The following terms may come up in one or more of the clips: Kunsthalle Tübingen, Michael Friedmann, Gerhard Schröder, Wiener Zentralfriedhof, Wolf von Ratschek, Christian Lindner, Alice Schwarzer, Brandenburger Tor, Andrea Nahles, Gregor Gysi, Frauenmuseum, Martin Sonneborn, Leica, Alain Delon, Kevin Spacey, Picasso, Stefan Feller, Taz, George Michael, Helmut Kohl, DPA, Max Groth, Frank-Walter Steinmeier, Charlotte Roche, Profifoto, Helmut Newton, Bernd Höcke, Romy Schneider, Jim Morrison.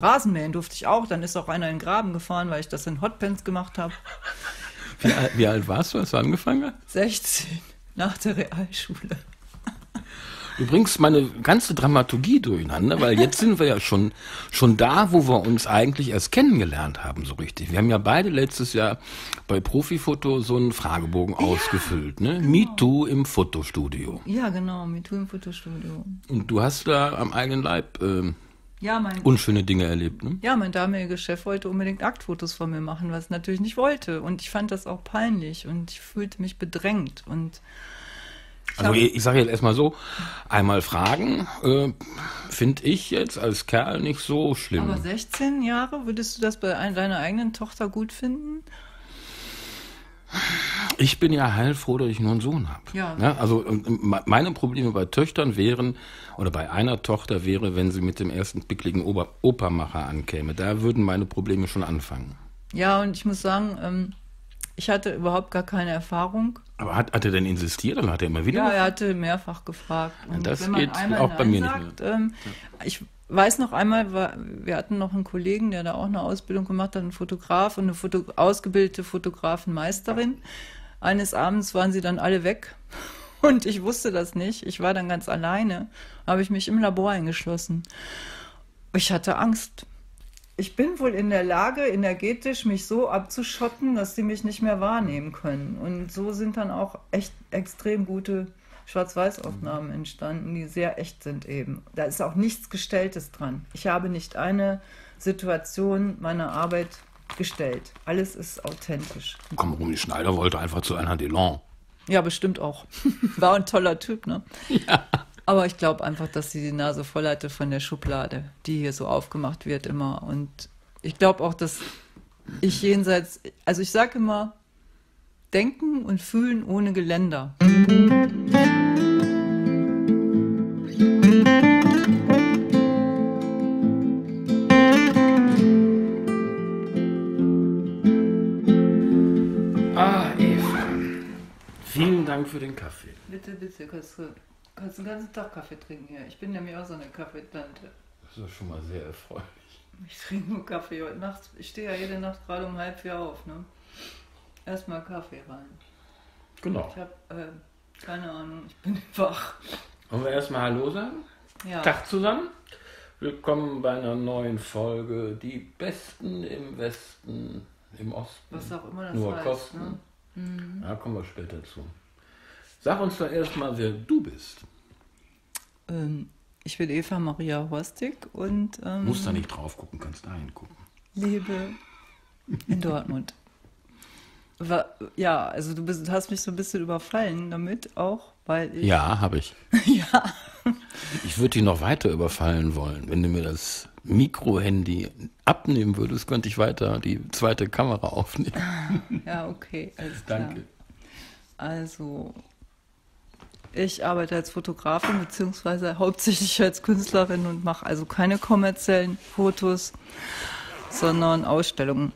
Rasenmähen durfte ich auch, dann ist auch einer in den Graben gefahren, weil ich das in Hotpants gemacht habe. Wie alt warst du, als du angefangen hast? 16, nach der Realschule. Du bringst meine ganze Dramaturgie durcheinander, weil jetzt sind wir ja schon da, wo wir uns eigentlich erst kennengelernt haben, so richtig. Wir haben ja beide letztes Jahr bei Profifoto so einen Fragebogen ausgefüllt, ne? Genau. MeToo im Fotostudio. Ja, genau, MeToo im Fotostudio. Und du hast da am eigenen Leib unschöne Dinge erlebt, ne? Ja, mein damaliger Chef wollte unbedingt Aktfotos von mir machen, was ich natürlich nicht wollte. Und ich fand das auch peinlich und ich fühlte mich bedrängt. Und also ich sage jetzt erstmal so, einmal fragen, finde ich jetzt als Kerl nicht so schlimm. Aber 16 Jahre, würdest du das bei deiner eigenen Tochter gut finden? Ich bin ja heilfroh, dass ich nur einen Sohn habe. Ja. Ja, also meine Probleme bei Töchtern wären, oder bei einer Tochter wäre, wenn sie mit dem ersten pickligen Opermacher ankäme. Da würden meine Probleme schon anfangen. Ja, und ich muss sagen, ich hatte überhaupt gar keine Erfahrung. Aber hat er denn insistiert oder hat er immer wieder? Ja, er hatte mehrfach gefragt. Und ja, das geht auch bei mir nicht mehr. Ich weiß noch einmal, wir hatten noch einen Kollegen, der da auch eine Ausbildung gemacht hat, einen Fotograf und eine ausgebildete Fotografenmeisterin. Eines Abends waren sie dann alle weg und ich wusste das nicht. Ich war dann ganz alleine, habe ich mich im Labor eingeschlossen. Ich hatte Angst. Ich bin wohl in der Lage, energetisch mich so abzuschotten, dass sie mich nicht mehr wahrnehmen können. Und so sind dann auch echt extrem gute Schwarz-Weiß-Aufnahmen entstanden, die sehr echt sind eben. Da ist auch nichts Gestelltes dran. Ich habe nicht eine Situation meiner Arbeit gestellt. Alles ist authentisch. Komm, Romy Schneider wollte einfach zu Alain Delon. Ja, bestimmt auch. War ein toller Typ, ne? Ja. Aber ich glaube einfach, dass sie die Nase voll hatte von der Schublade, die hier so aufgemacht wird immer. Und ich glaube auch, dass ich jenseits, also ich sage immer, denken und fühlen ohne Geländer. Ah, Eva, vielen Dank für den Kaffee. Bitte, bitte, kannst du den ganzen Tag Kaffee trinken hier. Ich bin nämlich auch so eine Kaffeetante. Das ist schon mal sehr erfreulich. Ich trinke nur Kaffee heute Nacht. Ich stehe ja jede Nacht gerade um 3:30 auf. Ne? Erstmal Kaffee rein. Genau. Ich habe keine Ahnung, ich bin wach. Wollen wir erstmal Hallo sagen? Ja. Tag zusammen. Willkommen bei einer neuen Folge. Die Besten im Westen, im Osten. Was auch immer das heißt. Nur Kosten. Ne? Mhm. Da kommen wir später zu. Sag uns doch erstmal, wer du bist. Ich bin Eva Maria Horstick und... musst da nicht drauf gucken, kannst da hingucken. Lebe in Dortmund. Ja, also du hast mich so ein bisschen überfallen damit auch, weil ich... Ja, habe ich. Ja. Ich würde dich noch weiter überfallen wollen. Wenn du mir das Mikro-Handy abnehmen würdest, könnte ich weiter die zweite Kamera aufnehmen. Ja, okay. Alles klar. Danke. Also... Ich arbeite als Fotografin bzw. hauptsächlich als Künstlerin und mache also keine kommerziellen Fotos, sondern Ausstellungen.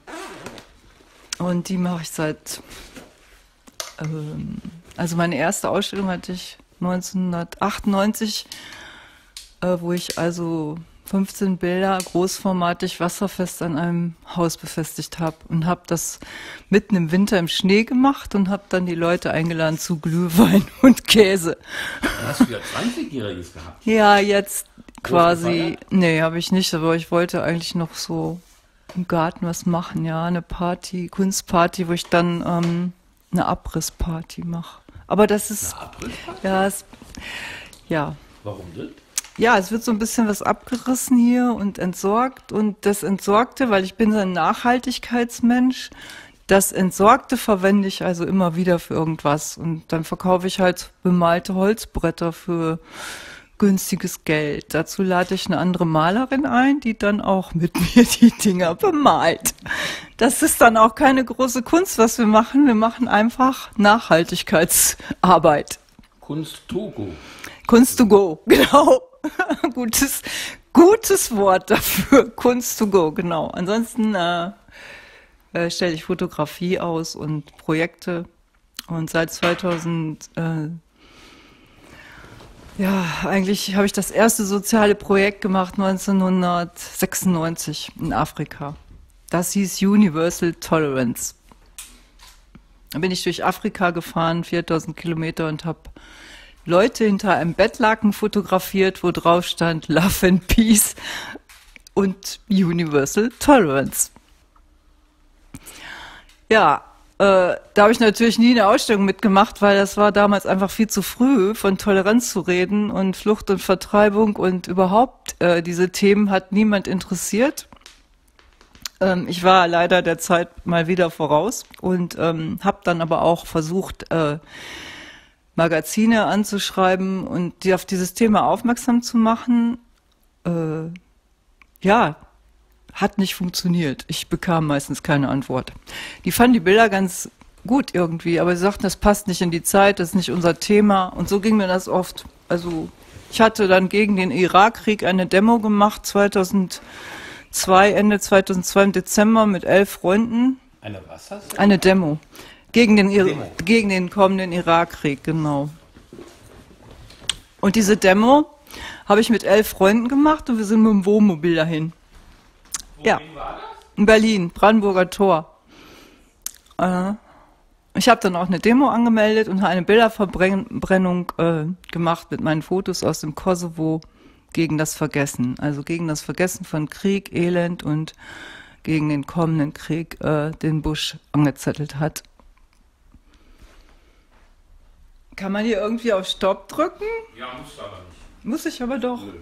Und die mache ich seit, also meine erste Ausstellung hatte ich 1998, wo ich also 15 Bilder großformatig wasserfest an einem Haus befestigt habe und habe das mitten im Winter im Schnee gemacht und habe dann die Leute eingeladen zu Glühwein und Käse. Da hast du ja 20-Jähriges gehabt. Ja, jetzt quasi, nee, habe ich nicht, aber ich wollte eigentlich noch so im Garten was machen, ja, eine Party, Kunstparty, wo ich dann eine Abrissparty mache. Aber das ist... Eine Abrissparty? Ja, ja. Warum denn? Ja, es wird so ein bisschen was abgerissen hier und entsorgt. Und das Entsorgte, weil ich bin so ein Nachhaltigkeitsmensch, das Entsorgte verwende ich also immer wieder für irgendwas. Und dann verkaufe ich halt bemalte Holzbretter für günstiges Geld. Dazu lade ich eine andere Malerin ein, die dann auch mit mir die Dinger bemalt. Das ist dann auch keine große Kunst, was wir machen. Wir machen einfach Nachhaltigkeitsarbeit. Kunst to go. Kunst to go, genau. Gutes Wort dafür, Kunst to go, genau. Ansonsten stelle ich Fotografie aus und Projekte und seit 2000, Ja, eigentlich habe ich das erste soziale Projekt gemacht 1996 in Afrika. Das hieß Universal Tolerance. Da bin ich durch Afrika gefahren, 4000 Kilometer, und habe Leute hinter einem Bettlaken fotografiert, wo drauf stand Love and Peace und Universal Tolerance. Ja, da habe ich natürlich nie eine Ausstellung mitgemacht, weil das war damals einfach viel zu früh, von Toleranz zu reden, und Flucht und Vertreibung und überhaupt diese Themen hat niemand interessiert. Ich war leider der Zeit mal wieder voraus und habe dann aber auch versucht, Magazine anzuschreiben und die auf dieses Thema aufmerksam zu machen. Ja, hat nicht funktioniert. Ich bekam meistens keine Antwort. Die fanden die Bilder ganz gut irgendwie, aber sie sagten, das passt nicht in die Zeit, das ist nicht unser Thema. Und so ging mir das oft. Also ich hatte dann gegen den Irakkrieg eine Demo gemacht, Ende 2002 im Dezember mit 11 Freunden. Eine was hast du? Eine Demo. Gegen den kommenden Irakkrieg, genau. Und diese Demo habe ich mit 11 Freunden gemacht und wir sind mit dem Wohnmobil dahin. Wohin war das? In Berlin, Brandenburger Tor. Ich habe dann auch eine Demo angemeldet und eine Bilderverbrennung gemacht mit meinen Fotos aus dem Kosovo. Gegen das Vergessen, also gegen das Vergessen von Krieg, Elend und gegen den kommenden Krieg, den Bush angezettelt hat. Kann man hier irgendwie auf Stopp drücken? Ja, muss aber nicht. Muss ich aber doch. Nö.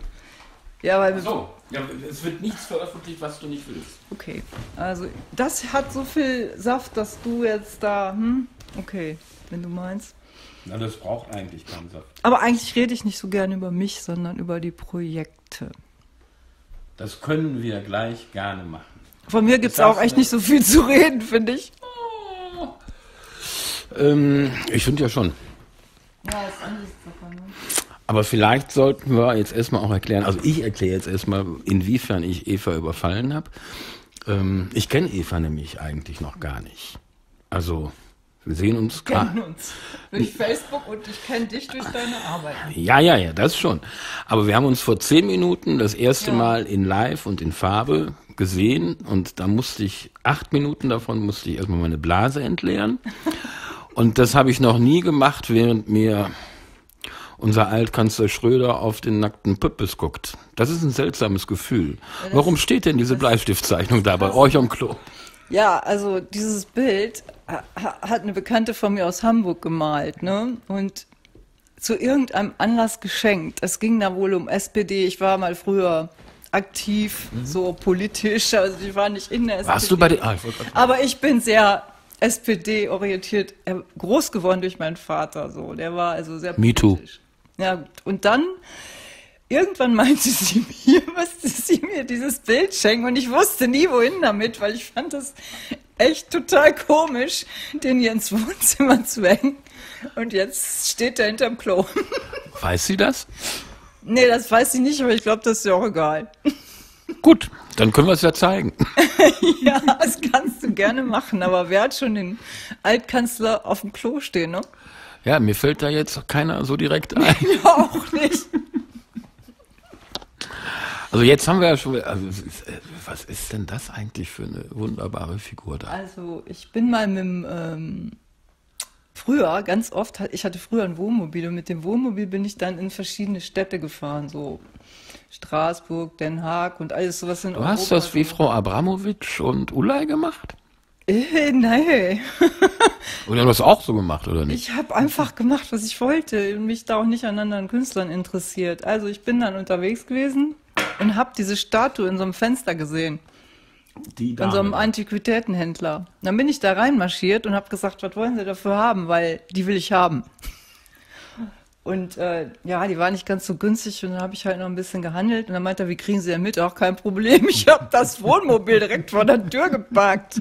Ja, weil ach so, ja, es wird nichts veröffentlicht, was du nicht willst. Okay, also das hat so viel Saft, dass du jetzt da, okay, wenn du meinst. Na, das braucht eigentlich keinen Saft. Aber eigentlich rede ich nicht so gerne über mich, sondern über die Projekte. Das können wir gleich gerne machen. Von mir gibt es auch echt nicht so viel zu reden, finde ich. Oh. Ich finde ja schon. Ja, ist Ansichtsache, ne? Aber vielleicht sollten wir jetzt erstmal auch erklären, also ich erkläre jetzt erstmal, inwiefern ich Eva überfallen habe. Ich kenne Eva nämlich eigentlich noch gar nicht. Also... Wir sehen uns gerade. Durch Facebook, und ich kenne dich durch deine Arbeit. Ja, ja, ja, das schon. Aber wir haben uns vor 10 Minuten das erste Mal in Live und in Farbe gesehen, und da musste ich 8 Minuten davon musste ich erstmal meine Blase entleeren. Und das habe ich noch nie gemacht, während mir unser Altkanzler Schröder auf den nackten Püppes guckt. Das ist ein seltsames Gefühl. Ja, warum steht denn diese Bleistiftzeichnung da bei euch am Klo? Ja, also dieses Bild hat eine Bekannte von mir aus Hamburg gemalt, ne? Und zu irgendeinem Anlass geschenkt. Es ging da wohl um SPD. Ich war mal früher aktiv, so politisch, also ich war nicht in der SPD. Warst du bei den... Aber ich bin sehr SPD-orientiert groß geworden durch meinen Vater. So. Der war also sehr politisch. Me too. Ja, gut. Und dann... Irgendwann meinte sie mir, müsste sie mir dieses Bild schenken, und ich wusste nie, wohin damit, weil ich fand das echt total komisch, den hier ins Wohnzimmer zu hängen, und jetzt steht er hinterm Klo. Weiß sie das? Nee, das weiß sie nicht, aber ich glaube, das ist ja auch egal. Gut, dann können wir es ja zeigen. Ja, das kannst du gerne machen, aber wer hat schon den Altkanzler auf dem Klo stehen, ne? Ja, mir fällt da jetzt keiner so direkt ein. Ja, auch nicht. Also jetzt haben wir ja schon, also was ist denn das eigentlich für eine wunderbare Figur da? Also ich bin mal mit dem, früher ganz oft, ich hatte früher ein Wohnmobil, und mit dem Wohnmobil bin ich dann in verschiedene Städte gefahren, so Straßburg, Den Haag und alles sowas in Europa. Du hast das wie Frau Abramowitsch und Ulay gemacht? Nein. Und du hast auch so gemacht, oder nicht? Ich habe einfach gemacht, was ich wollte, und mich da auch nicht an anderen Künstlern interessiert. Also ich bin dann unterwegs gewesen und habe diese Statue in so einem Fenster gesehen. Die Dame. In so einem Antiquitätenhändler. Dann bin ich da reinmarschiert und habe gesagt, was wollen Sie dafür haben, weil die will ich haben. Und ja, die war nicht ganz so günstig, und dann habe ich halt noch ein bisschen gehandelt, und dann meinte er, wie kriegen Sie denn mit? Auch kein Problem, ich habe das Wohnmobil direkt vor der Tür geparkt.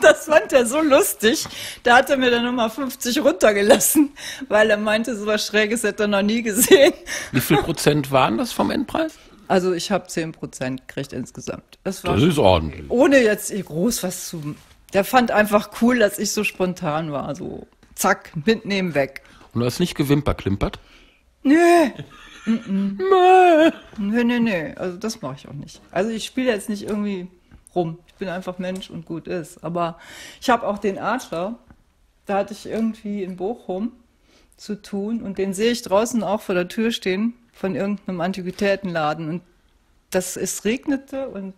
Das fand er so lustig, da hat er mir dann nochmal 50 runtergelassen, weil er meinte, so was Schräges hätte er noch nie gesehen. Wie viel Prozent waren das vom Endpreis? Also ich habe 10% gekriegt insgesamt. Das ist ordentlich. Ohne jetzt groß was zu... Der fand einfach cool, dass ich so spontan war, so zack, mitnehmen, weg. Und du hast nicht gewimperklimpert? Nö. Nö. Also das mache ich auch nicht. Also ich spiele jetzt nicht irgendwie rum. Ich bin einfach Mensch und gut ist. Aber ich habe auch den Archer, da hatte ich irgendwie in Bochum zu tun und den sehe ich draußen auch vor der Tür stehen von irgendeinem Antiquitätenladen und das, es regnete und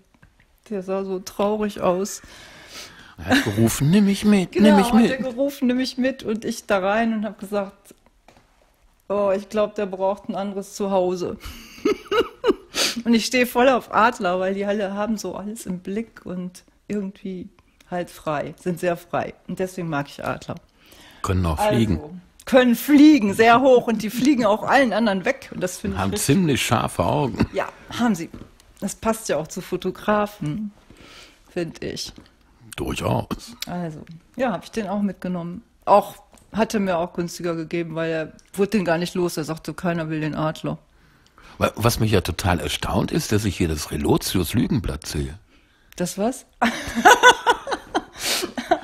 der sah so traurig aus. Er hat gerufen, nimm mich mit, genau, nimm mich mit. Genau, hat er gerufen, nimm mich mit und ich da rein und habe gesagt, oh, ich glaube, der braucht ein anderes Zuhause. Und ich stehe voll auf Adler, weil die Halle haben so alles im Blick und irgendwie halt frei, sind sehr frei. Und deswegen mag ich Adler. Können auch fliegen. Also, können fliegen, sehr hoch und die fliegen auch allen anderen weg. Und das finde ich richtig. Haben ziemlich scharfe Augen. Ja, haben sie. Das passt ja auch zu Fotografen, finde ich. Durchaus. Also, ja, habe ich den auch mitgenommen. Auch hatte mir auch günstiger gegeben, weil er wurde den gar nicht los. Er sagte, keiner will den Adler. Was mich ja total erstaunt ist, dass ich hier das Relotius Lügenblatt sehe. Das was?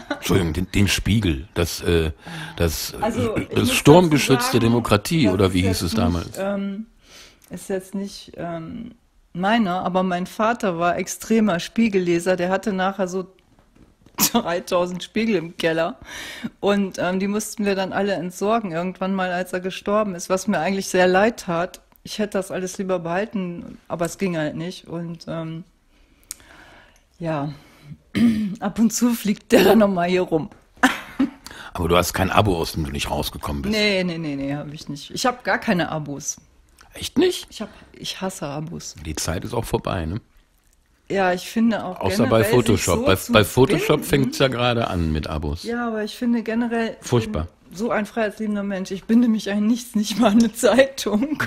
Entschuldigung, den Spiegel, das sturmgeschützte sagen, Demokratie, oder wie hieß es damals? Nicht, ist jetzt nicht meiner, aber mein Vater war extremer Spiegelleser, der hatte nachher so 3000 Spiegel im Keller und die mussten wir dann alle entsorgen, irgendwann mal, als er gestorben ist, was mir eigentlich sehr leid tat. Ich hätte das alles lieber behalten, aber es ging halt nicht und ja, ab und zu fliegt der dann nochmal hier rum. Aber du hast kein Abo, aus dem du nicht rausgekommen bist. Nee, habe ich nicht. Ich habe gar keine Abos. Echt nicht? Ich hasse Abos. Die Zeit ist auch vorbei, ne? Ja, ich finde auch außer generell bei Photoshop. So bei Photoshop fängt es ja gerade an mit Abos. Ja, aber ich finde generell... Furchtbar. So ein freiheitsliebender Mensch. Ich binde mich an nichts, nicht mal an eine Zeitung.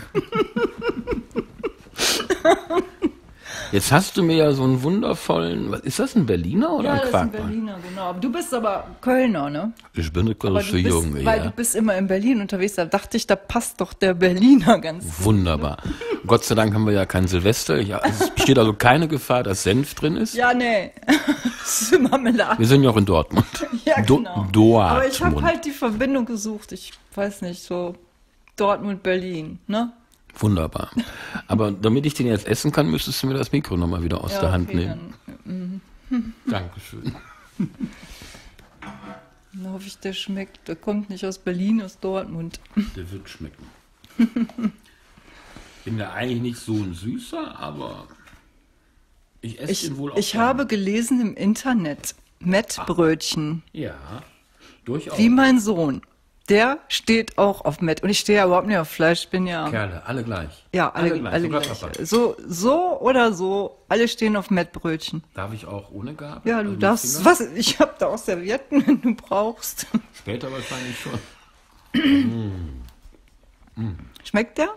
Jetzt hast du mir ja so einen wundervollen... Ist das ein Berliner oder ein Quarkmann? Ja, das ist ein Berliner, genau. Du bist aber Kölner, ne? Ich bin eine kölnische Junge, ja. Weil du bist immer in Berlin unterwegs. Da dachte ich, da passt doch der Berliner ganz gut. Wunderbar. Gott sei Dank haben wir ja kein Silvester. Es besteht also keine Gefahr, dass Senf drin ist. Ja, nee. Das ist Marmelade. Wir sind ja auch in Dortmund. Ja, genau. Aber ich habe halt die Verbindung gesucht. Ich weiß nicht, so Dortmund-Berlin, ne? Wunderbar. Aber damit ich den jetzt essen kann, müsstest du mir das Mikro nochmal wieder aus der Hand nehmen. Dankeschön. Dann hoffe ich, der schmeckt. Der kommt nicht aus Berlin, aus Dortmund. Der wird schmecken. Ich bin ja eigentlich nicht so ein Süßer, aber ich esse ihn wohl auch. Ich habe gelesen im Internet, Mettbrötchen. Ja, durchaus. Wie mein Sohn. Der steht auch auf Met. Und ich stehe ja überhaupt nicht auf Fleisch. Ich bin ja... Kerle, alle gleich. Ja, alle gleich. So oder so, alle stehen auf Mettbrötchen. Darf ich auch ohne Gabel? Ja, du darfst. Was? Ich habe da auch Servietten, wenn du brauchst. Später wahrscheinlich schon. Schmeckt der?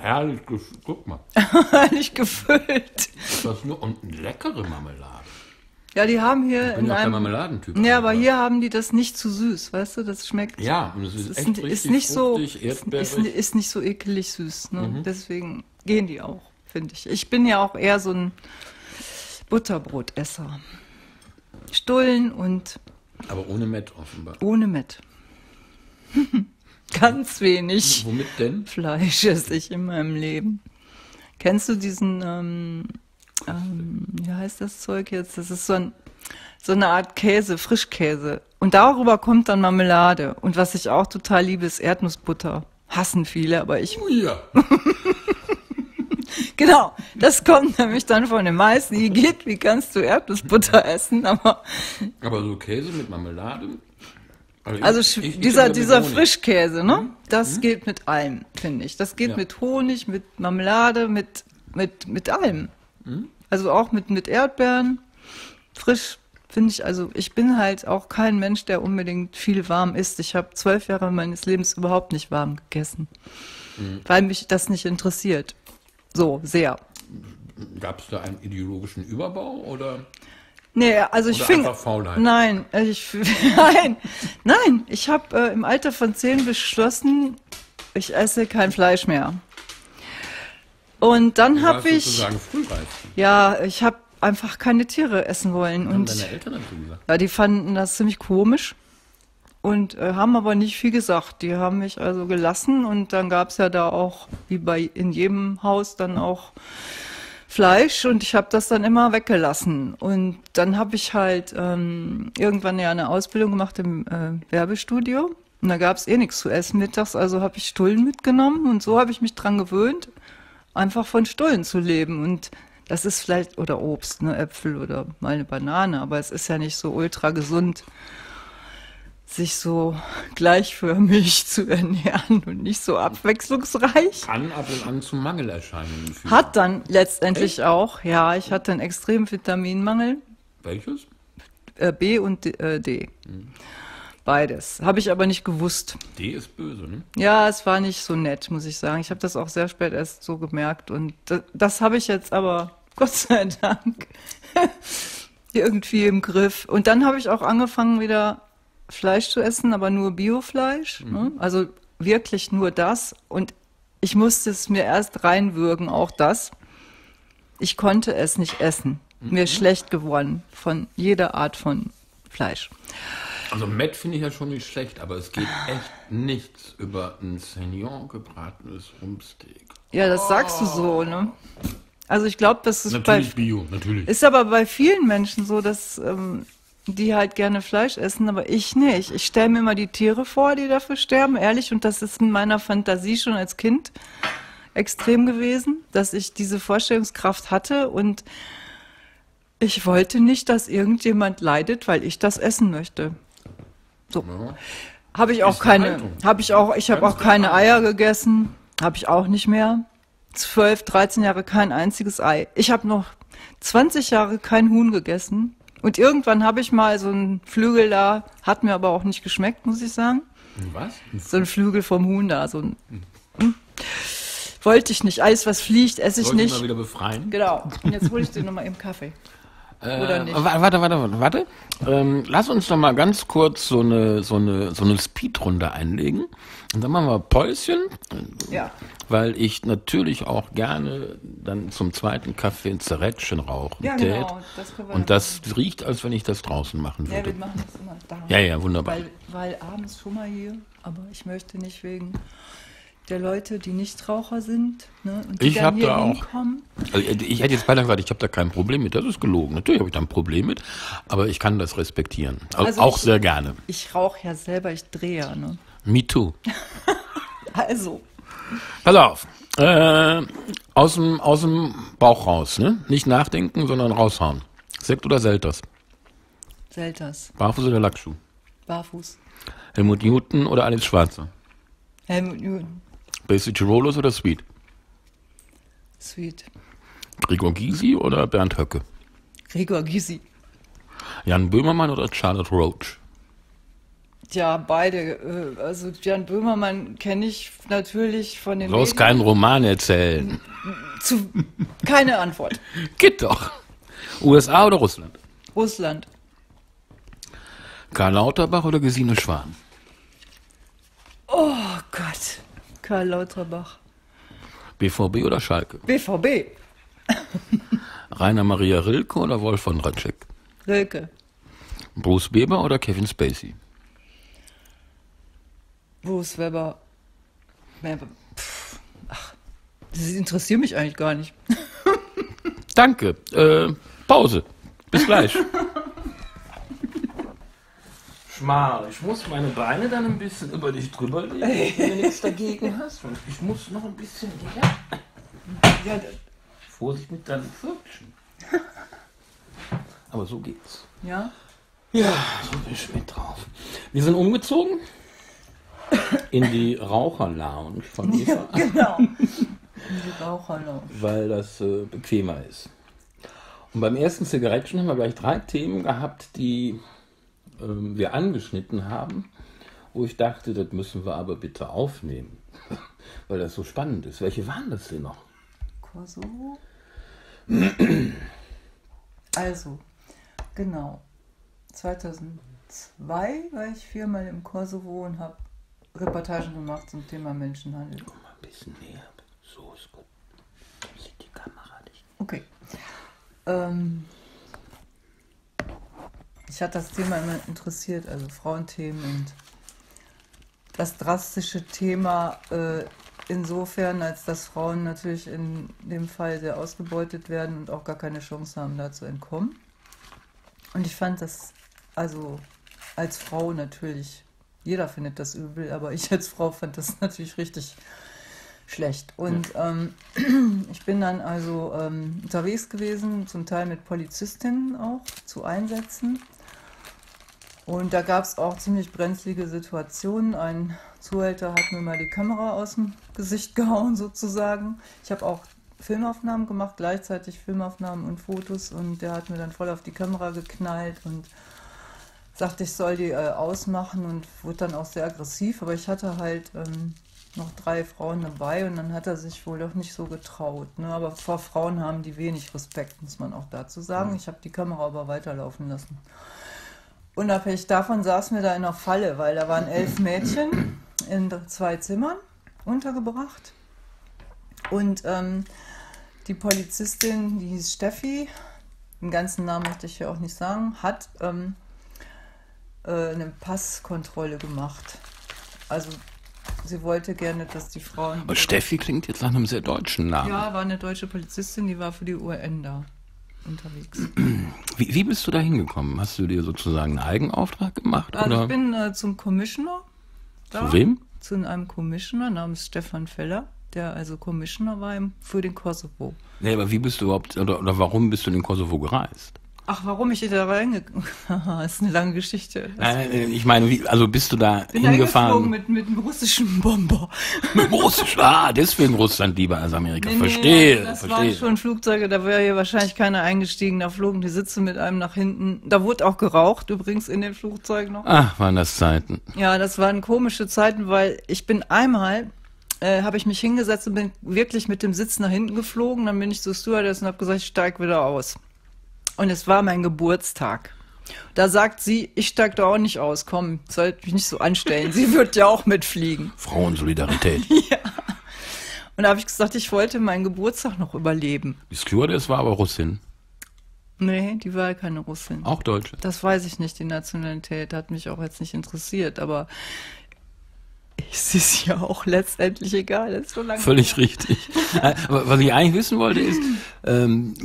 Herrlich, guck mal. Herrlich gefüllt. Und eine leckere Marmelade. Ja, die haben hier... Ich bin ja kein Marmeladentyp. Ja, aber hier haben die das nicht zu süß, weißt du? Das schmeckt... Ja, und es ist echt richtig fruchtig, erdbeerig. Ist nicht so ekelig süß, ne? Mhm. Deswegen gehen die auch, finde ich. Ich bin ja auch eher so ein Butterbrotesser. Stullen und... Aber ohne Mett offenbar. Ohne Mett. Ganz wenig. Womit denn? Fleisch esse ich in meinem Leben. Kennst du diesen... wie heißt das Zeug jetzt? Das ist so eine Art Käse, Frischkäse. Und darüber kommt dann Marmelade. Und was ich auch total liebe, ist Erdnussbutter. Hassen viele, aber ich... Oh ja. Genau, das kommt nämlich dann von den meisten. Wie kannst du Erdnussbutter essen? Aber so Käse mit Marmelade? Also dieser Frischkäse, ne? Das geht mit allem, finde ich. Das geht mit Honig, mit Marmelade, mit allem. Also auch mit Erdbeeren, frisch, finde ich, also ich bin halt auch kein Mensch, der unbedingt viel warm isst. Ich habe 12 Jahre meines Lebens überhaupt nicht warm gegessen, weil mich das nicht interessiert, so sehr. Gab es da einen ideologischen Überbau oder? Nee, also ich finde, ich habe im Alter von 10 beschlossen, ich esse kein Fleisch mehr. Und dann habe ich, ich habe einfach keine Tiere essen wollen. Und deine Eltern dazu gesagt? Ja, die fanden das ziemlich komisch. und haben aber nicht viel gesagt. Die haben mich also gelassen und dann gab es ja da auch, wie bei in jedem Haus, dann auch Fleisch und ich habe das dann immer weggelassen. Und dann habe ich halt irgendwann ja eine Ausbildung gemacht im Werbestudio und da gab es eh nichts zu essen mittags, also habe ich Stullen mitgenommen und so habe ich mich dran gewöhnt, einfach von Stullen zu leben. Und das ist vielleicht, oder Obst, ne, Äpfel oder mal eine Banane, aber es ist ja nicht so ultra gesund, sich so gleichförmig zu ernähren und nicht so abwechslungsreich. Kann ab und an zu Mangelerscheinungen führen. Hat dann letztendlich auch, ja, ich hatte einen extremen Vitaminmangel. Welches? B und D. Hm. Beides. Habe ich aber nicht gewusst. D ist böse, ne? Ja, es war nicht so nett, muss ich sagen. Ich habe das auch sehr spät erst so gemerkt. Und das habe ich jetzt aber, Gott sei Dank, irgendwie im Griff. Und dann habe ich auch angefangen, wieder Fleisch zu essen, aber nur Biofleisch. Mhm. Ne? Also wirklich nur das. Und ich musste es mir erst reinwürgen, auch das. Ich konnte es nicht essen. Mhm. Mir ist schlecht geworden von jeder Art von Fleisch. Also Mett finde ich ja schon nicht schlecht, aber es geht echt nichts über ein Saignon gebratenes Rumpsteak. Ja, das sagst du so, ne? Also ich glaube, das ist natürlich bei... Bio, natürlich. Ist aber bei vielen Menschen so, dass die halt gerne Fleisch essen, aber ich nicht. Ich stelle mir immer die Tiere vor, die dafür sterben, ehrlich. Und das ist in meiner Fantasie schon als Kind extrem gewesen, dass ich diese Vorstellungskraft hatte und ich wollte nicht, dass irgendjemand leidet, weil ich das essen möchte. So. Ja. Ich habe auch keine Eier gegessen, habe ich auch nicht mehr. 12, 13 Jahre kein einziges Ei. Ich habe noch 20 Jahre kein Huhn gegessen und irgendwann habe ich mal so einen Flügel da, hat mir aber auch nicht geschmeckt, muss ich sagen. Was? So ein Flügel vom Huhn da, so ein wollte ich nicht. Alles, was fliegt, esse ich nicht. Soll ich mal wieder befreien? Genau. Und jetzt hole ich dir nochmal eben Kaffee. Oder nicht? Warte. Lass uns doch mal ganz kurz so eine Speedrunde einlegen. Und dann machen wir Päuschen. Ja. Weil ich natürlich auch gerne dann zum zweiten Kaffee ein Zerrätschen rauchen tät. Genau, und das riecht, als wenn ich das draußen machen würde. Ja, wir machen das immer da. Ja, wunderbar. Weil abends schon mal hier, aber ich möchte nicht wegen der Leute, die Nichtraucher sind, ne, und die dann hier hinkommen. Also ich hätte jetzt beinahe gesagt, ich habe da kein Problem mit. Das ist gelogen. Natürlich habe ich da ein Problem mit, aber ich kann das respektieren. Also auch sehr gerne. Ich rauche ja selber, ich drehe ja. Ne? Me too. Also. Pass auf. Aus dem Bauch raus. Ne? Nicht nachdenken, sondern raushauen. Sekt oder Selters? Selters. Barfuß oder Lackschuh? Barfuß. Helmut Newton oder Alice Schwarzer? Helmut Newton. Basic Girolos oder Sweet? Sweet. Gregor Gysi oder Bernd Höcke? Gregor Gysi. Jan Böhmermann oder Charlotte Roche? Ja, beide. Also Jan Böhmermann kenne ich natürlich von den... Du sollst keinen Roman erzählen. Keine Antwort. Geht doch. USA oder Russland? Russland. Karl Lauterbach oder Gesine Schwan? Oh Gott, Karl Lauterbach. BVB oder Schalke? BVB. Rainer Maria Rilke oder Wolf von Ratschek? Rilke. Bruce Weber oder Kevin Spacey? Bruce Weber. Ach, das interessiert mich eigentlich gar nicht. Danke. Pause. Bis gleich. Schmal. Ich muss meine Beine dann ein bisschen über dich drüber legen, wenn du nichts dagegen hast. Ich muss noch ein bisschen her. Vorsicht mit deinem Pfötchen. Aber so geht's. Ja? Ja, so bin ich mit drauf. Wir sind umgezogen in die Raucherlounge von Eva. Ja, genau. In die Raucherlounge. Weil das bequemer ist. Und beim ersten Zigarettchen haben wir gleich 3 Themen gehabt, die wir angeschnitten haben, wo ich dachte, das müssen wir aber bitte aufnehmen, weil das so spannend ist. Welche waren das denn noch? Kosovo? Also, genau. 2002 war ich 4-mal im Kosovo und habe Reportagen gemacht zum Thema Menschenhandel. Komm mal ein bisschen näher. So ist gut. Ich sehe die Kamera nicht. Okay. Ich hatte das Thema immer interessiert, also Frauenthemen und das drastische Thema insofern, als dass Frauen natürlich in dem Fall sehr ausgebeutet werden und auch gar keine Chance haben, da zu entkommen. Und ich fand das, also als Frau natürlich, jeder findet das übel, aber ich als Frau fand das natürlich richtig schlecht. Und ich bin dann also unterwegs gewesen, zum Teil mit Polizistinnen auch, zu Einsätzen. Und da gab es auch ziemlich brenzlige Situationen. Ein Zuhälter hat mir mal die Kamera aus dem Gesicht gehauen, sozusagen. Ich habe auch Filmaufnahmen gemacht, gleichzeitig Filmaufnahmen und Fotos. Und der hat mir dann voll auf die Kamera geknallt und sagte, ich soll die ausmachen, und wurde dann auch sehr aggressiv. Aber ich hatte halt noch 3 Frauen dabei, und dann hat er sich wohl doch nicht so getraut. Ne? Aber vor Frauen haben die wenig Respekt, muss man auch dazu sagen. Ich habe die Kamera aber weiterlaufen lassen. Unabhängig davon saßen wir da in einer Falle, weil da waren 11 Mädchen in 2 Zimmern untergebracht. Und die Polizistin, die hieß Steffi, den ganzen Namen möchte ich hier auch nicht sagen, hat eine Passkontrolle gemacht. Also sie wollte gerne, dass die Frauen... Und Steffi klingt jetzt nach einem sehr deutschen Namen. Ja, war eine deutsche Polizistin, die war für die UN da unterwegs. Wie bist du da hingekommen? Hast du dir sozusagen einen Eigenauftrag gemacht? Also oder? Ich bin zum Commissioner da. Zu wem? Zu einem Commissioner namens Stefan Feller, der also Commissioner war für den Kosovo. Nee, aber wie bist du überhaupt, oder warum bist du in den Kosovo gereist? Ach, warum ich da reingegangen bin? Das ist eine lange Geschichte. Nein, ich meine, also bist du da hingefahren? Mit einem russischen Bomber. Mit einem russischen? Ah, deswegen Russland lieber als Amerika. Nee, verstehe. Nee, das waren schon Flugzeuge, da wäre hier wahrscheinlich keiner eingestiegen. Da flogen die Sitze mit einem nach hinten. Da wurde auch geraucht, übrigens in den Flugzeugen noch. Ach, waren das Zeiten. Ja, das waren komische Zeiten, weil ich bin einmal... habe ich mich hingesetzt und bin wirklich mit dem Sitz nach hinten geflogen. Dann bin ich zu Stewardess und habe gesagt, ich steige wieder aus. Und es war mein Geburtstag. Da sagt sie, ich steige da auch nicht aus, komm, sollt mich nicht so anstellen, sie wird ja auch mitfliegen. Frauensolidarität. Ja. Und da habe ich gesagt, ich wollte meinen Geburtstag noch überleben. Die Stewardess war aber Russin. Nee, die war keine Russin. Auch Deutsche? Das weiß ich nicht, die Nationalität hat mich auch jetzt nicht interessiert, aber es ist ja auch letztendlich egal. Das ist so lange völlig her. Richtig. Aber was ich eigentlich wissen wollte ist,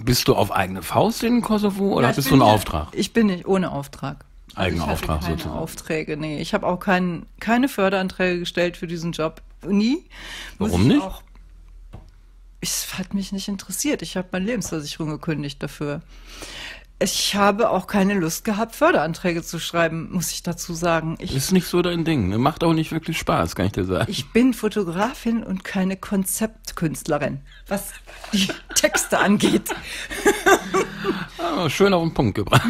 bist du auf eigene Faust in Kosovo oder ja, bist du einen Auftrag? Ich bin nicht ohne Auftrag. Eigenauftrag sozusagen. Keine Aufträge, nee. Ich habe auch keine Förderanträge gestellt für diesen Job. Nie. Warum nicht? Es hat mich nicht interessiert. Ich habe meine Lebensversicherung gekündigt dafür. Ich habe auch keine Lust gehabt, Förderanträge zu schreiben, muss ich dazu sagen. Ist nicht so dein Ding, ne? Macht auch nicht wirklich Spaß, kann ich dir sagen. Ich bin Fotografin und keine Konzeptkünstlerin, was die Texte angeht. Oh, schön auf den Punkt gebracht.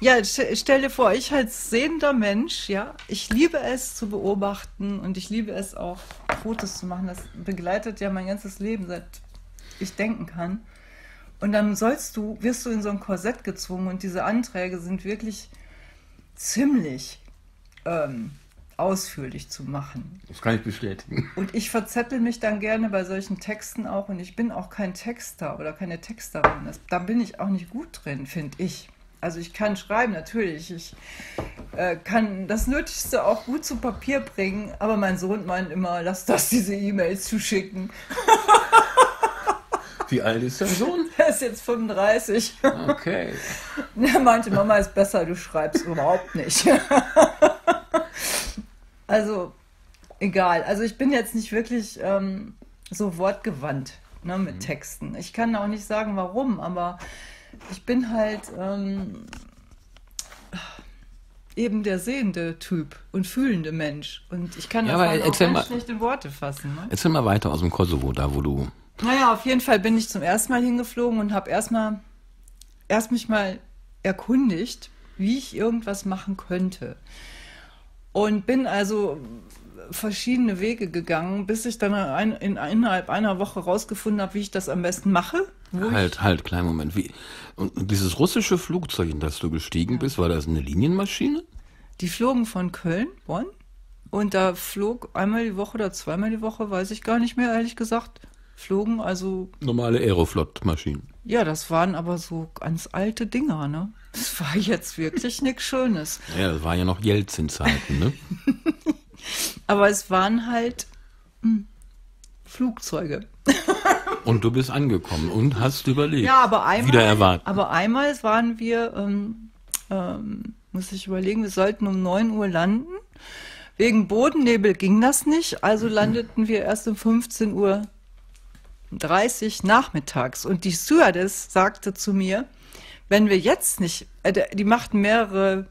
Ja, stell dir vor, ich als sehender Mensch, ja, ich liebe es zu beobachten und ich liebe es auch, Fotos zu machen. Das begleitet ja mein ganzes Leben, seit ich denken kann. Und dann wirst du in so ein Korsett gezwungen, und diese Anträge sind wirklich ziemlich ausführlich zu machen. Das kann ich bestätigen. Und ich verzettel mich dann gerne bei solchen Texten auch, und ich bin auch kein Texter oder keine Texterin. Da bin ich auch nicht gut drin, finde ich. Also ich kann schreiben, natürlich, ich kann das Nötigste auch gut zu Papier bringen, aber mein Sohn meint immer, lass das, diese E-Mails zu schicken. Wie alt ist dein Sohn? Er ist jetzt 35. Okay. Er meinte, Mama ist besser, du schreibst überhaupt nicht. Also, egal. Also ich bin jetzt nicht wirklich so wortgewandt, ne, mit Texten. Ich kann auch nicht sagen, warum, aber ich bin halt eben der sehende Typ und fühlende Mensch. Und ich kann das auch ganz schlecht in Worte fassen. Ne? Erzähl mal weiter aus dem Kosovo, da wo du... Naja, auf jeden Fall bin ich zum ersten Mal hingeflogen und habe mich mal erkundigt, wie ich irgendwas machen könnte. Und bin also verschiedene Wege gegangen, bis ich dann innerhalb einer Woche rausgefunden habe, wie ich das am besten mache. Halt, kleinen Moment. Und dieses russische Flugzeug, in das du gestiegen bist, war das eine Linienmaschine? Die flogen von Köln, Bonn. Und da flog einmal die Woche oder zweimal die Woche, weiß ich gar nicht mehr, ehrlich gesagt, flogen also... normale Aeroflot-Maschinen. Ja, das waren aber so ganz alte Dinger, ne? Das war jetzt wirklich nichts Schönes. Ja, das waren ja noch Jelzin-Zeiten, ne? Aber es waren halt Flugzeuge. Und du bist angekommen und hast überlebt. Ja, aber einmal waren wir, muss ich überlegen, wir sollten um 9 Uhr landen. Wegen Bodennebel ging das nicht, also landeten wir erst um 15:30 Uhr nachmittags. Und die Stewardess sagte zu mir, wenn wir jetzt nicht, die machten mehrere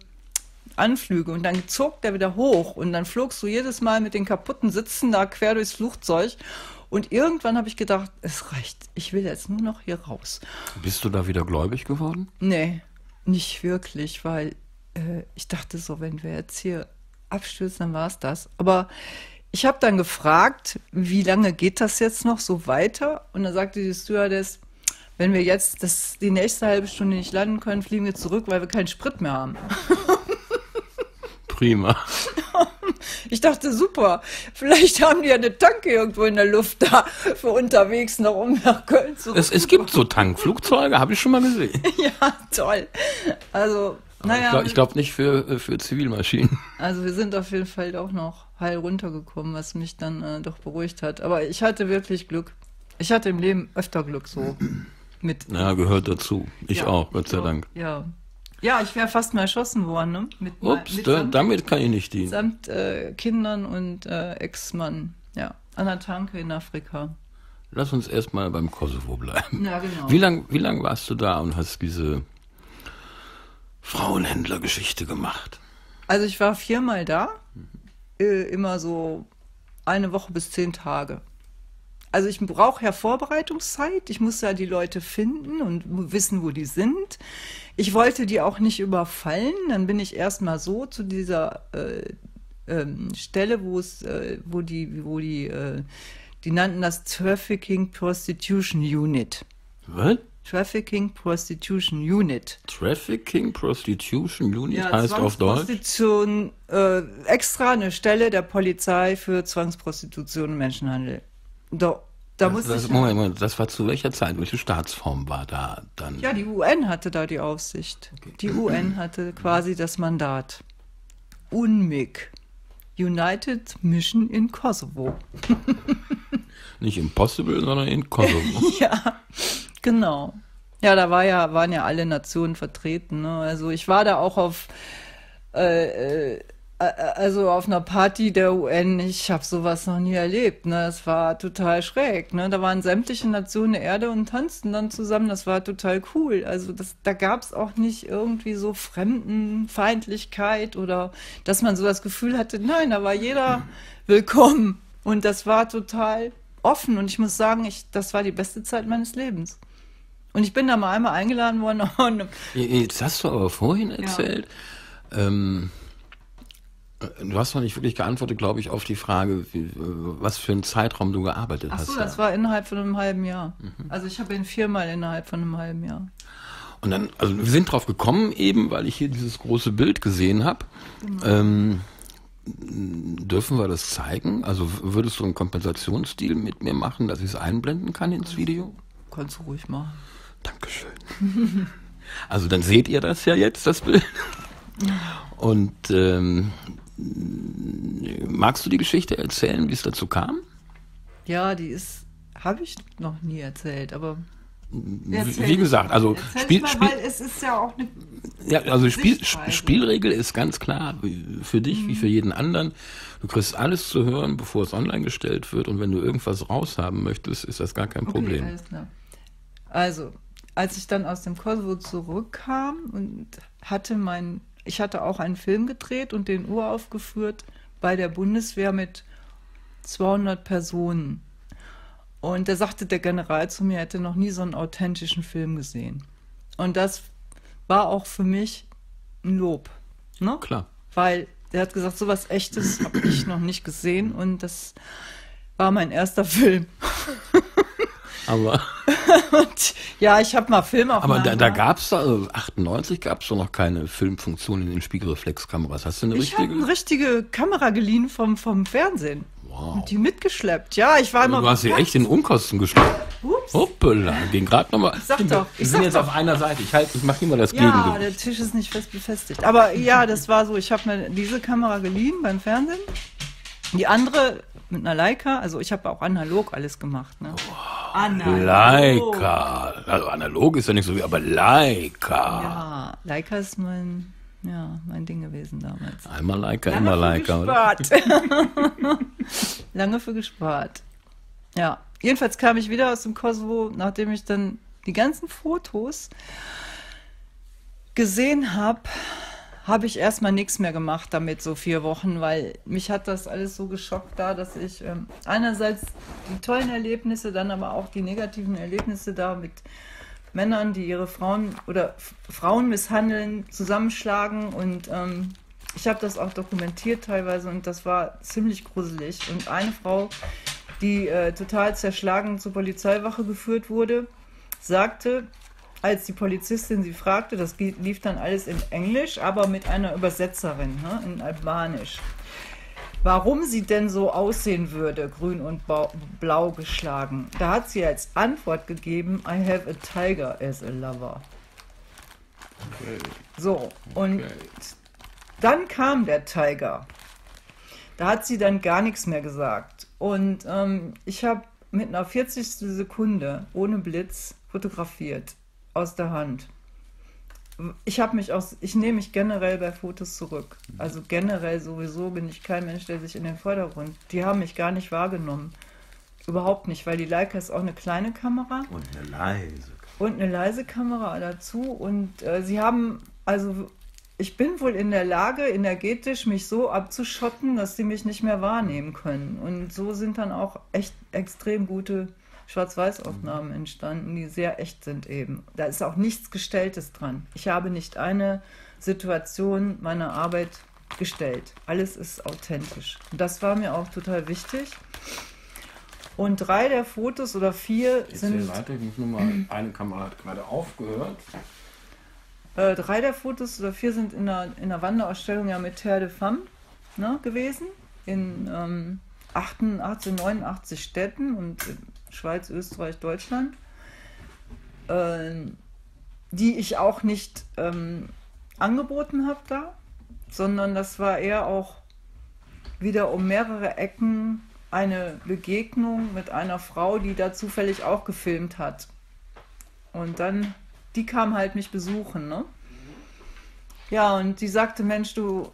Anflüge und dann zog der wieder hoch und dann flogst du jedes Mal mit den kaputten Sitzen da quer durchs Flugzeug und irgendwann habe ich gedacht, es reicht, ich will jetzt nur noch hier raus. Bist du da wieder gläubig geworden? Nee, nicht wirklich, weil ich dachte so, wenn wir jetzt hier abstürzen, dann war es das. Aber ich habe dann gefragt, wie lange geht das jetzt noch so weiter? Und dann sagte die Stewardess, wenn wir jetzt die nächste halbe Stunde nicht landen können, fliegen wir zurück, weil wir keinen Sprit mehr haben. Prima. Ich dachte, super, vielleicht haben die ja eine Tanke irgendwo in der Luft da für unterwegs noch, um nach Köln zu kommen. Es gibt so Tankflugzeuge, habe ich schon mal gesehen. Ja, toll. Also, naja. Ich glaube nicht für Zivilmaschinen. Also wir sind auf jeden Fall auch noch heil runtergekommen, was mich dann doch beruhigt hat. Aber ich hatte wirklich Glück. Ich hatte im Leben öfter Glück so mit. Ja, gehört dazu. Ich ja, auch, Gott sei Dank. Ja. Ja, ich wäre fast mal erschossen worden, ne? Ups, damit kann ich nicht dienen. Samt Kindern und Ex-Mann, ja, an der Tanke in Afrika. Lass uns erstmal beim Kosovo bleiben. Ja, genau. Wie lang warst du da und hast diese Frauenhändler-Geschichte gemacht? Also ich war viermal da, immer so 1 Woche bis 10 Tage. Also ich brauche ja Vorbereitungszeit, ich muss ja die Leute finden und wissen, wo die sind. Ich wollte die auch nicht überfallen, dann bin ich erstmal so zu dieser Stelle, die nannten das Trafficking Prostitution Unit. Was? Trafficking Prostitution Unit. Trafficking Prostitution Unit ja, heißt auf Deutsch? Prostitution, extra eine Stelle der Polizei für Zwangsprostitution und Menschenhandel. Moment, das war zu welcher Zeit? Welche Staatsform war da dann? Ja, die UN hatte da die Aufsicht. Okay. Die UN hatte quasi das Mandat. UNMIK. United Mission in Kosovo. Nicht Impossible, sondern in Kosovo. Ja, genau. Ja, da waren ja alle Nationen vertreten. Ne? Also ich war da auch auf einer Party der UN, ich habe sowas noch nie erlebt, ne? Das war total schräg, ne? Da waren sämtliche Nationen der Erde und tanzten dann zusammen, das war total cool. Also da gab es auch nicht irgendwie so Fremdenfeindlichkeit oder dass man so das Gefühl hatte, nein, da war jeder willkommen. Und das war total offen und ich muss sagen, das war die beste Zeit meines Lebens. Und ich bin da mal einmal eingeladen worden. Jetzt hast du aber vorhin erzählt, ja. Du hast noch nicht wirklich geantwortet, glaube ich, auf die Frage, was für einen Zeitraum du gearbeitet hast. Achso, das war innerhalb von einem halben Jahr. Mhm. Also ich habe ihn viermal innerhalb von einem halben Jahr. Und dann, also wir sind drauf gekommen eben, weil ich hier dieses große Bild gesehen habe. Genau. Dürfen wir das zeigen? Also würdest du einen Kompensationsdeal mit mir machen, dass ich es einblenden kann ins Video? Kannst du ruhig machen. Dankeschön. Also dann seht ihr das ja jetzt, das Bild. Und magst du die Geschichte erzählen, wie es dazu kam? Ja, habe ich noch nie erzählt, aber wie gesagt, also es ist ja auch eine Spielregel ist ganz klar für dich wie für jeden anderen. Du kriegst alles zu hören, bevor es online gestellt wird und wenn du irgendwas raushaben möchtest, ist das gar kein Problem. Okay, alles klar. Also, als ich dann aus dem Kosovo zurückkam und ich hatte auch einen Film gedreht und den uraufgeführt bei der Bundeswehr mit 200 Personen. Und da sagte der General zu mir, er hätte noch nie so einen authentischen Film gesehen. Und das war auch für mich ein Lob. Ne? Klar. Weil der hat gesagt, so was Echtes habe ich noch nicht gesehen und das war mein erster Film. Aber und, ja, ich habe mal Filmaufnahmen. Aber da gab es, also 98 gab es doch noch keine Filmfunktion in den Spiegelreflexkameras. Hast du eine richtige? Ich habe eine richtige Kamera geliehen vom Fernsehen. Wow. Und die mitgeschleppt. Ja, ich war immer. Du hast sie echt in Unkosten geschleppt. Ups. Hoppela, ging gerade nochmal. Ich bin jetzt auf einer Seite. Ich mache immer das Gegenteil. Ja, der Tisch ist nicht fest befestigt. Aber ja, das war so. Ich habe mir diese Kamera geliehen beim Fernsehen. Die andere mit einer Leica, also ich habe auch analog alles gemacht. Ne? Oh, analog. Leica. Also analog ist ja nicht so wie, aber Leica. Ja, Leica ist mein Ding gewesen damals. Einmal Leica, immer Leica. Lange für gespart. Ja, jedenfalls kam ich wieder aus dem Kosovo, nachdem ich dann die ganzen Fotos gesehen habe, habe ich erstmal nichts mehr gemacht damit, so 4 Wochen, weil mich hat das alles so geschockt da, dass ich einerseits die tollen Erlebnisse, dann aber auch die negativen Erlebnisse da mit Männern, die ihre Frauen oder Frauen misshandeln, zusammenschlagen, und ich habe das auch dokumentiert teilweise, und das war ziemlich gruselig. Und eine Frau, die total zerschlagen zur Polizeiwache geführt wurde, sagte, als die Polizistin sie fragte, das lief dann alles in Englisch, aber mit einer Übersetzerin, ne, in Albanisch, warum sie denn so aussehen würde, grün und blau geschlagen. Da hat sie als Antwort gegeben, I have a tiger as a lover. Okay. So, und dann kam der Tiger. Da hat sie dann gar nichts mehr gesagt. Und ich habe mit einer 40. Sekunde ohne Blitz fotografiert. Aus der Hand. Ich nehme mich generell bei Fotos zurück. Also generell sowieso bin ich kein Mensch, der sich in den Vordergrund. Die haben mich gar nicht wahrgenommen. Überhaupt nicht, weil die Leica ist auch eine kleine Kamera. Und eine leise. Und eine leise Kamera dazu. Und sie haben, also ich bin wohl in der Lage, energetisch mich so abzuschotten, dass sie mich nicht mehr wahrnehmen können. Und so sind dann auch echt extrem gute Schwarz-Weiß-Aufnahmen entstanden, die sehr echt sind eben. Da ist auch nichts Gestelltes dran. Ich habe nicht eine Situation meiner Arbeit gestellt. Alles ist authentisch. Und das war mir auch total wichtig. Und 3 der Fotos oder 4 sind... Weiter, ich muss nur mal... Eine Kamera hat gerade aufgehört. 3 der Fotos oder 4 sind in der Wanderausstellung ja mit Terre des Femmes, ne, gewesen. In 89 Städten und... Schweiz, Österreich, Deutschland, die ich auch nicht angeboten habe da, sondern das war eher auch wieder um mehrere Ecken eine Begegnung mit einer Frau, die da zufällig auch gefilmt hat. Und dann, die kam halt mich besuchen, ne? Ja, und die sagte, Mensch, du,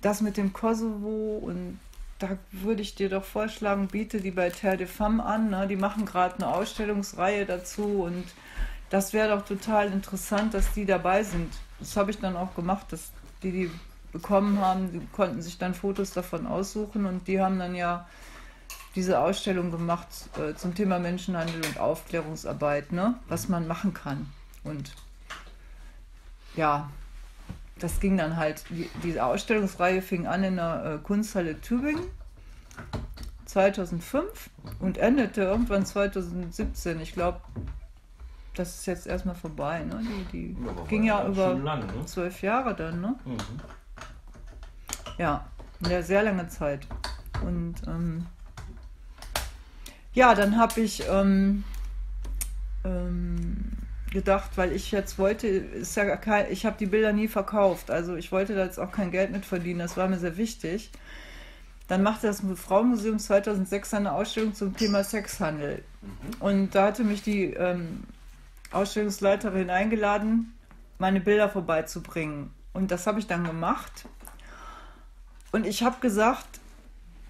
das mit dem Kosovo und da würde ich dir doch vorschlagen, biete die bei Terre des Femmes an, ne? Die machen gerade eine Ausstellungsreihe dazu und das wäre doch total interessant, dass die dabei sind. Das habe ich dann auch gemacht, dass die bekommen haben, die konnten sich dann Fotos davon aussuchen und die haben dann ja diese Ausstellung gemacht zum Thema Menschenhandel und Aufklärungsarbeit, ne? Was man machen kann. Und ja... Das ging dann halt, diese Ausstellungsreihe fing an in der Kunsthalle Tübingen 2005 und endete irgendwann 2017. Ich glaube, das ist jetzt erstmal vorbei. Ne? Die ging ja über lang, ne? 12 Jahre dann. Ne? Mhm. Ja, eine sehr lange Zeit. Und ja, dann habe ich... gedacht, weil ich jetzt wollte, ist ja kein, ich habe die Bilder nie verkauft, also ich wollte da jetzt auch kein Geld mit verdienen, das war mir sehr wichtig. Dann machte das Frauenmuseum 2006 eine Ausstellung zum Thema Sexhandel und da hatte mich die Ausstellungsleiterin eingeladen, meine Bilder vorbeizubringen und das habe ich dann gemacht und ich habe gesagt,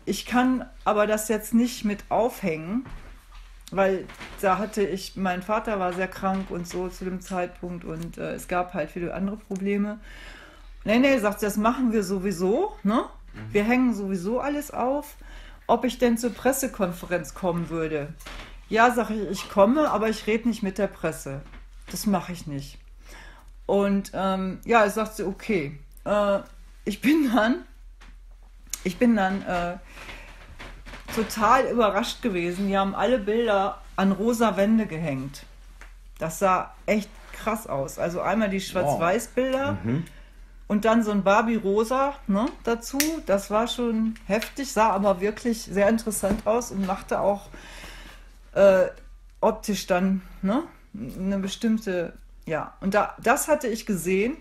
ich kann aber das jetzt nicht mit aufhängen, weil da hatte ich, mein Vater war sehr krank und so zu dem Zeitpunkt und es gab halt viele andere Probleme. Nee, sagt sie, das machen wir sowieso, ne? Wir hängen sowieso alles auf, ob ich denn zur Pressekonferenz kommen würde. Ja, sage ich, ich komme, aber ich rede nicht mit der Presse. Das mache ich nicht. Und ja, sagt sie, okay, ich bin dann total überrascht gewesen. Die haben alle Bilder an rosa Wände gehängt. Das sah echt krass aus. Also einmal die Schwarz-Weiß-Bilder und dann so ein Barbie-Rosa, ne, dazu. Das war schon heftig, sah aber wirklich sehr interessant aus und machte auch optisch dann, ne, eine bestimmte... Ja, und das hatte ich gesehen.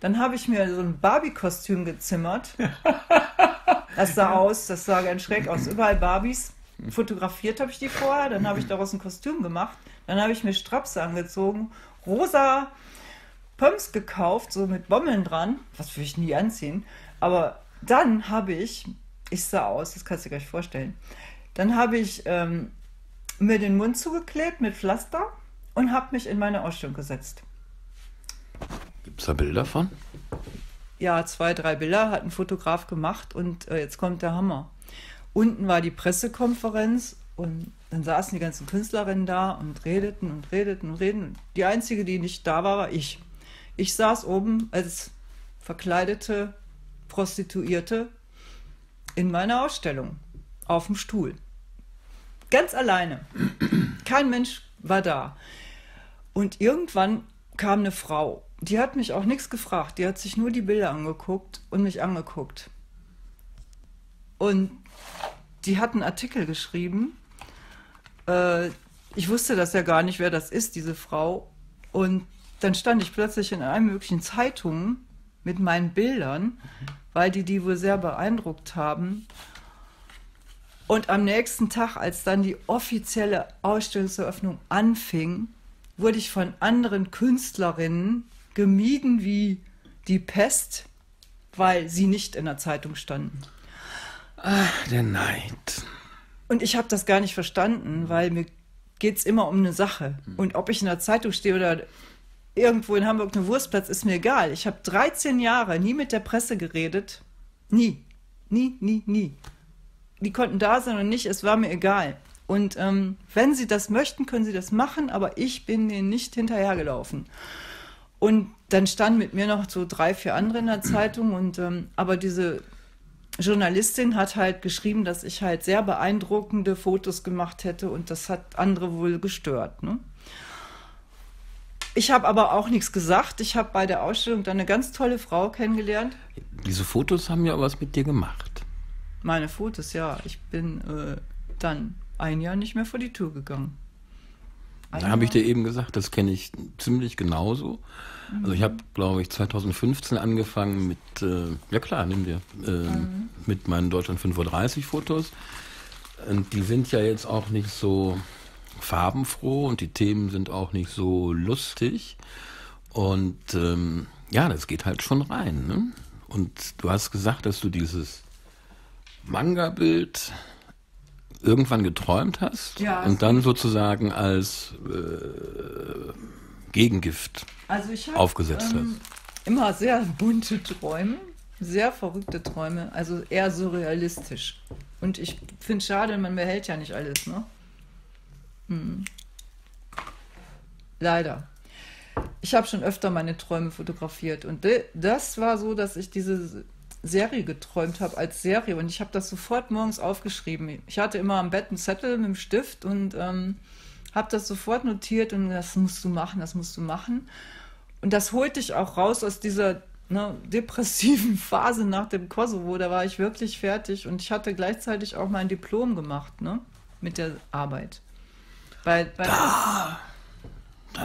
Dann habe ich mir so ein Barbie-Kostüm gezimmert. Das sah aus, das sah ganz schräg aus. Überall Barbies. Fotografiert habe ich die vorher, dann habe ich daraus ein Kostüm gemacht, dann habe ich mir Strapse angezogen, rosa Pumps gekauft, so mit Bommeln dran, was würde ich nie anziehen, aber dann habe ich sah aus, das kannst du dir gleich vorstellen, dann habe ich mir den Mund zugeklebt mit Pflaster und habe mich in meine Ausstellung gesetzt. Gibt es da Bilder von? Ja, 2, 3 Bilder hat ein Fotograf gemacht und jetzt kommt der Hammer. Unten war die Pressekonferenz und dann saßen die ganzen Künstlerinnen da und redeten und redeten und redeten. Die einzige, die nicht da war, war ich. Ich saß oben als verkleidete Prostituierte in meiner Ausstellung auf dem Stuhl. Ganz alleine. Kein Mensch war da. Und irgendwann kam eine Frau. Die hat mich auch nichts gefragt. Die hat sich nur die Bilder angeguckt und mich angeguckt. Und die hat einen Artikel geschrieben. Ich wusste das ja gar nicht, wer das ist, diese Frau. Und dann stand ich plötzlich in allen möglichen Zeitungen mit meinen Bildern, weil die wohl sehr beeindruckt haben. Und am nächsten Tag, als dann die offizielle Ausstellungseröffnung anfing, wurde ich von anderen Künstlerinnen gemieden wie die Pest, weil sie nicht in der Zeitung standen. Ach, der Neid. Und ich habe das gar nicht verstanden, weil mir geht es immer um eine Sache. Und ob ich in der Zeitung stehe oder irgendwo in Hamburg eine Wurstplatz, ist mir egal. Ich habe 13 Jahre nie mit der Presse geredet. Nie. Nie, nie, nie. Die konnten da sein oder nicht, es war mir egal. Und wenn sie das möchten, können sie das machen, aber ich bin denen nicht hinterhergelaufen. Und dann standen mit mir noch so 3, 4 andere in der Zeitung. Und aber diese Journalistin hat halt geschrieben, dass ich halt sehr beeindruckende Fotos gemacht hätte und das hat andere wohl gestört. Ne? Ich habe aber auch nichts gesagt. Ich habe bei der Ausstellung dann eine ganz tolle Frau kennengelernt. Diese Fotos haben ja was mit dir gemacht. Meine Fotos, ja. Ich bin dann ein Jahr nicht mehr vor die Tür gegangen. Da habe ich dir eben gesagt, das kenne ich ziemlich genauso. Also ich habe, glaube ich, 2015 angefangen mit, ja klar, nimm dir, mit meinen Deutschland 35 Fotos. Und die sind ja jetzt auch nicht so farbenfroh und die Themen sind auch nicht so lustig. Und ja, das geht halt schon rein. Ne? Und du hast gesagt, dass du dieses Manga-Bild irgendwann geträumt hast, ja, und dann sozusagen als Gegengift aufgesetzt hast. Immer sehr bunte Träume, sehr verrückte Träume, also eher surrealistisch. Und ich finde es schade, man behält ja nicht alles, ne? Hm. Leider. Ich habe schon öfter meine Träume fotografiert und das war so, dass ich diese Serie geträumt habe als Serie und ich habe das sofort morgens aufgeschrieben. Ich hatte immer am Bett einen Zettel mit dem Stift und habe das sofort notiert und das musst du machen, das musst du machen. Und das holte ich auch raus aus dieser depressiven Phase nach dem Kosovo. Da war ich wirklich fertig und ich hatte gleichzeitig auch mein Diplom gemacht, ne, mit der Arbeit. Dann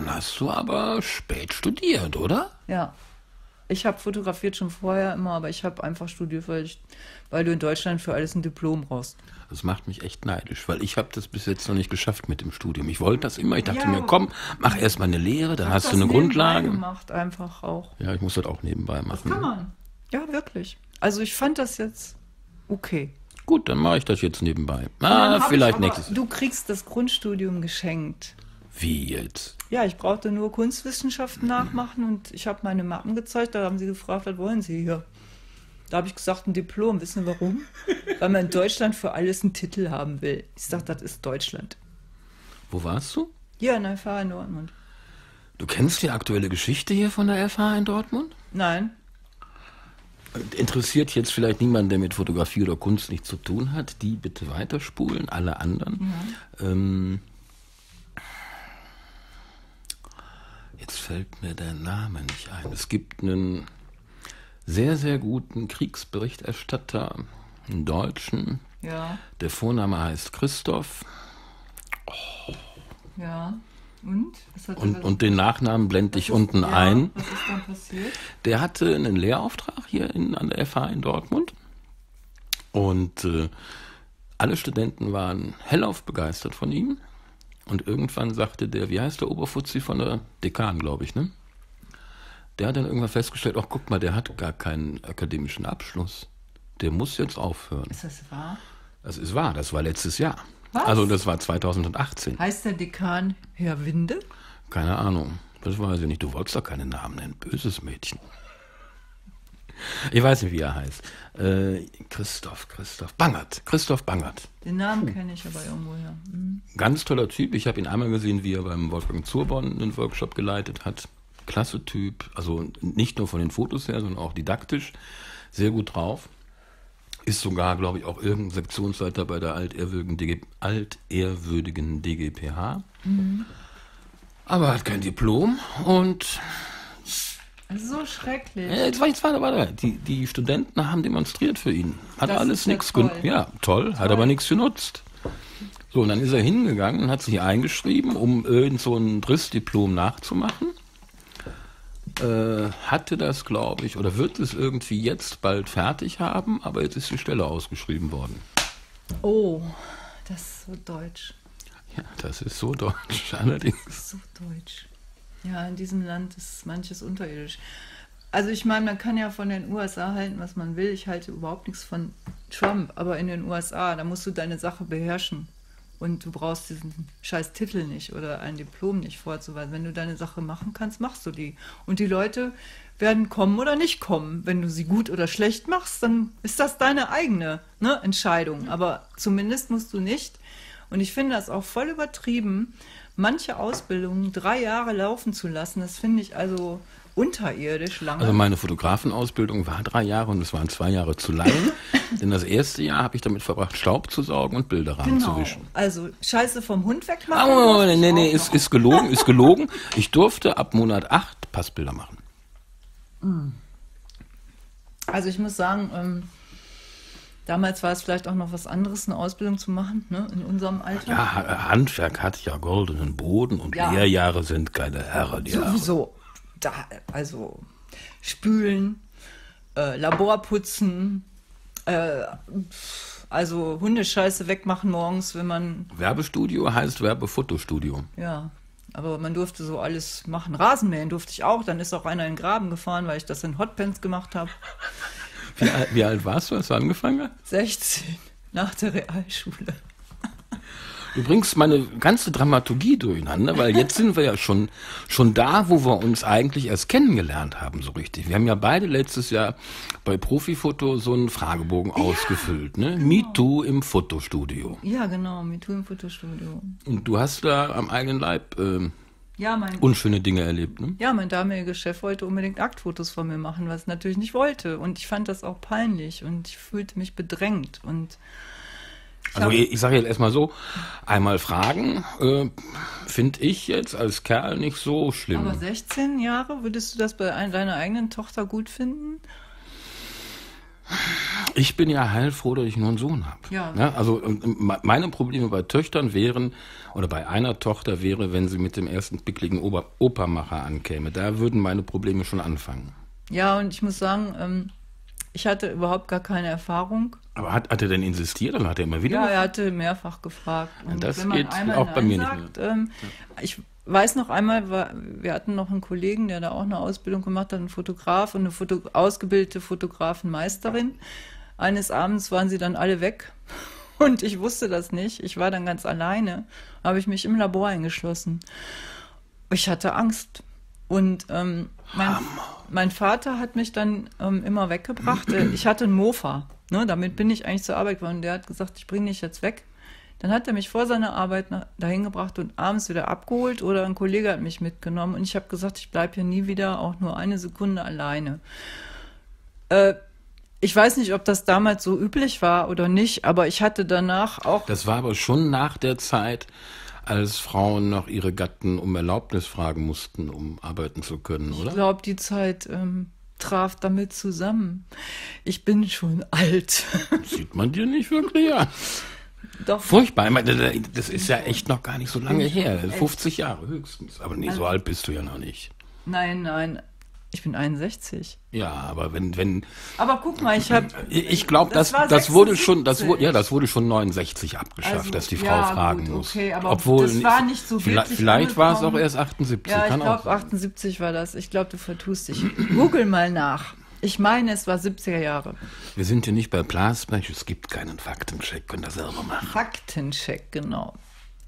hast du aber spät studiert, oder? Ja. Ich habe fotografiert schon vorher immer, aber ich habe einfach studiert, weil du in Deutschland für alles ein Diplom brauchst. Das macht mich echt neidisch, weil ich habe das bis jetzt noch nicht geschafft mit dem Studium. Ich wollte das immer. Ich dachte mir, komm, mach erstmal eine Lehre, dann hast du eine Grundlage. Ich habe das nebenbei gemacht, einfach auch. Ja, ich muss das auch nebenbei machen. Das kann man. Ja, wirklich. Also ich fand das jetzt okay. Gut, dann mache ich das jetzt nebenbei. Ah, vielleicht nächstes Jahr. Du kriegst das Grundstudium geschenkt. Wie jetzt? Ja, ich brauchte nur Kunstwissenschaften nachmachen und ich habe meine Mappen gezeigt, da haben sie gefragt, was wollen Sie hier? Da habe ich gesagt, ein Diplom. Wissen Sie warum? Weil man in Deutschland für alles einen Titel haben will. Ich sage, das ist Deutschland. Wo warst du? Hier in der FH in Dortmund. Du kennst die aktuelle Geschichte hier von der FH in Dortmund? Nein. Interessiert jetzt vielleicht niemanden, der mit Fotografie oder Kunst nichts zu tun hat. Die bitte weiterspulen, alle anderen. Ja. Jetzt fällt mir der Name nicht ein. Es gibt einen sehr, sehr guten Kriegsberichterstatter, einen Deutschen. Ja. Der Vorname heißt Christoph. Oh. Ja, und? Und den Nachnamen blende ich unten ein. Was ist dann passiert? Der hatte einen Lehrauftrag hier an der FH in Dortmund Und alle Studenten waren hellauf begeistert von ihm. Und irgendwann sagte der, wie heißt der Oberfuzzi von der Dekan, glaube ich, ne? Der hat dann irgendwann festgestellt, ach guck mal, der hat gar keinen akademischen Abschluss. Der muss jetzt aufhören. Ist das wahr? Das ist wahr, das war letztes Jahr. Was? Also das war 2018. Heißt der Dekan Herr Winde? Keine Ahnung, das weiß ich nicht. Du wolltest doch keine Namen nennen, böses Mädchen. Ich weiß nicht, wie er heißt. Christoph Bangert. Den Namen kenne ich aber irgendwoher. Mhm. Ganz toller Typ. Ich habe ihn einmal gesehen, wie er beim Wolfgang Zurborn einen Workshop geleitet hat. Klasse Typ. Also nicht nur von den Fotos her, sondern auch didaktisch. Sehr gut drauf. Ist sogar, glaube ich, auch irgendein Sektionsleiter bei der altehrwürdigen DGPH. Mhm. Aber hat kein Diplom und... So schrecklich. Die Studenten haben demonstriert für ihn. Hat das alles nichts genutzt. Ja, toll, hat aber nichts genutzt. So, und dann ist er hingegangen und hat sich eingeschrieben, um irgend so ein Rissdiplom nachzumachen. Hatte das, glaube ich, oder wird es irgendwie jetzt bald fertig haben, aber jetzt ist die Stelle ausgeschrieben worden. Oh, das ist so deutsch. Ja, das ist so deutsch, allerdings. Das ist so deutsch. Ja, in diesem Land ist manches unterirdisch. Also ich meine, man kann ja von den USA halten, was man will. Ich halte überhaupt nichts von Trump, aber in den USA, da musst du deine Sache beherrschen. Und du brauchst diesen scheiß Titel nicht oder ein Diplom nicht vorzuweisen. Wenn du deine Sache machen kannst, machst du die. Und die Leute werden kommen oder nicht kommen. Wenn du sie gut oder schlecht machst, dann ist das deine eigene, ne, Entscheidung. Aber zumindest musst du nicht. Und ich finde das auch voll übertrieben, manche Ausbildungen 3 Jahre laufen zu lassen, das finde ich also unterirdisch lange. Also meine Fotografenausbildung war 3 Jahre und es waren 2 Jahre zu lang, denn das erste Jahr habe ich damit verbracht, Staub zu saugen und Bilderrahmen zu wischen. Also Scheiße vom Hund wegmachen? Oh, nee, ist gelogen, ist gelogen. Ich durfte ab Monat 8 Passbilder machen. Also ich muss sagen, damals war es vielleicht auch noch was anderes, eine Ausbildung zu machen, ne, in unserem Alter. Ja, Handwerk hat ja goldenen Boden und ja. Lehrjahre sind keine Herrenjahre. Sowieso. Da, also spülen, Laborputzen, also Hundescheiße wegmachen morgens, wenn man... Werbestudio heißt Werbefotostudio. Ja, aber man durfte so alles machen. Rasenmähen durfte ich auch, dann ist auch einer in den Graben gefahren, weil ich das in Hotpants gemacht habe. Wie alt warst du, als du angefangen hast? 16, nach der Realschule. Du bringst meine ganze Dramaturgie durcheinander, weil jetzt sind wir ja schon da, wo wir uns eigentlich erst kennengelernt haben, so richtig. Wir haben ja beide letztes Jahr bei Profifoto so einen Fragebogen ausgefüllt, ne? Genau. MeToo im Fotostudio. Ja, genau, MeToo im Fotostudio. Und du hast da am eigenen Leib... unschöne Dinge erlebt, ne? Ja, mein damaliger Chef wollte unbedingt Aktfotos von mir machen, was ich natürlich nicht wollte. Und ich fand das auch peinlich und ich fühlte mich bedrängt. Und ich sage jetzt erstmal so, einmal fragen, finde ich jetzt als Kerl nicht so schlimm. Aber 16 Jahre, würdest du das bei deiner eigenen Tochter gut finden? Ich bin ja heilfroh, dass ich nur einen Sohn habe. Ja. Ja, also meine Probleme bei Töchtern wären, oder bei einer Tochter wäre, wenn sie mit dem ersten pickligen Opermacher ankäme. Da würden meine Probleme schon anfangen. Ja, und ich muss sagen, ich hatte überhaupt gar keine Erfahrung. Aber hat er denn insistiert oder hat er immer wieder? Ja, er hatte mehrfach gefragt. Und das geht auch bei mir nicht mehr. Ich weiß noch einmal, wir hatten noch einen Kollegen, der da auch eine Ausbildung gemacht hat, einen Fotograf und eine ausgebildete Fotografenmeisterin. Eines Abends waren sie dann alle weg und ich wusste das nicht. Ich war dann ganz alleine, habe ich mich im Labor eingeschlossen. Ich hatte Angst und mein Vater hat mich dann immer weggebracht. Ich hatte einen Mofa, ne? Damit bin ich eigentlich zur Arbeit gegangen. Der hat gesagt, ich bringe dich jetzt weg. Dann hat er mich vor seiner Arbeit dahin gebracht und abends wieder abgeholt oder ein Kollege hat mich mitgenommen und ich habe gesagt, ich bleibe hier nie wieder, auch nur eine Sekunde alleine. Ich weiß nicht, ob das damals so üblich war oder nicht, aber ich hatte danach auch... Das war aber schon nach der Zeit, als Frauen noch ihre Gatten um Erlaubnis fragen mussten, um arbeiten zu können, oder? Ich glaube, die Zeit... traf damit zusammen. Ich bin schon alt. Sieht man dir nicht wirklich an. Doch. Furchtbar. Das ist ja echt noch gar nicht so lange her. 50 Jahre höchstens. Aber nee, so alt bist du ja noch nicht. Nein, nein. Ich bin 61. Ja, aber wenn. Aber guck mal, ich glaube, das wurde schon, das wurde schon 69 abgeschafft, also, dass die Frau fragen muss. Okay, aber obwohl, das war nicht so wirklich. Vielleicht war es auch erst 78. Ja, ich glaube 78 war das. Ich glaube, du vertust dich. Google mal nach. Ich meine, es war 70er Jahre. Wir sind hier nicht bei Plasberg, es gibt keinen Faktencheck, könnt ihr selber machen. Faktencheck, genau.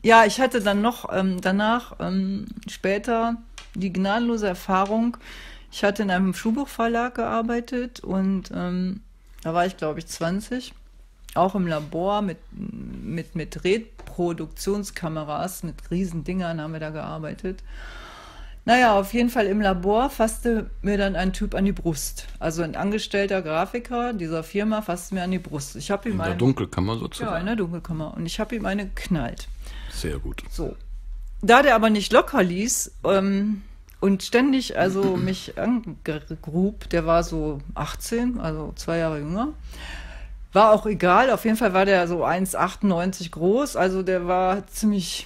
Ja, ich hatte dann noch danach später die gnadenlose Erfahrung. Ich hatte in einem Schulbuchverlag gearbeitet und da war ich, glaube ich, 20. Auch im Labor mit Reproduktionskameras, mit Riesendingern haben wir da gearbeitet. Naja, auf jeden Fall im Labor fasste mir dann ein Typ an die Brust. Also ein angestellter Grafiker dieser Firma fasste mir an die Brust. Ich habe ihm in der Dunkelkammer sozusagen. Ja, in der Dunkelkammer. Und ich habe ihm eine geknallt. Sehr gut. So. Da der aber nicht locker ließ und ständig also mich angrub, der war so 18, also 2 Jahre jünger, war auch egal. Auf jeden Fall war der so 1,98 groß, also der war ziemlich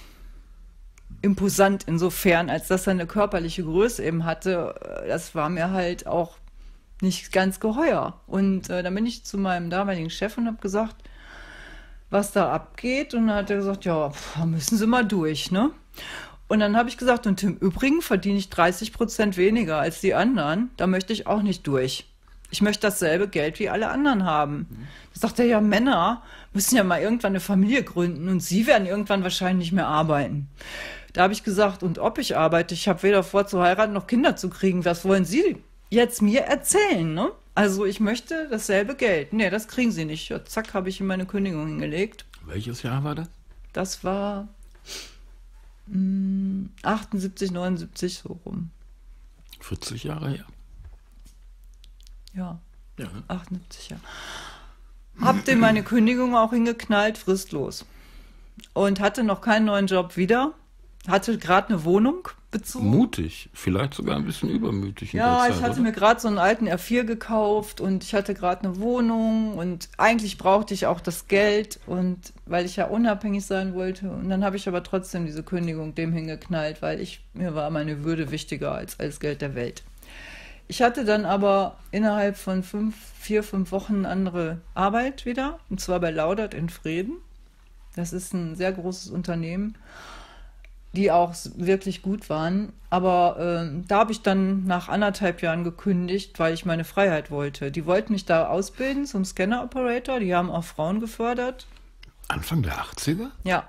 imposant insofern, als dass er eine körperliche Größe eben hatte. Das war mir halt auch nicht ganz geheuer. Und dann bin ich zu meinem damaligen Chef und habe gesagt, was da abgeht. Und dann hat er gesagt, ja, da müssen Sie mal durch, ne? Und dann habe ich gesagt, und im Übrigen verdiene ich 30% weniger als die anderen. Da möchte ich auch nicht durch. Ich möchte dasselbe Geld wie alle anderen haben. Da sagt er, ja, Männer müssen ja mal irgendwann eine Familie gründen und sie werden irgendwann wahrscheinlich nicht mehr arbeiten. Da habe ich gesagt, und ob ich arbeite, ich habe weder vor zu heiraten noch Kinder zu kriegen. Was wollen Sie jetzt mir erzählen, ne? Also ich möchte dasselbe Geld. Nee, das kriegen Sie nicht. Ja, zack, habe ich ihm meine Kündigung hingelegt. Welches Jahr war das? Das war 78, 79 so rum. 40 Jahre her. Ja, ja, 78 Jahre. Hab dem meine Kündigung auch hingeknallt, fristlos. Und hatte noch keinen neuen Job wieder. Hatte gerade eine Wohnung bezogen. Mutig, vielleicht sogar ein bisschen übermütig. Ja, ich hatte mir gerade so einen alten R4 gekauft und ich hatte gerade eine Wohnung und eigentlich brauchte ich auch das Geld, und weil ich ja unabhängig sein wollte. Und dann habe ich aber trotzdem diese Kündigung dem hingeknallt, weil mir war meine Würde wichtiger als alles Geld der Welt. Ich hatte dann aber innerhalb von 4, 5 Wochen andere Arbeit wieder, und zwar bei Laudert in Vreden. Das ist ein sehr großes Unternehmen, die auch wirklich gut waren. Aber da habe ich dann nach 1,5 Jahren gekündigt, weil ich meine Freiheit wollte. Die wollten mich da ausbilden zum Scanner-Operator, die haben auch Frauen gefördert. Anfang der 80er? Ja.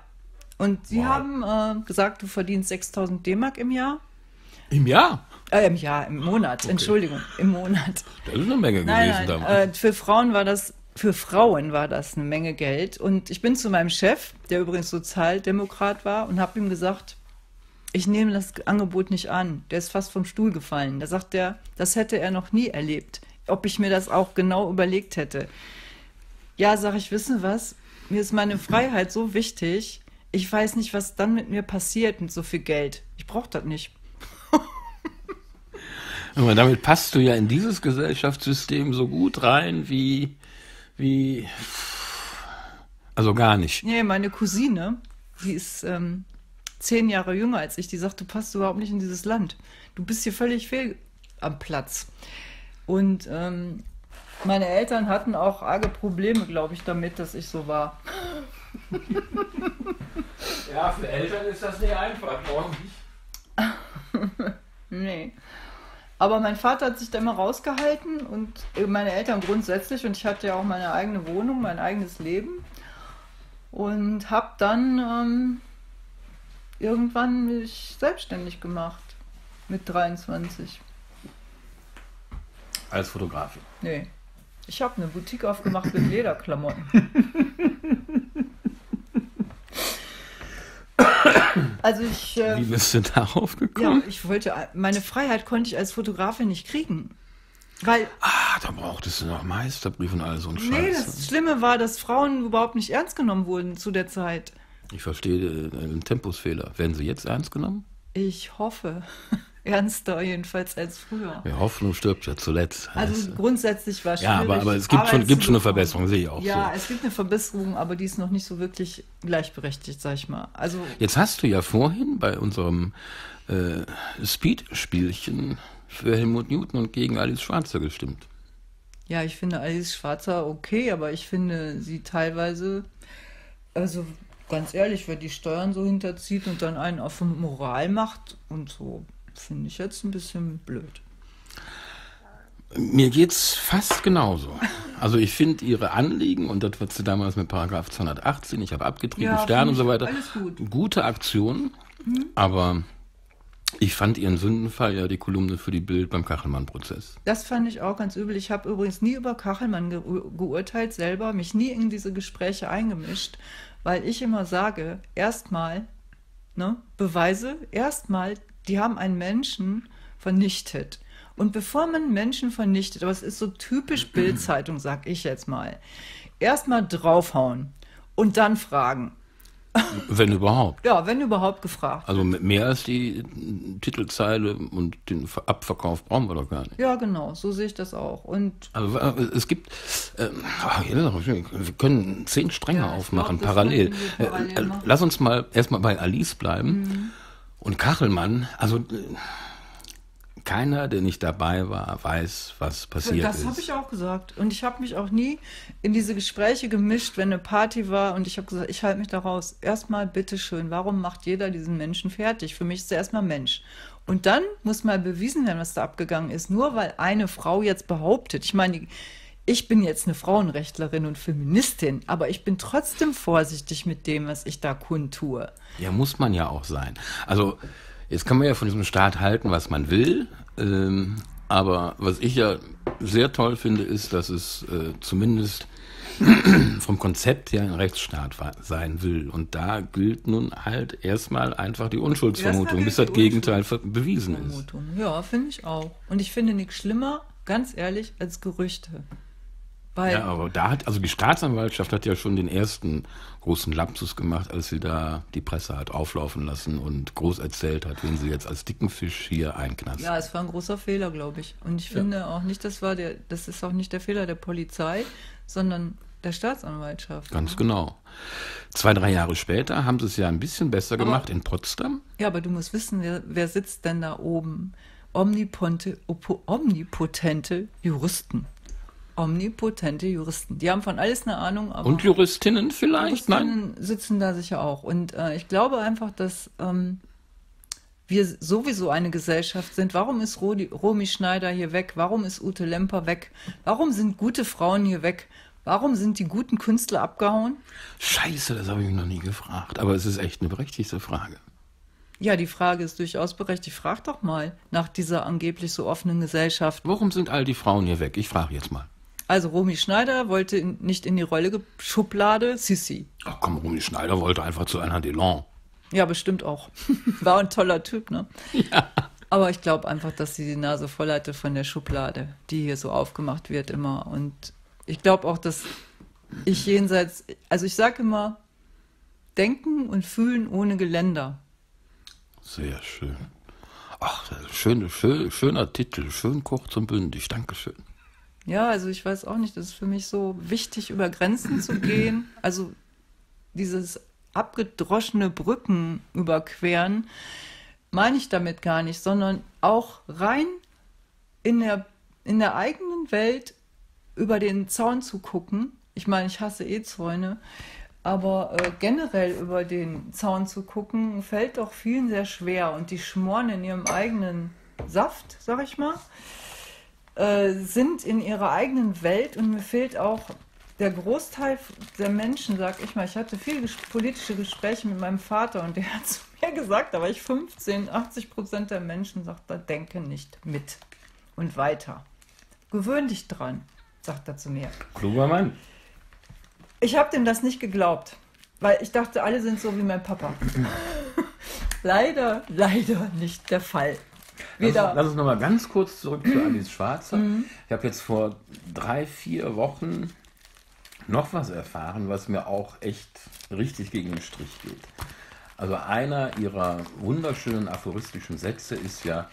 Und die haben gesagt, du verdienst 6.000 D-Mark im Jahr. Im Jahr? Im Jahr, im Monat, okay. Entschuldigung, im Monat. Das ist eine Menge gewesen damals. Für Frauen war das eine Menge Geld. Und ich bin zu meinem Chef, der übrigens Sozialdemokrat war, und habe ihm gesagt, ich nehme das Angebot nicht an. Der ist fast vom Stuhl gefallen. Da sagt er, das hätte er noch nie erlebt, ob ich mir das auch genau überlegt hätte. Ja, sage ich, wissen Sie was, mir ist meine Freiheit so wichtig, ich weiß nicht, was dann mit mir passiert mit so viel Geld. Ich brauche das nicht. Aber damit passt du ja in dieses Gesellschaftssystem so gut rein wie also gar nicht. Nee, meine Cousine, die ist 10 Jahre jünger als ich, die sagt, du passt überhaupt nicht in dieses Land. Du bist hier völlig fehl am Platz. Und meine Eltern hatten auch arge Probleme, glaube ich, damit, dass ich so war. Ja, für Eltern ist das nicht einfach, glaube ich. Nee. Aber mein Vater hat sich da immer rausgehalten und meine Eltern grundsätzlich, und ich hatte ja auch meine eigene Wohnung, mein eigenes Leben, und habe dann irgendwann mich selbstständig gemacht mit 23. Als Fotografin? Nee, ich habe eine Boutique aufgemacht mit Lederklamotten. Also ich, wie bist du darauf gekommen? Ja, ich wollte, meine Freiheit konnte ich als Fotografin nicht kriegen. Weil, da brauchtest du noch Meisterbrief und all so einen Scheiß. Nee, das Schlimme war, dass Frauen überhaupt nicht ernst genommen wurden zu der Zeit. Ich verstehe einen Tempusfehler. Werden sie jetzt ernst genommen? Ich hoffe. Ernster jedenfalls als früher. Ja, Hoffnung stirbt ja zuletzt. Also grundsätzlich war es schwierig. Ja, aber es gibt schon eine Verbesserung, sehe ich auch. Ja, so. Es gibt eine Verbesserung, aber die ist noch nicht so wirklich gleichberechtigt, sag ich mal. Also jetzt hast du ja vorhin bei unserem Speed-Spielchen für Helmut Newton und gegen Alice Schwarzer gestimmt. Ja, ich finde Alice Schwarzer okay, aber ich finde sie teilweise, also ganz ehrlich, wer die Steuern so hinterzieht und dann einen auf Moral macht und so, finde ich jetzt ein bisschen blöd. Mir geht's fast genauso. Also ich finde ihre Anliegen, und das, was sie damals mit Paragraph 218, ich habe abgetrieben, ja, Stern und so weiter, alles gut. Gute Aktionen, aber ich fand ihren Sündenfall, ja, die Kolumne für die Bild beim Kachelmann-Prozess. Das fand ich auch ganz übel. Ich habe übrigens nie über Kachelmann geurteilt selber, mich nie in diese Gespräche eingemischt, weil ich immer sage, erstmal, ne, Beweise, erstmal, die haben einen Menschen vernichtet. Und bevor man Menschen vernichtet, aber es ist so typisch Bild-Zeitung, sag ich jetzt mal, erstmal draufhauen und dann fragen. Wenn überhaupt. Ja, wenn überhaupt gefragt. Also mehr als die Titelzeile und den Abverkauf brauchen wir doch gar nicht. Ja, genau, so sehe ich das auch. Und also es gibt, wir können 10 Stränge aufmachen, parallel. Lass uns mal erstmal bei Alice bleiben und Kachelmann, also... Keiner, der nicht dabei war, weiß, was passiert ist. Das habe ich auch gesagt. Und ich habe mich auch nie in diese Gespräche gemischt, wenn eine Party war. Und ich habe gesagt, ich halte mich da raus. Erstmal, bitteschön, warum macht jeder diesen Menschen fertig? Für mich ist er erstmal Mensch. Und dann muss mal bewiesen werden, was da abgegangen ist. Nur weil eine Frau jetzt behauptet, ich meine, ich bin jetzt eine Frauenrechtlerin und Feministin, aber ich bin trotzdem vorsichtig mit dem, was ich da kundtue. Ja, muss man ja auch sein. Also... Jetzt kann man ja von diesem Staat halten, was man will, aber was ich ja sehr toll finde, ist, dass es zumindest vom Konzept her ein Rechtsstaat sein will. Und da gilt nun halt erstmal einfach die Unschuldsvermutung, bis das Gegenteil bewiesen ist. Ja, finde ich auch. Und ich finde nichts schlimmer, ganz ehrlich, als Gerüchte. Weil ja, aber da hat, also die Staatsanwaltschaft hat ja schon den ersten großen Lapsus gemacht, als sie da die Presse hat auflaufen lassen und groß erzählt hat, wen sie jetzt als dicken Fisch hier einknasten. Ja, es war ein großer Fehler, glaube ich. Und ich finde auch nicht, das ist auch nicht der Fehler der Polizei, sondern der Staatsanwaltschaft. Ganz genau. 2, 3 Jahre später haben sie es ja ein bisschen besser gemacht in Potsdam. Ja, aber du musst wissen, wer sitzt denn da oben? Omnipotente Juristen. Omnipotente Juristen. Die haben von alles eine Ahnung. Aber und Juristinnen vielleicht? Juristinnen sitzen da sicher auch. Und ich glaube einfach, dass wir sowieso eine Gesellschaft sind. Warum ist Romy Schneider hier weg? Warum ist Ute Lemper weg? Warum sind gute Frauen hier weg? Warum sind die guten Künstler abgehauen? Scheiße, das habe ich mich noch nie gefragt. Aber es ist echt eine berechtigte Frage. Ja, die Frage ist durchaus berechtigt. Frag doch mal nach dieser angeblich so offenen Gesellschaft. Warum sind all die Frauen hier weg? Ich frage jetzt mal. Also Romy Schneider wollte nicht in die Schublade Sissi. Ach komm, Romy Schneider wollte einfach zu Alain Delon. Ja, bestimmt auch. War ein toller Typ, ne? Ja. Aber ich glaube einfach, dass sie die Nase voll hatte von der Schublade, die hier so aufgemacht wird immer. Und ich glaube auch, dass ich jenseits, also ich sage immer, denken und fühlen ohne Geländer. Sehr schön. Ach, schöner Titel, schön kurz und bündig, Dankeschön. Ja, also ich weiß auch nicht, das ist für mich so wichtig, über Grenzen zu gehen. Also dieses abgedroschene Brücken überqueren, meine ich damit gar nicht, sondern auch rein in der eigenen Welt über den Zaun zu gucken. Ich meine, ich hasse Zäune, aber generell über den Zaun zu gucken, fällt doch vielen sehr schwer. Und die schmoren in ihrem eigenen Saft, sag ich mal, sind in ihrer eigenen Welt, und mir fehlt auch der Großteil der Menschen, sag ich mal. Ich hatte viele politische Gespräche mit meinem Vater und der hat zu mir gesagt, da war ich 15, 80% der Menschen, sagt er, denke nicht mit und weiter. Gewöhn dich dran, sagt er zu mir. Kluger Mann. Ich habe dem das nicht geglaubt, weil ich dachte, alle sind so wie mein Papa. Leider, leider nicht der Fall. Lass uns nochmal ganz kurz zurück zu Alice Schwarzer. Ich habe jetzt vor 3, 4 Wochen noch was erfahren, was mir auch echt richtig gegen den Strich geht. Also einer ihrer wunderschönen aphoristischen Sätze ist ja,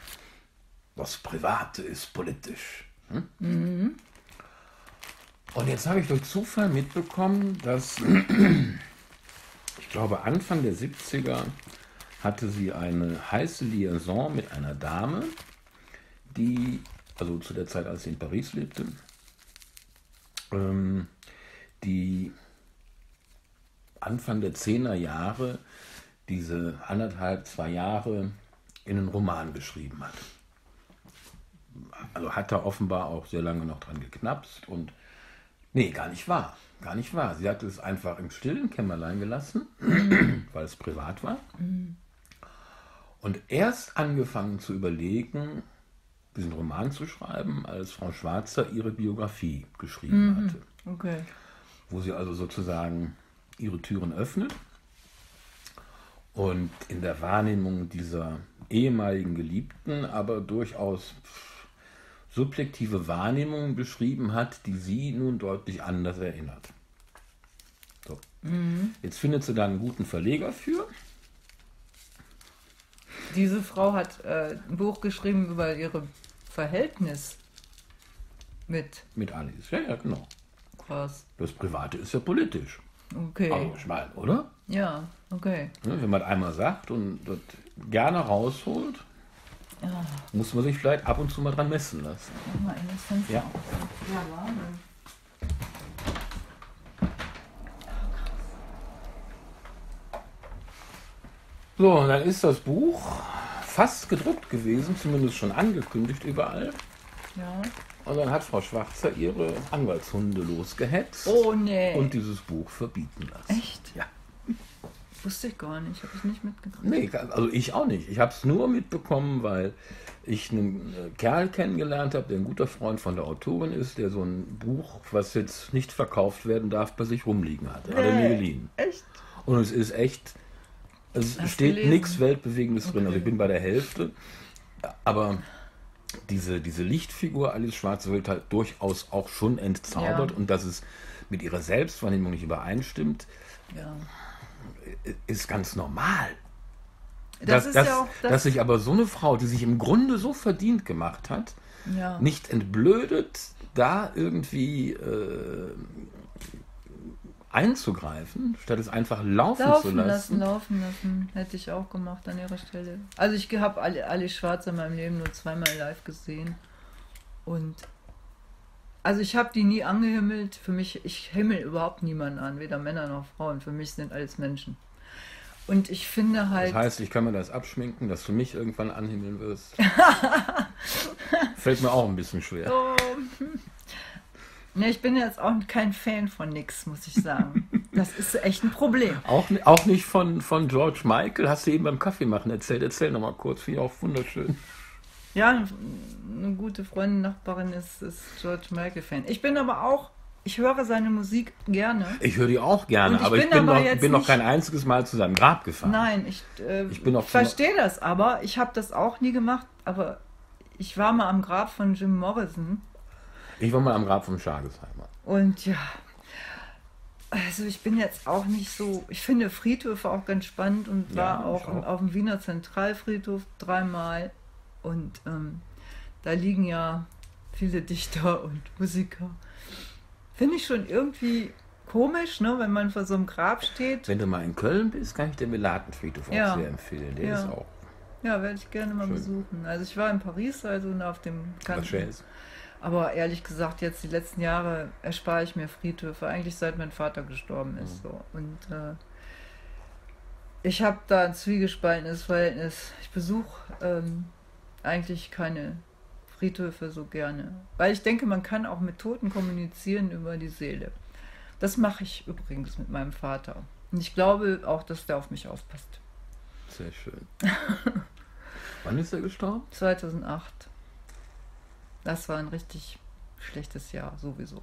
das Private ist politisch. Und jetzt habe ich durch Zufall mitbekommen, dass, ich glaube, Anfang der 70er hatte sie eine heiße Liaison mit einer Dame, die, also zu der Zeit, als sie in Paris lebte, die Anfang der 10er Jahre, diese 1,5, 2 Jahre in einen Roman geschrieben hat. Also hat er offenbar auch sehr lange noch dran geknapst und nee, gar nicht wahr. Gar nicht wahr. Sie hat es einfach im stillen Kämmerlein gelassen, weil es privat war. Und erst angefangen zu überlegen, diesen Roman zu schreiben, als Frau Schwarzer ihre Biografie geschrieben hatte. Okay. Wo sie also sozusagen ihre Türen öffnet und in der Wahrnehmung dieser ehemaligen Geliebten, aber durchaus subjektive Wahrnehmungen beschrieben hat, die sie nun deutlich anders erinnert. So. Jetzt findet sie da einen guten Verleger für. Diese Frau hat ein Buch geschrieben über ihre Verhältnis mit Alice. Ja, ja, genau. Krass. Das Private ist ja politisch. Okay. Aber ich meine, oder? Ja, okay. Ja, wenn man einmal sagt und das gerne rausholt, ja, muss man sich vielleicht ab und zu mal dran messen lassen. Mach mal in das Fenster. Ja. Ja, Wahnsinn. So, und dann ist das Buch fast gedruckt gewesen, zumindest schon angekündigt überall. Ja. Und dann hat Frau Schwarzer ihre Anwaltshunde losgehetzt. Oh, nee. Und dieses Buch verbieten lassen. Echt? Ja. Wusste ich gar nicht, habe ich nicht mitgekommen. Nee, also ich auch nicht. Ich habe es nur mitbekommen, weil ich einen Kerl kennengelernt habe, der ein guter Freund von der Autorin ist, der so ein Buch, was jetzt nicht verkauft werden darf, bei sich rumliegen hat. Nee. Hat er mir geliehen. Echt? Und es ist echt... Es hast steht nichts Weltbewegendes drin, also ich bin bei der Hälfte, aber diese Lichtfigur Alice Schwarzer wird halt durchaus auch schon entzaubert, ja, und dass es mit ihrer Selbstwahrnehmung nicht übereinstimmt, ja, ist ganz normal. Dass sich aber so eine Frau, die sich im Grunde so verdient gemacht hat, ja, nicht entblödet, da irgendwie... einzugreifen, statt es einfach laufen zu lassen. Hätte ich auch gemacht an ihrer Stelle. Also ich habe Alice Schwarzer in meinem Leben nur 2-mal live gesehen und also ich habe die nie angehimmelt. Für mich, ich himmel überhaupt niemanden an, weder Männer noch Frauen. Für mich sind alles Menschen. Und ich finde halt... Das heißt, ich kann mir das abschminken, dass du mich irgendwann anhimmeln wirst. Fällt mir auch ein bisschen schwer. Oh. Ne, ich bin jetzt auch kein Fan von nix, muss ich sagen. Das ist echt ein Problem. Auch nicht von George Michael, hast du eben beim Kaffeemachen erzählt. Erzähl nochmal kurz, finde ich auch wunderschön. Ja, eine gute Freundin, Nachbarin ist George Michael-Fan. Ich bin aber auch, ich höre seine Musik gerne. Ich höre die auch gerne, aber ich bin noch kein einziges Mal zu seinem Grab gefahren. Nein, ich verstehe das, aber ich habe das auch nie gemacht. Aber ich war mal am Grab von Jim Morrison. Ich war mal am Grab vom Schargesheimer. Und ja, also ich bin jetzt auch nicht so, ich finde Friedhöfe auch ganz spannend und ja, war auch auf dem Wiener Zentralfriedhof 3-mal und da liegen ja viele Dichter und Musiker. Finde ich schon irgendwie komisch, ne, wenn man vor so einem Grab steht. Wenn du mal in Köln bist, kann ich den Melatenfriedhof auch sehr empfehlen, der ist auch. Ja, werde ich gerne mal besuchen. Also ich war in Paris, also auf dem Kanton. Aber ehrlich gesagt, jetzt die letzten Jahre erspare ich mir Friedhöfe, eigentlich seit mein Vater gestorben ist. So. Und ich habe da ein zwiegespaltenes Verhältnis. Ich besuche eigentlich keine Friedhöfe so gerne. Weil ich denke, man kann auch mit Toten kommunizieren über die Seele. Das mache ich übrigens mit meinem Vater. Und ich glaube auch, dass der auf mich aufpasst. Sehr schön. Wann ist er gestorben? 2008. Das war ein richtig schlechtes Jahr, sowieso.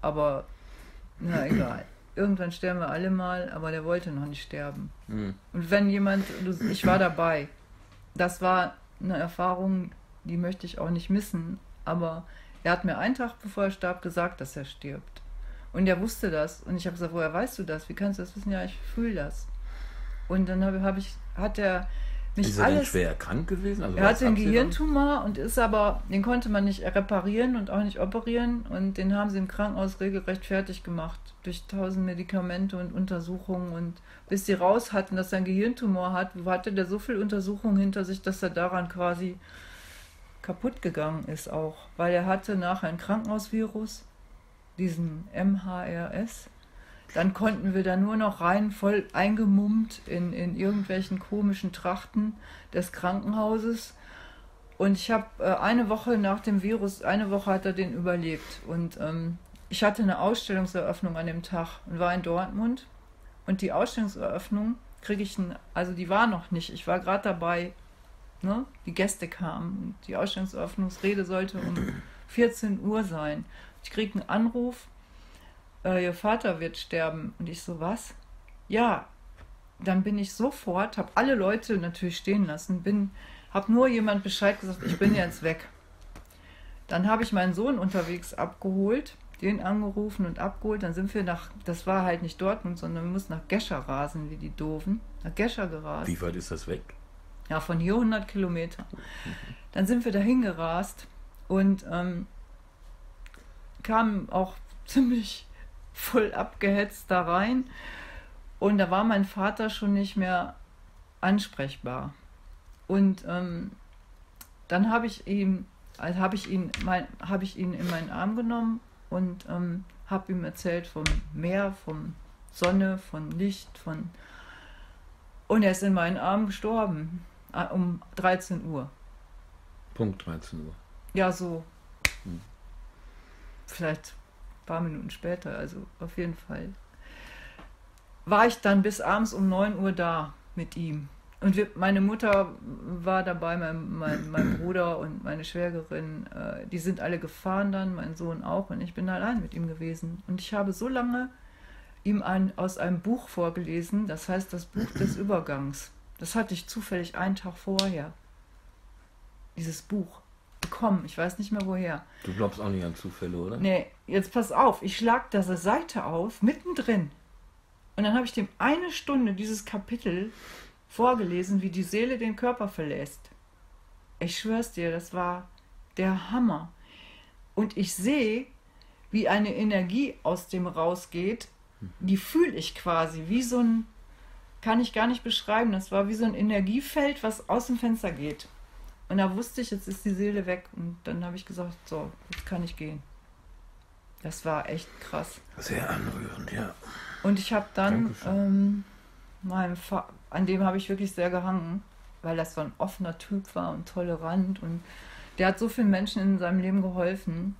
Aber, na egal. Irgendwann sterben wir alle mal, aber der wollte noch nicht sterben. Mhm. Und wenn jemand, ich war dabei, das war eine Erfahrung, die möchte ich auch nicht missen, aber er hat mir einen Tag bevor er starb gesagt, dass er stirbt. Und er wusste das. Und ich habe gesagt, woher weißt du das? Wie kannst du das wissen? Ja, ich fühle das. Und dann hat er... Ist er denn schwer krank gewesen? Also er hatte einen Gehirntumor und ist aber, den konnte man nicht reparieren und auch nicht operieren und den haben sie im Krankenhaus regelrecht fertig gemacht durch 1000 Medikamente und Untersuchungen und bis sie raus hatten, dass er einen Gehirntumor hat, hatte der so viel Untersuchungen hinter sich, dass er daran quasi kaputt gegangen ist auch, weil er hatte nachher ein Krankenhausvirus, diesen MHRS. Dann konnten wir da nur noch rein, voll eingemummt in irgendwelchen komischen Trachten des Krankenhauses. Und ich habe eine Woche nach dem Virus, eine Woche hat er den überlebt. Und ich hatte eine Ausstellungseröffnung an dem Tag und war in Dortmund. Und die Ausstellungseröffnung kriege ich, also die war noch nicht, ich war gerade dabei, ne? Die Gäste kamen. Die Ausstellungseröffnungsrede sollte um 14 Uhr sein. Ich kriege einen Anruf, ihr Vater wird sterben. Und ich so, was? Ja, dann bin ich sofort, habe alle Leute natürlich stehen lassen, habe nur jemand Bescheid gesagt, ich bin jetzt weg. Dann habe ich meinen Sohn unterwegs abgeholt, den angerufen und abgeholt. Dann sind wir nach, das war halt nicht Dortmund, sondern wir mussten nach Gescher rasen, wie die Doofen. Nach Gescher gerast. Wie weit ist das weg? Ja, von hier 100 Kilometer. Dann sind wir dahin gerast und kamen auch ziemlich voll abgehetzt da rein. Und da war mein Vater schon nicht mehr ansprechbar. Und dann habe ich ihn in meinen Arm genommen und habe ihm erzählt vom Meer, vom Sonne, von Licht, von... Und er ist in meinen Armen gestorben, um 13 Uhr. Punkt 13 Uhr. Ja, so. Hm. Vielleicht ein paar Minuten später, also auf jeden Fall. War ich dann bis abends um 9 Uhr da mit ihm. Und meine Mutter war dabei, mein Bruder und meine Schwägerin, die sind alle gefahren dann, mein Sohn auch, und ich bin allein mit ihm gewesen. Und ich habe so lange ihm aus einem Buch vorgelesen, das heißt das Buch des Übergangs. Das hatte ich zufällig einen Tag vorher, dieses Buch bekommen, ich weiß nicht mehr woher. Du glaubst auch nicht an Zufälle, oder? Nee, jetzt pass auf, ich schlag da eine Seite auf, mittendrin. Und dann habe ich dem eine Stunde dieses Kapitel vorgelesen, wie die Seele den Körper verlässt. Ich schwör's dir, das war der Hammer. Und ich sehe, wie eine Energie aus dem rausgeht, die fühle ich quasi, wie so ein, kann ich gar nicht beschreiben, das war wie so ein Energiefeld, was aus dem Fenster geht. Und da wusste ich, jetzt ist die Seele weg. Und dann habe ich gesagt, so, jetzt kann ich gehen. Das war echt krass. Sehr anrührend, ja. Und ich habe dann an dem habe ich wirklich sehr gehangen, weil das so ein offener Typ war und tolerant und der hat so vielen Menschen in seinem Leben geholfen.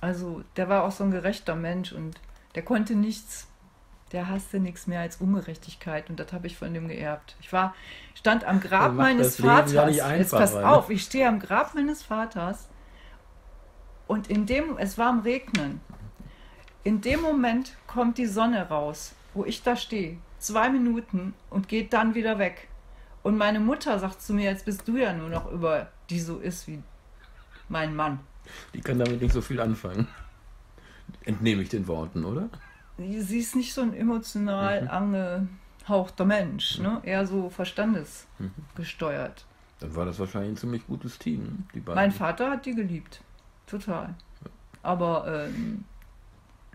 Also der war auch so ein gerechter Mensch und der konnte nichts, der hasste nichts mehr als Ungerechtigkeit und das habe ich von dem geerbt. Ich stand am Grab meines Vaters. Ja, nicht einfach, jetzt pass auf, ich stehe am Grab meines Vaters und es war am Regnen. In dem Moment kommt die Sonne raus, wo ich da stehe. 2 Minuten und geht dann wieder weg. Und meine Mutter sagt zu mir, jetzt bist du ja nur noch über, die so ist wie mein Mann. Die kann damit nicht so viel anfangen. Entnehme ich den Worten, oder? Sie ist nicht so ein emotional angehauchter Mensch, ne? Eher so verstandesgesteuert. Dann war das wahrscheinlich ein ziemlich gutes Team, die beiden. Mein Vater hat die geliebt, total. Aber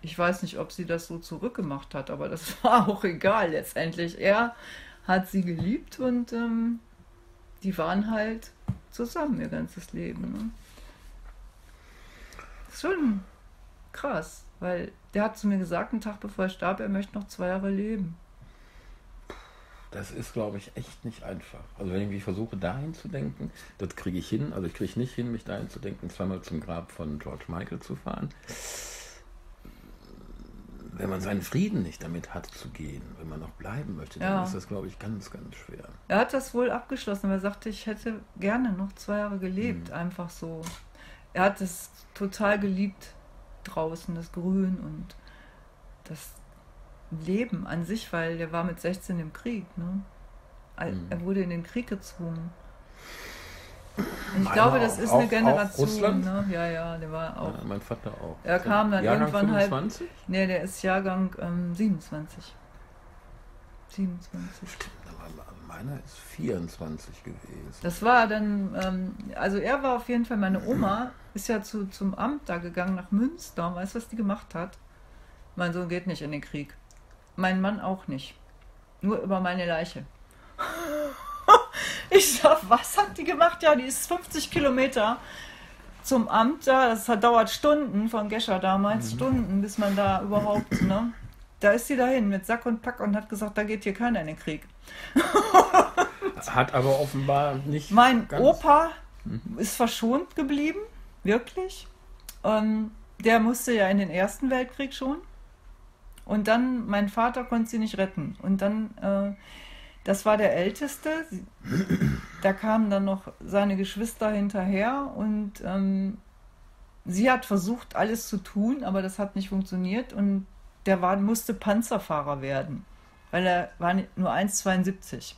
ich weiß nicht, ob sie das so zurückgemacht hat, aber das war auch egal letztendlich. Er hat sie geliebt und die waren halt zusammen ihr ganzes Leben. Ne? Das ist schon krass, weil der hat zu mir gesagt, einen Tag bevor er starb, er möchte noch 2 Jahre leben. Das ist, glaube ich, echt nicht einfach. Also wenn ich versuche, dahin zu denken, das kriege ich hin. Also ich kriege nicht hin, mich dahin zu denken, zweimal zum Grab von George Michael zu fahren. Wenn man seinen Frieden nicht damit hat zu gehen, wenn man noch bleiben möchte, dann ist das, glaube ich, ganz, ganz schwer. Er hat das wohl abgeschlossen, weil er sagte, ich hätte gerne noch 2 Jahre gelebt, einfach so. Er hat es total geliebt draußen, das Grün und das Leben an sich, weil er war mit 16 im Krieg. Ne? Er wurde in den Krieg gezwungen. Und ich glaube, das ist eine Generation, ne? Ja, ja, der war auch. Ja, mein Vater auch. Er kam dann Jahrgang irgendwann 25? Nee, der ist Jahrgang 27. 27. Stimmt, aber meiner ist 24 gewesen. Das war dann, also er war auf jeden Fall, meine Oma ist ja zum Amt da gegangen nach Münster und weißt du, was die gemacht hat? Mein Sohn geht nicht in den Krieg. Mein Mann auch nicht. Nur über meine Leiche. Ich sag, was hat die gemacht? Ja, die ist 50 Kilometer zum Amt da. Das dauert Stunden von Gescher damals, Stunden, bis man da überhaupt, ne? Da ist sie dahin mit Sack und Pack und hat gesagt, da geht hier keiner in den Krieg. Hat aber offenbar nicht. Mein Opa ist verschont geblieben, wirklich. Der musste ja in den Ersten Weltkrieg schon. Und dann, mein Vater konnte sie nicht retten. Und dann, das war der Älteste. Da kamen dann noch seine Geschwister hinterher. Und sie hat versucht, alles zu tun, aber das hat nicht funktioniert. Und der musste Panzerfahrer werden, weil er war nur 1,72.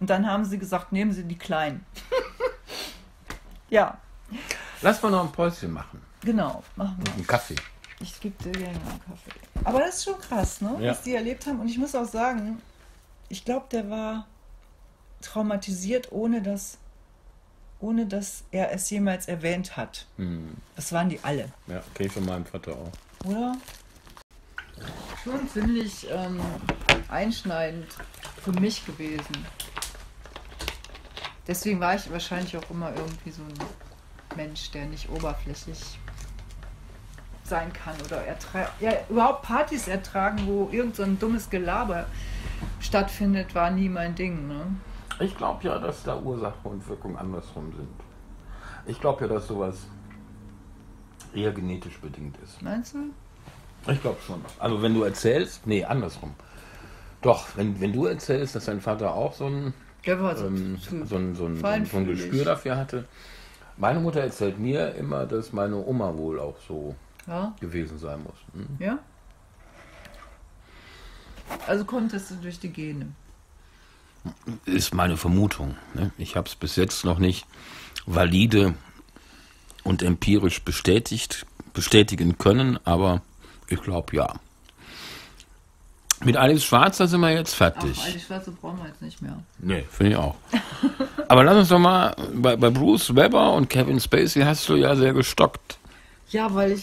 Und dann haben sie gesagt, nehmen Sie die Kleinen. Ja. Lass mal noch ein Päuschen machen. Genau, machen wir. Und einen Kaffee. Ich gebe dir gerne einen Kaffee. Aber das ist schon krass, ne? Ja. Was die erlebt haben. Und ich muss auch sagen, ich glaube, der war traumatisiert, ohne dass er es jemals erwähnt hat. Hm. Das waren die alle. Ja, okay, von meinem Vater auch. Oder? Schon ziemlich einschneidend für mich gewesen. Deswegen war ich wahrscheinlich auch immer irgendwie so ein Mensch, der nicht oberflächlich sein kann oder überhaupt Partys ertragen, wo irgend so ein dummes Gelaber stattfindet, war nie mein Ding. Ne? Ich glaube ja, dass da Ursache und Wirkung andersrum sind. Ich glaube ja, dass sowas eher genetisch bedingt ist. Meinst du? Ich glaube schon. Also wenn du erzählst, nee, andersrum. Doch, wenn du erzählst, dass dein Vater auch so ein Gespür dafür hatte. Meine Mutter erzählt mir immer, dass meine Oma wohl auch so gewesen sein muss. Mhm. Ja? Also kommt das durch die Gene? Ist meine Vermutung. Ne? Ich habe es bis jetzt noch nicht valide und empirisch bestätigen können, aber ich glaube, ja. Mit Alice Schwarzer sind wir jetzt fertig. Ach, Alice Schwarzer brauchen wir jetzt nicht mehr. Nee, finde ich auch. Aber lass uns doch mal, bei Bruce Weber und Kevin Spacey hast du ja sehr gestockt. Ja, weil ich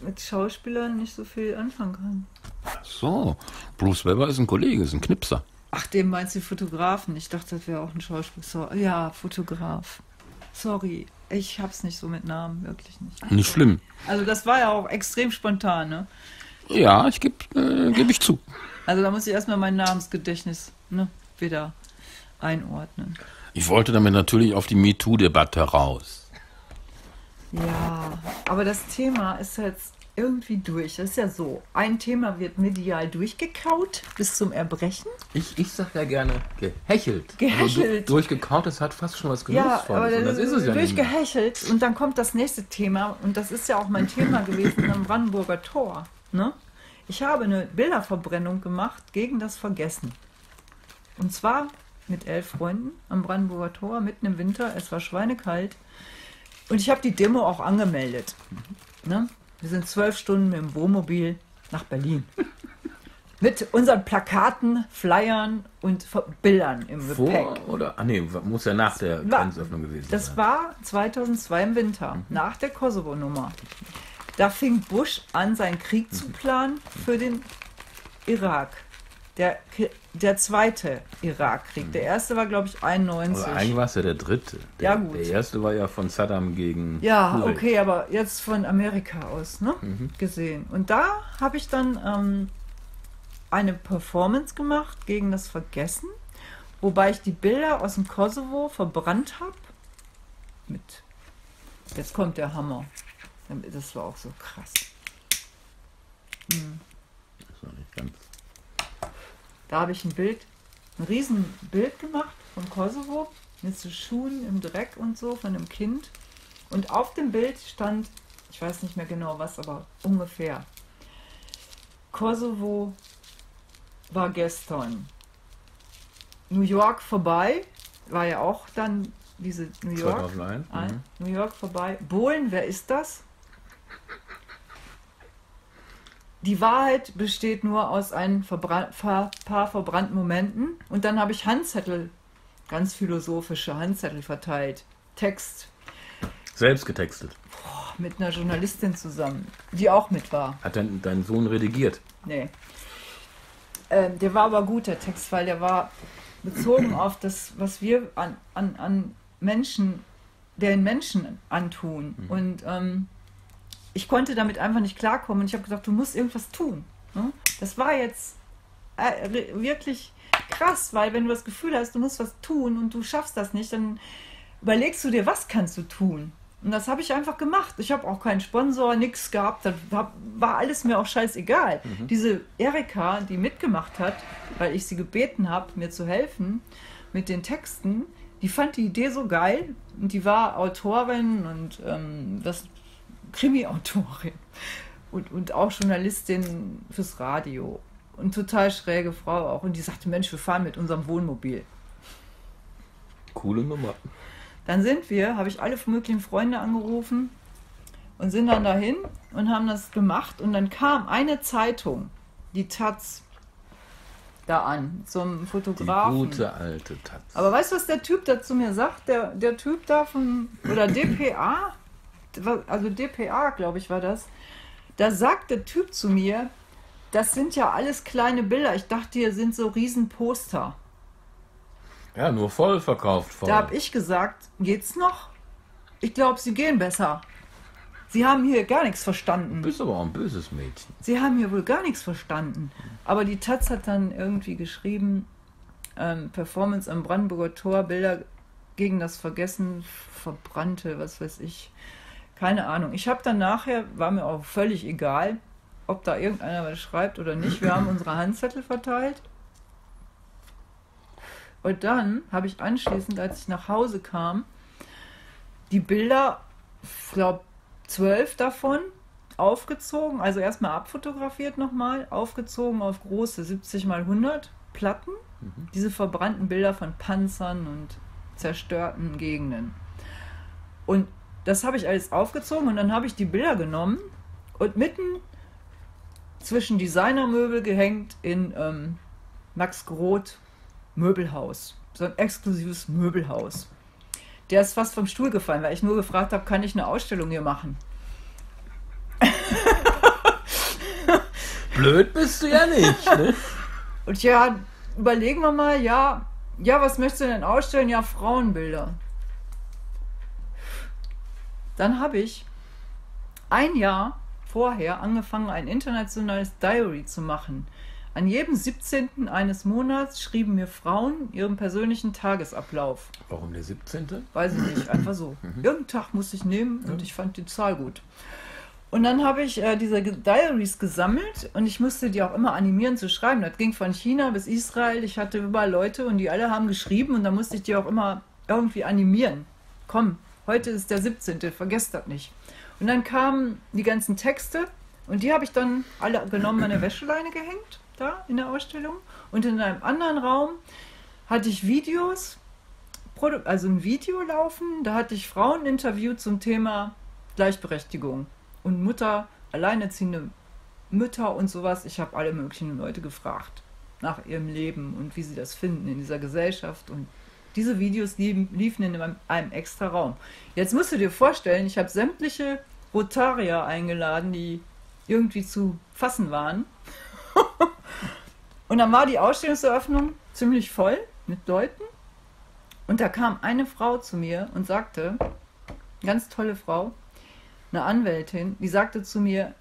mit Schauspielern nicht so viel anfangen kann. Ach so, Bruce Weber ist ein Kollege, ist ein Knipser. Ach, den meinst du Fotografen? Ich dachte, das wäre auch ein Schauspieler. Ja, Fotograf. Sorry, ich hab's nicht so mit Namen, wirklich nicht. Nicht schlimm. Also das war ja auch extrem spontan, ne? Ja, ich geb ich zu. Also da muss ich erstmal mein Namensgedächtnis wieder einordnen. Ich wollte damit natürlich auf die MeToo-Debatte raus. Ja, aber das Thema ist jetzt irgendwie durch. Das ist ja so, ein Thema wird medial durchgekaut bis zum Erbrechen. Ich sag ja gerne gehechelt. Gehechelt. Also durchgekaut, das hat fast schon was Genussvolles. Ja, aber das ist es ja durchgehechelt und dann kommt das nächste Thema und das ist ja auch mein Thema gewesen am Brandenburger Tor. Ne? Ich habe eine Bilderverbrennung gemacht gegen das Vergessen. Und zwar mit 11 Freunden am Brandenburger Tor, mitten im Winter. Es war schweinekalt. Und ich habe die Demo auch angemeldet. Ne? Wir sind 12 Stunden mit dem Wohnmobil nach Berlin. Mit unseren Plakaten, Flyern und Bildern im Gepäck. Muss ja nach der Grenzöffnung gewesen sein. Das war 2002 im Winter, nach der Kosovo-Nummer. Da fing Bush an, seinen Krieg zu planen für den Irak. Der zweite Irakkrieg. Der erste war, glaube ich, 91. Aber eigentlich war es ja der dritte. Ja, gut. Der erste war ja von Saddam gegen... Ja, Kuwait. Okay, aber jetzt von Amerika aus gesehen. Und da habe ich dann eine Performance gemacht gegen das Vergessen, wobei ich die Bilder aus dem Kosovo verbrannt habe. Jetzt kommt der Hammer. Das war auch so krass. Hm. Das war nicht ganz. Da habe ich ein Riesenbild gemacht vom Kosovo mit so Schuhen im Dreck und so von einem Kind. Und auf dem Bild stand, ich weiß nicht mehr genau was, aber ungefähr: Kosovo war gestern. New York vorbei, war ja auch dann. Diese New York, New York vorbei. Bohlen, wer ist das? Die Wahrheit besteht nur aus ein paar verbrannten Momenten. Und dann habe ich Handzettel, ganz philosophische Handzettel verteilt. Text. Selbst getextet. Boah, mit einer Journalistin zusammen, die auch mit war. Hat dein Sohn redigiert? Nee. Der war aber gut, der Text, weil der war... bezogen auf das, was wir an Menschen, den Menschen antun. Mhm. Und ich konnte damit einfach nicht klarkommen. Und ich habe gesagt, du musst irgendwas tun. Ne? Das war jetzt wirklich krass, weil wenn du das Gefühl hast, du musst was tun und du schaffst das nicht, dann überlegst du dir, was kannst du tun? Und das habe ich einfach gemacht. Ich habe auch keinen Sponsor, nichts gehabt. Das war alles mir auch scheißegal. Mhm. Diese Erika, die mitgemacht hat, weil ich sie gebeten habe, mir zu helfen mit den Texten, die fand die Idee so geil. Und die war Autorin und das Krimi-Autorin und auch Journalistin fürs Radio. Und total schräge Frau auch. Und die sagte, Mensch, wir fahren mit unserem Wohnmobil. Coole Nummer. Dann sind wir, habe ich alle möglichen Freunde angerufen und sind dann dahin und haben das gemacht. Und dann kam eine Zeitung, die Taz, da an, zum Fotografen. Die gute alte Taz. Aber weißt du, was der Typ da zu mir sagt? Der Typ da von, oder DPA, also DPA, glaube ich, war das. Da sagt der Typ zu mir, das sind ja alles kleine Bilder. Ich dachte, hier sind so riesen Poster. Ja, nur voll verkauft. Voll. Da habe ich gesagt, geht's noch? Ich glaube, Sie gehen besser. Sie haben hier gar nichts verstanden. Du bist aber auch ein böses Mädchen. Sie haben hier wohl gar nichts verstanden. Aber die Taz hat dann irgendwie geschrieben, Performance am Brandenburger Tor, Bilder gegen das Vergessen, verbrannte, was weiß ich. Keine Ahnung. Ich habe dann nachher, war mir auch völlig egal, ob da irgendeiner was schreibt oder nicht. Wir haben unsere Handzettel verteilt. Und dann habe ich anschließend, als ich nach Hause kam, die Bilder, ich glaube 12 davon, aufgezogen, also erstmal abfotografiert nochmal, aufgezogen auf große 70×100 Platten, diese verbrannten Bilder von Panzern und zerstörten Gegenden. Und das habe ich alles aufgezogen und dann habe ich die Bilder genommen und mitten zwischen Designermöbel gehängt in Max Groth Möbelhaus, so ein exklusives Möbelhaus. Der ist fast vom Stuhl gefallen, weil ich nur gefragt habe, kann ich eine Ausstellung hier machen? Blöd bist du ja nicht, ne? Und ja, überlegen wir mal, ja, was möchtest du denn ausstellen? Ja, Frauenbilder. Dann habe ich ein Jahr vorher angefangen, ein internationales Diary zu machen. An jedem 17. eines Monats schrieben mir Frauen ihren persönlichen Tagesablauf. Warum der 17.? Weiß ich nicht, einfach so. Irgendeinen Tag musste ich nehmen und ich fand die Zahl gut. Und dann habe ich diese Diaries gesammelt und ich musste die auch immer animieren zu schreiben. Das ging von China bis Israel, ich hatte überall Leute und die alle haben geschrieben und dann musste ich die auch immer irgendwie animieren. Komm, heute ist der 17., vergesst das nicht. Und dann kamen die ganzen Texte und die habe ich dann alle genommen, an der Wäscheleine gehängt. Da in der Ausstellung und in einem anderen Raum hatte ich Videos, also ein Video laufen, da hatte ich Frauen interviewt zum Thema Gleichberechtigung und Mutter, alleinerziehende Mütter und sowas. Ich habe alle möglichen Leute gefragt nach ihrem Leben und wie sie das finden in dieser Gesellschaft und diese Videos liefen in einem extra Raum. Jetzt musst du dir vorstellen, ich habe sämtliche Rotarier eingeladen, die irgendwie zu fassen waren. Und dann war die Ausstellungseröffnung ziemlich voll mit Leuten und da kam eine Frau zu mir und sagte, ganz tolle Frau, eine Anwältin, die sagte zu mir,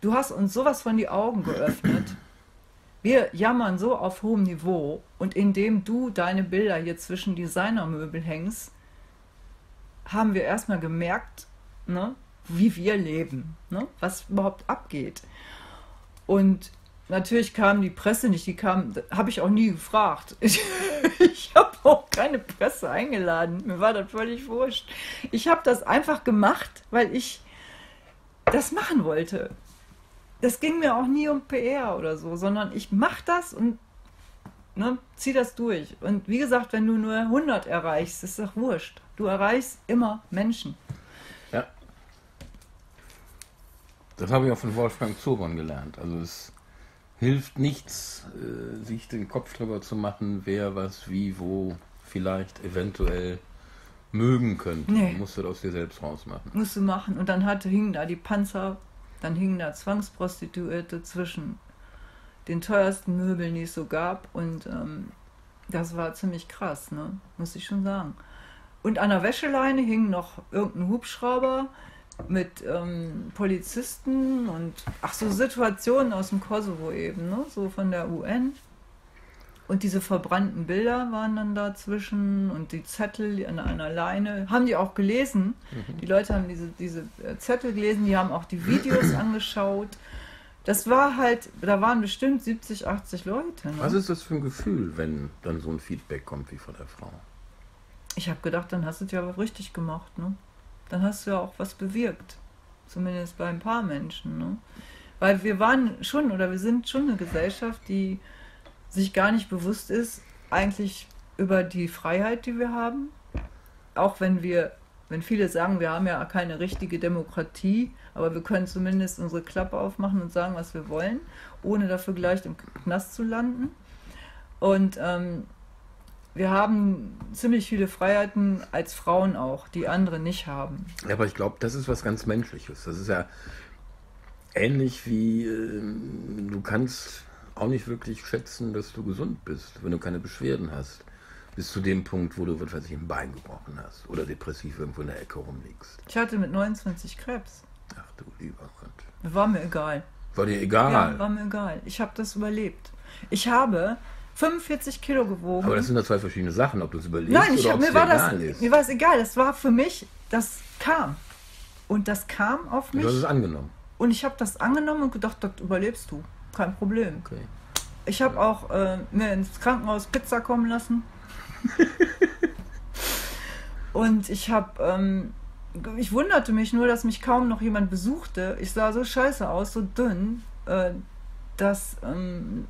du hast uns sowas von die Augen geöffnet, wir jammern so auf hohem Niveau und indem du deine Bilder hier zwischen Designermöbel hängst, haben wir erstmal gemerkt, ne, wie wir leben, ne, was überhaupt abgeht. Und natürlich kam die Presse nicht, die kam, habe ich auch nie gefragt. Ich habe auch keine Presse eingeladen, mir war das völlig wurscht. Ich habe das einfach gemacht, weil ich das machen wollte. Das ging mir auch nie um PR oder so, sondern ich mache das und ne, zieh das durch. Und wie gesagt, wenn du nur 100 erreichst, ist das wurscht. Du erreichst immer Menschen. Ja. Das habe ich auch von Wolfgang Zurborn gelernt. Also es hilft nichts, sich den Kopf drüber zu machen, wer was, wie, wo vielleicht eventuell mögen könnte. Nee. Du musst das aus dir selbst rausmachen. Musst du machen. Und dann hingen da die Panzer, dann hingen da Zwangsprostituierte zwischen den teuersten Möbeln, die es so gab. Und Das war ziemlich krass, ne? Muss ich schon sagen. Und an der Wäscheleine hing noch irgendein Hubschrauber mit Polizisten und ach so Situationen aus dem Kosovo eben, ne? So von der UN. Und diese verbrannten Bilder waren dann dazwischen und die Zettel an einer Leine. Haben die auch gelesen. Mhm. Die Leute haben diese Zettel gelesen, die haben auch die Videos angeschaut. Das war halt, da waren bestimmt 70, 80 Leute. Ne? Was ist das für ein Gefühl, wenn dann so ein Feedback kommt wie von der Frau? Ich habe gedacht, dann hast du es ja aber richtig gemacht, ne? Dann hast du ja auch was bewirkt. Zumindest bei ein paar Menschen, ne? Weil wir waren schon, oder wir sind schon eine Gesellschaft, die sich gar nicht bewusst ist, eigentlich über die Freiheit, die wir haben. Auch wenn viele sagen, wir haben ja keine richtige Demokratie, aber wir können zumindest unsere Klappe aufmachen und sagen, was wir wollen, ohne dafür gleich im Knast zu landen. Und wir haben ziemlich viele Freiheiten als Frauen auch, die andere nicht haben. Ja, aber ich glaube, das ist was ganz Menschliches. Das ist ja ähnlich wie, du kannst auch nicht wirklich schätzen, dass du gesund bist, wenn du keine Beschwerden hast. Bis zu dem Punkt, wo du, was weiß ich, ein Bein gebrochen hast oder depressiv irgendwo in der Ecke rumliegst. Ich hatte mit 29 Krebs. Ach du lieber Gott. War mir egal. War dir egal? Ja, war mir egal. Ich habe das überlebt. Ich habe 45 Kilo gewogen. Aber das sind ja zwei verschiedene Sachen, ob du es überlebst. Nein, oder mir war das ist. Mir war es egal. Das war für mich, das kam. Und das kam auf mich. Du hast es angenommen. Und ich habe das angenommen und gedacht, das überlebst du. Kein Problem. Okay. Ich habe auch mir ins Krankenhaus Pizza kommen lassen. Und ich habe, ich wunderte mich nur, dass mich kaum noch jemand besuchte. Ich sah so scheiße aus, so dünn, dass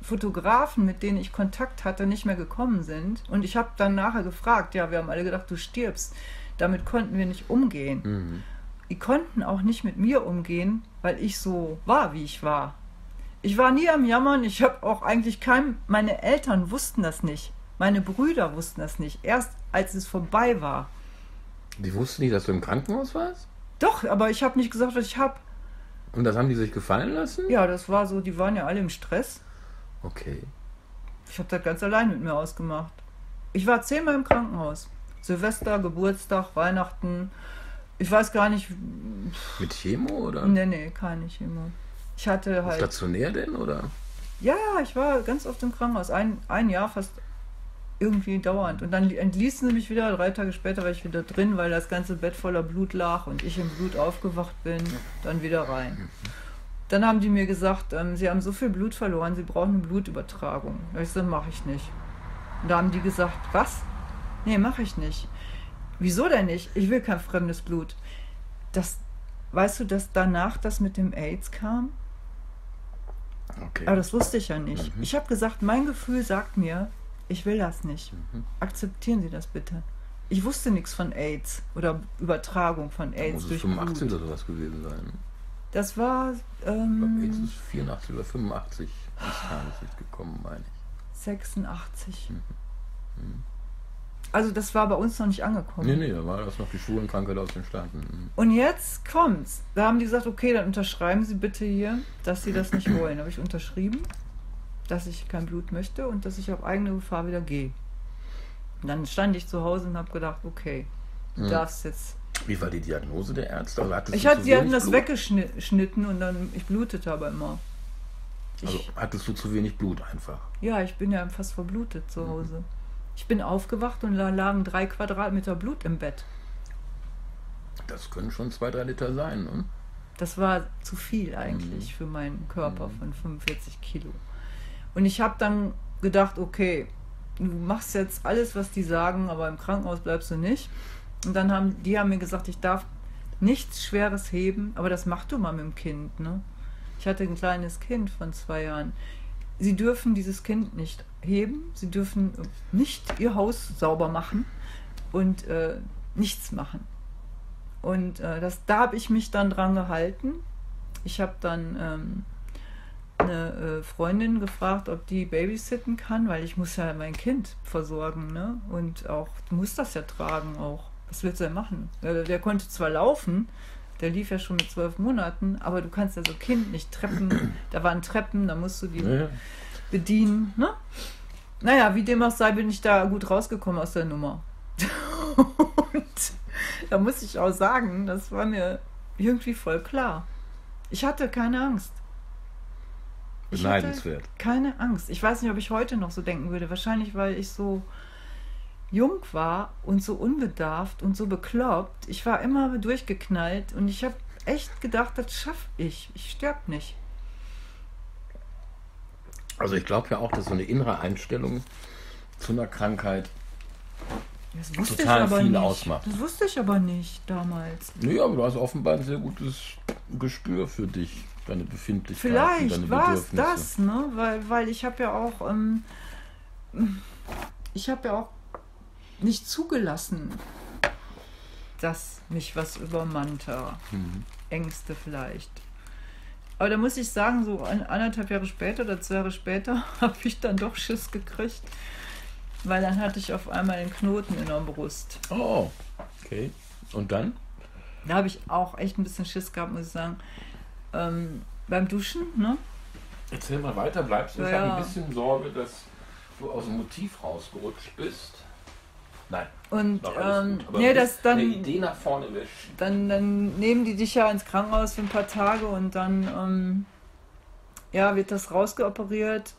Fotografen, mit denen ich Kontakt hatte, nicht mehr gekommen sind. Und ich habe dann nachher gefragt, ja, wir haben alle gedacht, du stirbst. Damit konnten wir nicht umgehen. Mhm. Die konnten auch nicht mit mir umgehen, weil ich so war, wie ich war. Ich war nie am Jammern, ich habe auch eigentlich kein, meine Eltern wussten das nicht. Meine Brüder wussten das nicht, erst als es vorbei war. Die wussten nicht, dass du im Krankenhaus warst? Doch, aber ich habe nicht gesagt, was ich habe. Und das haben die sich gefallen lassen? Ja, das war so, die waren ja alle im Stress. Okay. Ich habe das ganz allein mit mir ausgemacht. Ich war 10-mal im Krankenhaus. Silvester, Geburtstag, Weihnachten. Ich weiß gar nicht. Mit Chemo, oder? Nee, nee, keine Chemo. Ich hatte halt... Stationär denn, oder? Ja, ich war ganz oft im Krankenhaus. Ein Jahr fast... irgendwie dauernd. Und dann entließen sie mich wieder, 3 Tage später war ich wieder drin, weil das ganze Bett voller Blut lag und ich im Blut aufgewacht bin, dann wieder rein. Dann haben die mir gesagt, sie haben so viel Blut verloren, sie brauchen eine Blutübertragung. Da habe ich gesagt, mache ich nicht. Und da haben die gesagt, was? Nee, mache ich nicht. Wieso denn nicht? Ich will kein fremdes Blut. Das, weißt du, dass danach das mit dem AIDS kam? Okay. Aber das wusste ich ja nicht. Mhm. Ich habe gesagt, mein Gefühl sagt mir, ich will das nicht. Akzeptieren Sie das bitte. Ich wusste nichts von AIDS oder Übertragung von AIDS durch Blut. Da muss es 85 oder sowas gewesen sein. Das war... ich glaube, AIDS ist 84 oder 85 ist gekommen, meine ich. 86. Mhm. Mhm. Also das war bei uns noch nicht angekommen. Nee, nee, da war das noch die Schwulenkrankheit aus den Staaten. Mhm. Und jetzt kommt's. Da haben die gesagt, okay, dann unterschreiben Sie bitte hier, dass Sie das nicht wollen. Habe ich unterschrieben, dass ich kein Blut möchte und dass ich auf eigene Gefahr wieder gehe. Und dann stand ich zu Hause und habe gedacht, okay, du darfst jetzt... Wie war die Diagnose der Ärzte? Sie hatten das weggeschnitten und dann, ich blutete aber immer. Also hattest du zu wenig Blut einfach? Ja, ich bin ja fast verblutet zu Hause. Ich bin aufgewacht und da lagen 3 Quadratmeter Blut im Bett. Das können schon 2, 3 Liter sein, ne? Das war zu viel eigentlich für meinen Körper von 45 Kilo. Und ich habe dann gedacht, okay, du machst jetzt alles, was die sagen, aber im Krankenhaus bleibst du nicht. Und dann haben die mir gesagt, ich darf nichts Schweres heben, aber das machst du mal mit dem Kind, ne? Ich hatte ein kleines Kind von 2 Jahren. Sie dürfen dieses Kind nicht heben, sie dürfen nicht ihr Haus sauber machen und nichts machen. Und da habe ich mich dann dran gehalten. Ich habe dann... eine Freundin gefragt, ob die babysitten kann, weil ich muss ja mein Kind versorgen, ne? Und auch, du musst das ja tragen auch. Was willst du denn machen? Der konnte zwar laufen, der lief ja schon mit 12 Monaten, aber du kannst ja so Kind nicht treppen. Da waren Treppen, da musst du die bedienen, ne? Naja, wie dem auch sei, bin ich da gut rausgekommen aus der Nummer. Und da muss ich auch sagen, das war mir irgendwie voll klar. Ich hatte keine Angst. Beneidenswert. Keine Angst. Ich weiß nicht, ob ich heute noch so denken würde. Wahrscheinlich, weil ich so jung war und so unbedarft und so bekloppt. Ich war immer durchgeknallt und ich habe echt gedacht, das schaffe ich. Ich sterbe nicht. Also ich glaube ja auch, dass so eine innere Einstellung zu einer Krankheit total viel ausmacht. Das wusste ich aber nicht damals. Naja, aber du hast offenbar ein sehr gutes Gespür für dich, deine Befindlichkeit, deine Bedürfnisse. Vielleicht war es das, ne? Weil ich habe ja auch, nicht zugelassen, dass mich was übermannt hat. Mhm. Ängste vielleicht. Aber da muss ich sagen, so anderthalb Jahre später oder 2 Jahre später habe ich dann doch Schiss gekriegt, weil dann hatte ich auf einmal einen Knoten in der Brust. Oh, okay. Und dann? Da habe ich auch echt ein bisschen Schiss gehabt, muss ich sagen. Beim Duschen, ne? Erzähl mal weiter, bleibst du. Ich habe ein bisschen Sorge, dass du aus dem Motiv rausgerutscht bist. Nein. Und nee, das dann eine Idee nach vorne wisch. Dann nehmen die dich ja ins Krankenhaus für ein paar Tage und dann ja, wird das rausgeoperiert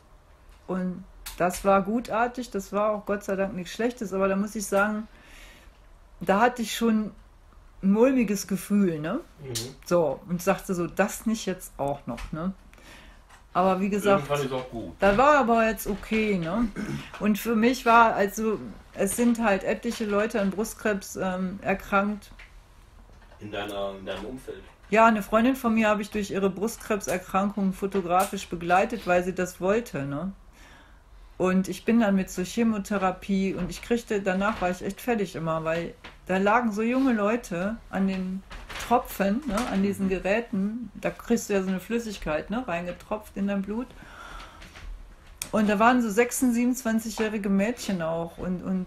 und das war gutartig, das war auch Gott sei Dank nichts Schlechtes, aber da muss ich sagen, da hatte ich schon ein mulmiges Gefühl, ne? Mhm. So, und sagte so, das nicht jetzt auch noch, ne? Aber wie gesagt, da war aber jetzt okay, ne? Und für mich war, also es sind halt etliche Leute an Brustkrebs erkrankt. In deinem Umfeld? Ja, eine Freundin von mir habe ich durch ihre Brustkrebserkrankung fotografisch begleitet, weil sie das wollte, ne? Und ich bin dann mit zur Chemotherapie und ich kriegte, danach war ich echt fertig immer, weil da lagen so junge Leute an den Tropfen, ne, an diesen Geräten, da kriegst du ja so eine Flüssigkeit, ne, reingetropft in dein Blut. Und da waren so 26-, 27-jährige Mädchen auch und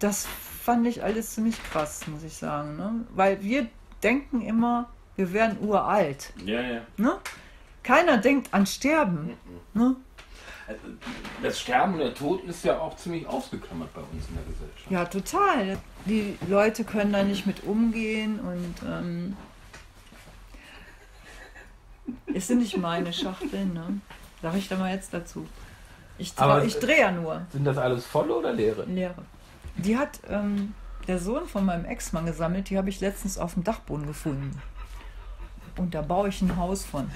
das fand ich alles ziemlich krass, muss ich sagen, ne? Weil wir denken immer, wir wären uralt. Ja, ja. Ne? Keiner denkt an Sterben. Mhm. Ne? Das Sterben und der Tod ist ja auch ziemlich ausgeklammert bei uns in der Gesellschaft. Ja, total. Die Leute können da nicht mit umgehen und es sind nicht meine Schachteln, ne? Sag ich da mal jetzt dazu. Ich drehe ja nur. Sind das alles volle oder leere? Leere. Die hat der Sohn von meinem Ex-Mann gesammelt, die habe ich letztens auf dem Dachboden gefunden. Und da baue ich ein Haus von.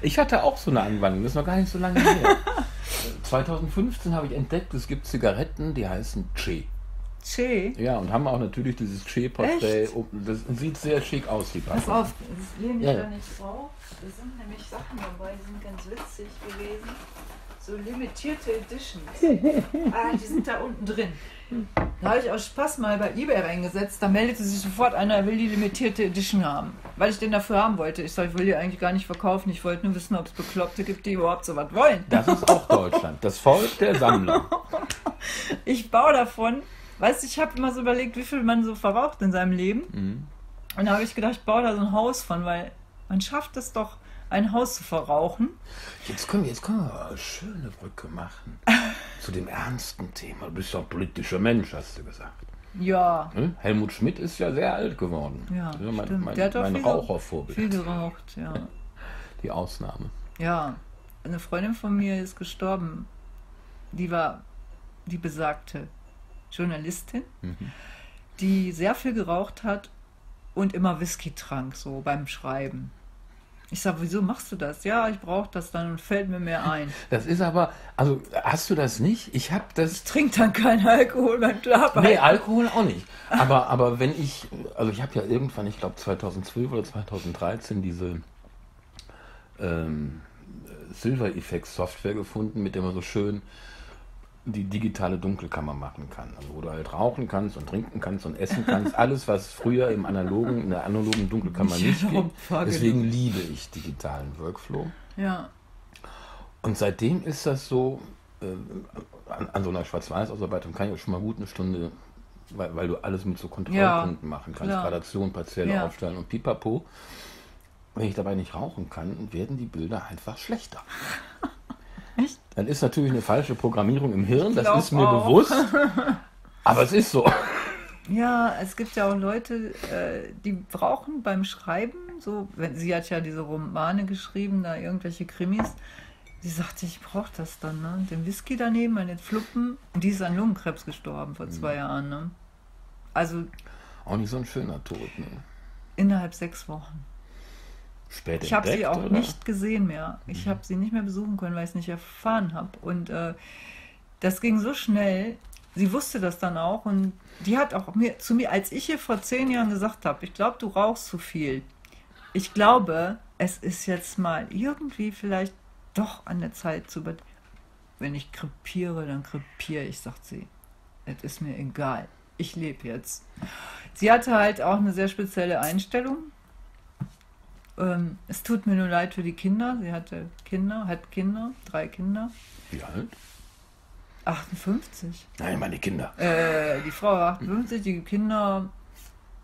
Ich hatte auch so eine Anwandlung, das ist noch gar nicht so lange her. 2015 habe ich entdeckt, es gibt Zigaretten, die heißen Che. Che? Ja, und haben auch natürlich dieses Che-Porträt. Das sieht sehr schick aus, die Packung. Pass auf, das lehne ich da nicht drauf. Da sind nämlich Sachen dabei, die sind ganz witzig gewesen. So limitierte Editions. Die sind da unten drin. Da habe ich aus Spaß mal bei eBay reingesetzt, da meldete sich sofort einer, er will die limitierte Edition haben, weil ich den dafür haben wollte. Ich sage, ich will die eigentlich gar nicht verkaufen, ich wollte nur wissen, ob es Bekloppte gibt, die überhaupt so was wollen. Das ist auch Deutschland, das Volk der Sammler. Ich baue davon, weißt du, ich habe immer so überlegt, wie viel man so verbraucht in seinem Leben. Mhm. Und da habe ich gedacht, ich baue da so ein Haus von, weil man schafft es doch, ein Haus zu verrauchen. Jetzt können wir eine schöne Brücke machen zu dem ernsten Thema. Du bist doch politischer Mensch, hast du gesagt. Ja. Helmut Schmidt ist ja sehr alt geworden. Ja, also mein Rauchervorbild. Viel geraucht, ja. Die Ausnahme. Ja, eine Freundin von mir ist gestorben. Die war die besagte Journalistin, die sehr viel geraucht hat und immer Whisky trank, so beim Schreiben. Ich sage, wieso machst du das? Ja, ich brauche das dann und fällt mir mehr ein. Das ist aber, also hast du das nicht? Ich habe das... Ich trinke dann keinen Alkohol beim Schlafen. Nee, Alkohol auch nicht. Aber wenn ich, also ich habe ja irgendwann, ich glaube 2012 oder 2013 diese Silver Effects Software gefunden, mit der man so schön die digitale Dunkelkammer machen kann. Also wo du halt rauchen kannst und trinken kannst und essen kannst. Alles, was früher in der analogen Dunkelkammer nicht ging. Deswegen liebe ich digitalen Workflow. Ja. Und seitdem ist das so, an so einer Schwarz-Weiß-Ausarbeitung kann ich auch schon mal gut eine Stunde, weil du alles mit so Kontrollpunkten machen kannst. Klar. Gradation, partielle Aufstellen und pipapo. Wenn ich dabei nicht rauchen kann, werden die Bilder einfach schlechter. Echt? dann ist natürlich eine falsche Programmierung im Hirn, das ist mir bewusst, aber es ist so. Ja, es gibt ja auch Leute, die brauchen beim Schreiben, so, sie hat ja diese Romane geschrieben, da irgendwelche Krimis, sie sagte, ich brauche das dann, ne? Den Whisky daneben, meine Fluppen, und die ist an Lungenkrebs gestorben vor 2 Jahren, ne? Also... Auch nicht so ein schöner Tod, ne? Innerhalb 6 Wochen. Spät ich habe sie auch oder? Nicht gesehen mehr. Ich habe sie nicht mehr besuchen können, weil ich es nicht erfahren habe. Und das ging so schnell. Sie wusste das dann auch. Und die hat auch zu mir, als ich ihr vor 10 Jahren gesagt habe, ich glaube, du rauchst zu viel. Ich glaube, es ist jetzt mal irgendwie vielleicht doch an der Zeit zu überdenken. Wenn ich krepiere, dann krepiere ich, sagt sie. Es ist mir egal. Ich lebe jetzt. Sie hatte halt auch eine sehr spezielle Einstellung. Es tut mir nur leid für die Kinder. Sie hatte Kinder, hat Kinder, 3 Kinder. Wie alt? 58. Nein, meine Kinder. Die Frau war 58, die Kinder,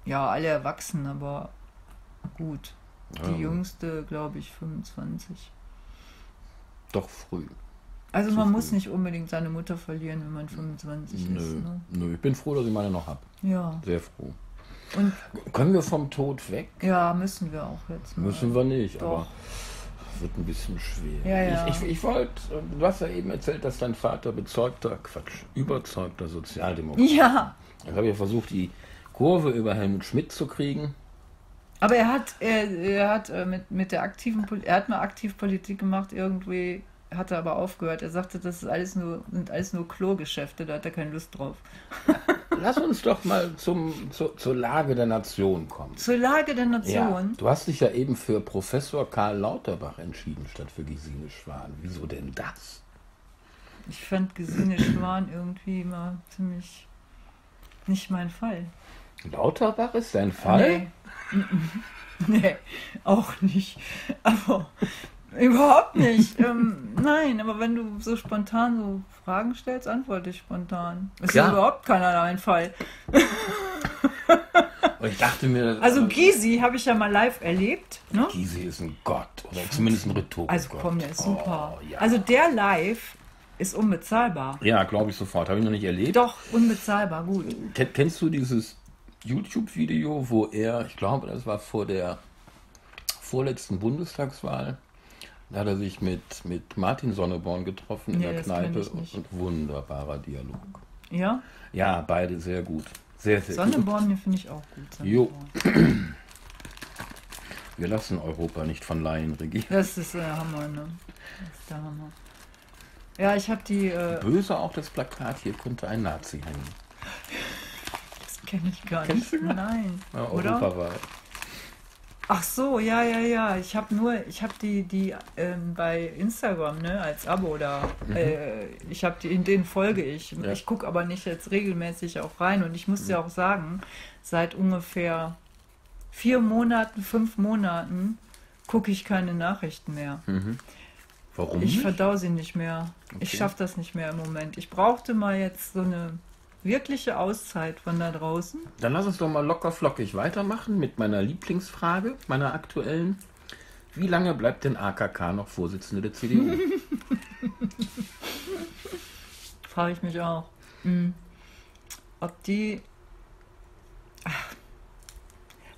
ja, alle erwachsen, aber gut. Die jüngste, glaube ich, 25. Doch früh. Also man muss nicht unbedingt seine Mutter verlieren, wenn man 25 ist. Ne? Nö, ich bin froh, dass ich meine noch habe. Ja. Sehr froh. Und können wir vom Tod weg? Ja, müssen wir auch jetzt. Mal. Müssen wir nicht, doch. Aber wird ein bisschen schwer. Ja, ja. Ich wollte, du hast ja eben erzählt, dass dein Vater überzeugter Sozialdemokrat. Ja. Ich habe ja versucht, die Kurve über Helmut Schmidt zu kriegen. Aber er hat mal aktiv Politik gemacht, irgendwie hat er aber aufgehört. Er sagte, das ist alles nur Klogeschäfte, da hat er keine Lust drauf. Lass uns doch mal zur Lage der Nation kommen. Zur Lage der Nation? Ja, du hast dich ja eben für Professor Karl Lauterbach entschieden, statt für Gesine Schwan. Wieso denn das? Ich fand Gesine Schwan irgendwie immer ziemlich nicht mein Fall. Lauterbach ist dein Fall? Nee, nee, auch nicht. Aber überhaupt nicht. Nein, aber wenn du so spontan so Fragen stellst, antworte ich spontan. Ist ja überhaupt keiner ein Fall. Ich dachte mir... Also Gysi habe ich ja mal live erlebt. Ne? Gysi ist ein Gott, oder zumindest ein Rhetoriker. Also komm, der ist super. Oh, ja. Also der live ist unbezahlbar. Ja, glaube ich sofort. Habe ich noch nicht erlebt. Doch, unbezahlbar, gut. Kennst du dieses YouTube-Video, wo er, ich glaube, das war vor der vorletzten Bundestagswahl, da hat er sich mit Martin Sonneborn getroffen, in der Kneipe, und wunderbarer Dialog. Ja? Ja, beide sehr gut. Sehr, sehr Sonneborn, den finde ich auch gut. Sonneborn. Jo. Wir lassen Europa nicht von Laien regieren. Das ist der Hammer, ne? Das ist der Hammer. Ja, ich habe die... Böse auch das Plakat, hier könnte ein Nazi hängen. Das kenne ich gar nicht. Kennst du gar? Nein. Ja, europaweit. Ach so, ja, ja, ja. Ich habe die bei Instagram, ne, als Abo da. Ich habe die, in denen folge ich. Ja. Ich gucke aber nicht jetzt regelmäßig auch rein. Und ich muss dir auch sagen, seit ungefähr 5 Monaten gucke ich keine Nachrichten mehr. Mhm. Warum nicht? Ich verdaue sie nicht mehr. Okay. Ich schaffe das nicht mehr im Moment. Ich brauchte mal jetzt so eine wirkliche Auszeit von da draußen. Dann lass uns doch mal locker flockig weitermachen mit meiner Lieblingsfrage, meiner aktuellen. Wie lange bleibt denn AKK noch Vorsitzende der CDU? Frage ich mich auch. Ob die... Ach.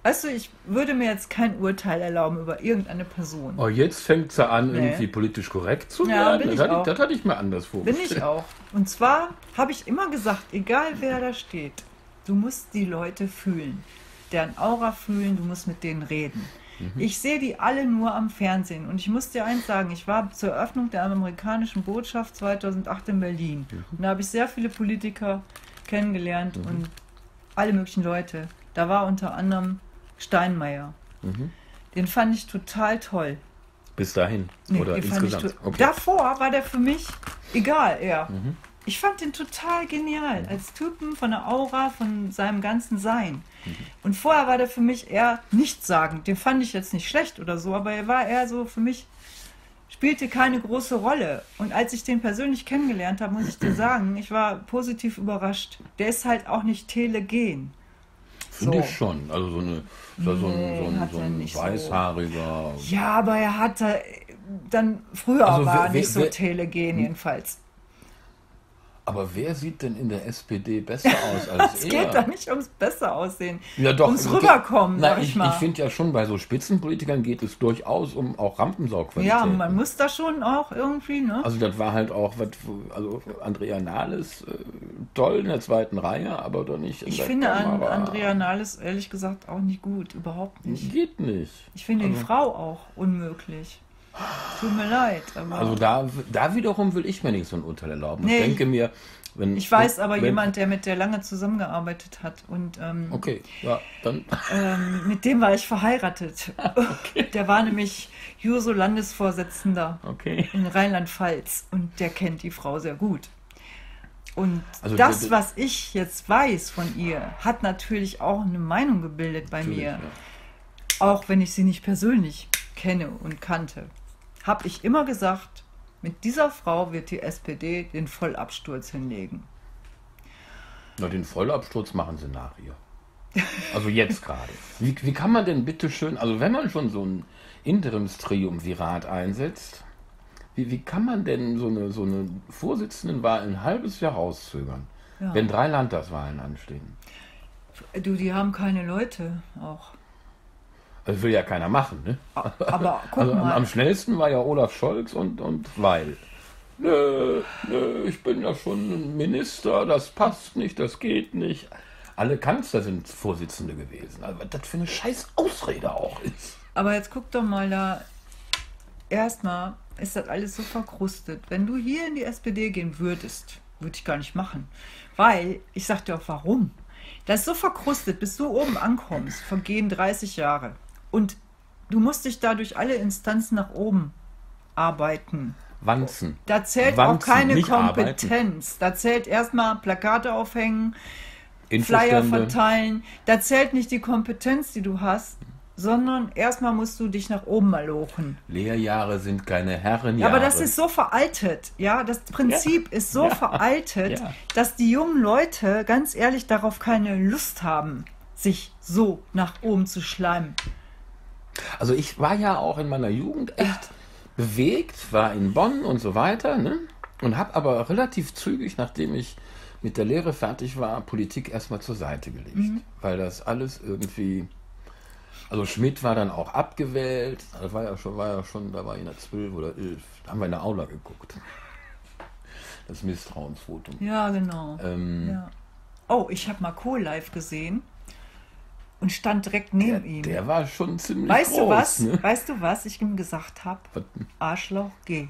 Weißt du, ich würde mir jetzt kein Urteil erlauben über irgendeine Person. Oh, jetzt fängt sie an, irgendwie politisch korrekt zu werden. Ja, das hatte ich mir anders vorgestellt. Bin ich auch. Und zwar habe ich immer gesagt, egal wer da steht, du musst die Leute fühlen, deren Aura fühlen, du musst mit denen reden. Mhm. Ich sehe die alle nur am Fernsehen. Und ich muss dir eins sagen, ich war zur Eröffnung der amerikanischen Botschaft 2008 in Berlin. Mhm. Und da habe ich sehr viele Politiker kennengelernt und alle möglichen Leute. Da war unter anderem Steinmeier. Mhm. Den fand ich total toll. Bis dahin? Nee, oder insgesamt? Okay. Davor war der für mich egal, eher. Mhm. Ich fand den total genial. Mhm. Als Typen, von der Aura, von seinem ganzen Sein. Mhm. Und vorher war der für mich eher nichtssagend. Den fand ich jetzt nicht schlecht oder so, aber er war eher so für mich, spielte keine große Rolle. Und als ich den persönlich kennengelernt habe, muss ich dir sagen, ich war positiv überrascht. Der ist halt auch nicht telegen. Finde ich schon. Also so ein weißhaariger... Ja, aber er hatte dann früher also war, nicht so telegen jedenfalls. Aber wer sieht denn in der SPD besser aus als er? Es geht doch nicht ums besser aussehen, ja, doch, ums Rüberkommen, sag ich mal. Ich finde ja schon, bei so Spitzenpolitikern geht es durchaus um auch Rampensauqualität. Ja, man muss da schon auch irgendwie, ne? Also das war halt auch, also Andrea Nahles toll in der zweiten Reihe, aber doch nicht in der Kamera. Ich finde Andrea Nahles ehrlich gesagt auch nicht gut, überhaupt nicht. Geht nicht. Ich finde die Frau auch unmöglich. Tut mir leid. Aber also da wiederum will ich mir nicht so ein Urteil erlauben. Nee, ich denke mir, wenn... Ich weiß aber jemand, der mit der lange zusammengearbeitet hat und... okay, ja, dann... mit dem war ich verheiratet. Okay. Der war nämlich Juso-Landesvorsitzender in Rheinland-Pfalz und der kennt die Frau sehr gut. Und also das, was ich jetzt weiß von ihr, hat natürlich auch eine Meinung gebildet bei mir. Ja. Auch wenn ich sie nicht persönlich kenne und kannte. Habe ich immer gesagt, mit dieser Frau wird die SPD den Vollabsturz hinlegen. Na, den Vollabsturz machen sie nach ihr. Also jetzt gerade. Wie kann man denn bitte schön, also wenn man schon so ein Interimstriumvirat einsetzt, wie kann man denn so eine Vorsitzendenwahl ein halbes Jahr rauszögern, wenn 3 Landtagswahlen anstehen? Du, die haben keine Leute auch. Das will ja keiner machen, ne? Aber guck also mal. Am schnellsten war ja Olaf Scholz und Weil. Nö, ich bin ja schon Minister, das passt nicht, das geht nicht. Alle Kanzler sind Vorsitzende gewesen. Also, was das für eine scheiß Ausrede auch ist. Aber jetzt guck doch mal da. Erstmal ist das alles so verkrustet. Wenn du hier in die SPD gehen würdest, würde ich gar nicht machen. Weil, ich sag dir auch warum. Das ist so verkrustet, bis du oben ankommst, vergehen 30 Jahre. Und du musst dich da durch alle Instanzen nach oben arbeiten. Wanzen. Da zählt auch keine Kompetenz. Da zählt erstmal Plakate aufhängen, Flyer verteilen. Da zählt nicht die Kompetenz, die du hast, sondern erstmal musst du dich nach oben malochen. Lehrjahre sind keine Herrenjahre. Ja, aber das ist so veraltet. Ja, das Prinzip ist so veraltet, dass die jungen Leute ganz ehrlich darauf keine Lust haben, sich so nach oben zu schleimen. Also ich war ja auch in meiner Jugend echt bewegt, war in Bonn und so weiter, ne? Und habe aber relativ zügig, nachdem ich mit der Lehre fertig war, Politik erstmal zur Seite gelegt. Weil das alles irgendwie... Also Schmidt war dann auch abgewählt, das war ja schon, da war ich in der 12 oder 11, da haben wir in der Aula geguckt. Das Misstrauensvotum. Ja, genau. Oh, ich habe mal Kohl live gesehen. Und stand direkt neben ihm. Der war schon ziemlich groß. Weißt du, was ich ihm gesagt habe? Arschloch, geh.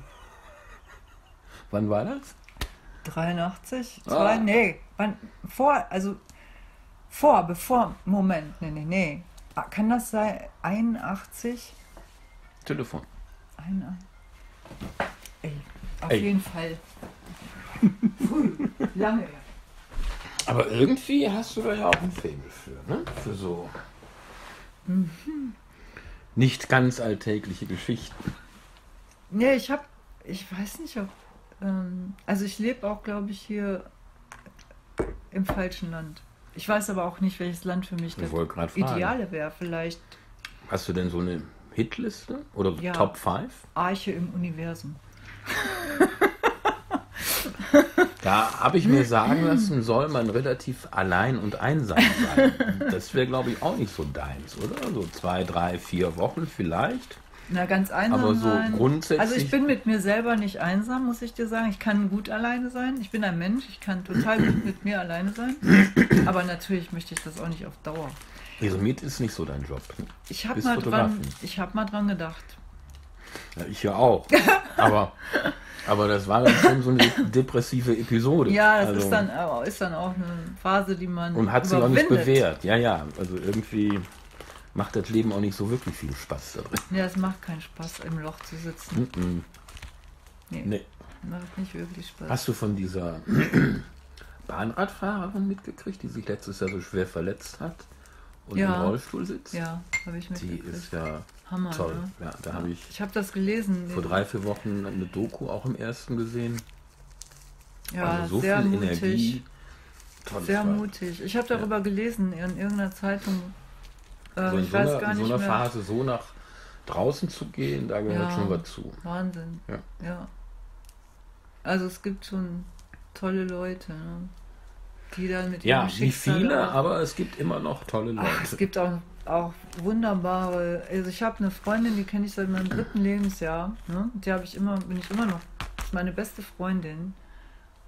Wann war das? 83? Nee, bevor, Moment. Kann das sein? 81? Telefon. 81. Auf jeden Fall. Lange. Aber irgendwie hast du da ja auch ein Faible für, ne? Für so nicht ganz alltägliche Geschichten. Nee, ich weiß nicht, ob... also ich lebe auch, glaube ich, hier im falschen Land. Ich weiß aber auch nicht, welches Land für mich das Ideale wäre. Vielleicht. Hast du denn so eine Hitliste? Oder so Top 5? Arche im Universum. Da habe ich mir sagen lassen, soll man relativ allein und einsam sein. Das wäre, glaube ich, auch nicht so deins, oder? So 2, 3, 4 Wochen vielleicht. Na, ganz einsam aber so sein. Grundsätzlich. Also ich bin mit mir selber nicht einsam, muss ich dir sagen. Ich kann gut alleine sein. Ich bin ein Mensch, ich kann total gut mit mir alleine sein. Aber natürlich möchte ich das auch nicht auf Dauer. Eremit ist nicht so dein Job. Ich habe mal dran gedacht. Ja, ich ja auch. Aber das war dann schon so eine depressive Episode. Ja, das ist dann auch eine Phase, die man und hat sich auch nicht bewährt. Ja, also irgendwie... Macht das Leben auch nicht so wirklich viel Spaß da drin. Ja, es macht keinen Spaß, im Loch zu sitzen. Nee. Macht nicht wirklich Spaß. Hast du von dieser Bahnradfahrerin mitgekriegt, die sich letztes Jahr so schwer verletzt hat und im Rollstuhl sitzt? Ja, habe ich mitgekriegt. Die ist ja Hammer, toll. Ne? Ja, da habe ich habe das gelesen. Vor 3, 4 Wochen eine Doku auch im Ersten gesehen. Ja, also so sehr viel mutig. Energie. Tolles sehr mutig. Ich habe darüber gelesen in irgendeiner Zeitung. So in so einer Phase, so nach draußen zu gehen, da gehört schon was zu. Wahnsinn. Ja. Ja. Also es gibt schon tolle Leute, ne? Die dann mit ihrem Schicksal... Ja, wie viele, aber es gibt immer noch tolle Leute. Ach, es gibt auch wunderbare... Also ich habe eine Freundin, die kenne ich seit meinem 3. Lebensjahr. Ne? Die habe ich immer, bin ich immer noch... Das ist meine beste Freundin.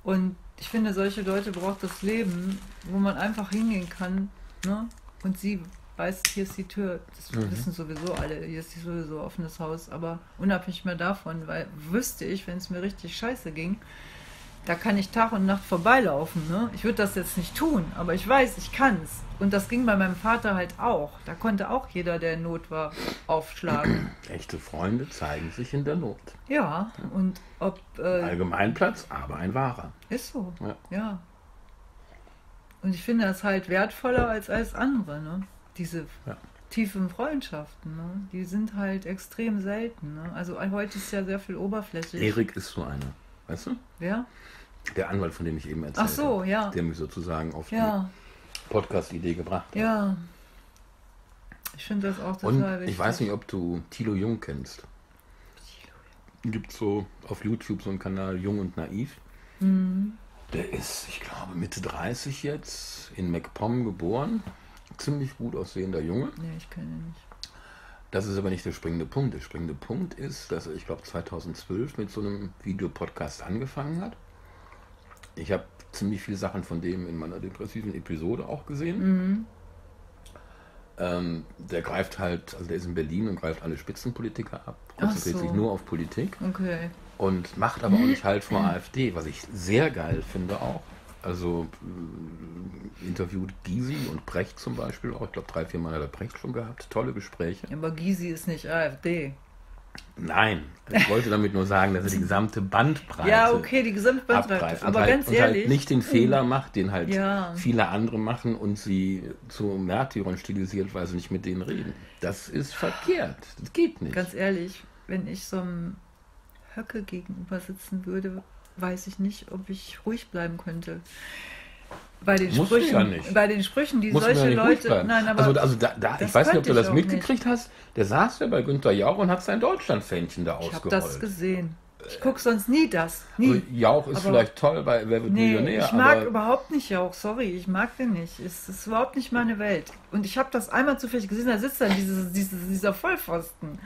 Und ich finde, solche Leute braucht das Leben, wo man einfach hingehen kann, ne? Und sie weiß, hier ist die Tür. Das wissen sowieso alle. Hier ist sowieso offenes Haus. Aber unabhängig mehr davon, weil wüsste ich, wenn es mir richtig scheiße ging... Da kann ich Tag und Nacht vorbeilaufen. Ne? Ich würde das jetzt nicht tun, aber ich weiß, ich kann es. Und das ging bei meinem Vater halt auch. Da konnte auch jeder, der in Not war, aufschlagen. Echte Freunde zeigen sich in der Not. Ja, und ob... Allgemeinplatz, aber ein wahrer. Ist so, ja. Und ich finde das halt wertvoller als alles andere. Ne? Diese tiefen Freundschaften, ne? Die sind halt extrem selten. Ne? Also heute ist ja sehr viel oberflächlich. Erik ist so einer. Weißt du? Ja. Der Anwalt, von dem ich eben erzählt habe. Ach so, ja. Der mich sozusagen auf die Podcast-Idee gebracht hat. Ja. Ich finde das auch total wichtig. Ich weiß nicht, ob du Thilo Jung kennst. Gibt so auf YouTube so einen Kanal Jung und Naiv. Mhm. Der ist, ich glaube, Mitte 30 jetzt, in MacPom geboren. Ziemlich gut aussehender Junge. Nee, ich kenne ihn nicht. Das ist aber nicht der springende Punkt. Der springende Punkt ist, dass er, ich glaube, 2012 mit so einem Videopodcast angefangen hat. Ich habe ziemlich viele Sachen von dem in meiner depressiven Episode auch gesehen. Mhm. Der greift halt, also der ist in Berlin und greift alle Spitzenpolitiker ab, konzentriert sich nur auf Politik und macht aber auch nicht halt vor AfD, was ich sehr geil finde auch. Also interviewt Gysi und Brecht zum Beispiel auch. Ich glaube, 3-4 Mal hat er Brecht schon gehabt. Tolle Gespräche. Aber Gysi ist nicht AfD. Nein, ich wollte damit nur sagen, dass er die gesamte Bandbreite abgreift. Aber halt, ganz ehrlich... Halt nicht den Fehler macht, den halt viele andere machen und sie zu Märtyrern stilisiert, weil sie nicht mit denen reden. Das ist verkehrt. Das geht nicht. Ganz ehrlich, wenn ich so einem Höcke gegenüber sitzen würde... weiß ich nicht, ob ich ruhig bleiben könnte. Bei den Sprüchen, die muss solche Leute... Nein, aber also ich weiß nicht, ob du das mitgekriegt hast. Der saß ja bei Günther Jauch und hat sein Deutschlandfähnchen da ausgerollt. Ich habe das gesehen. Ich gucke sonst nie das. Nie. Also Jauch ist vielleicht toll bei Wer wird Millionär? Ich mag überhaupt nicht Jauch, sorry. Ich mag den nicht. Es ist überhaupt nicht meine Welt. Und ich habe das einmal zufällig gesehen, da sitzt dann dieser Vollpfosten.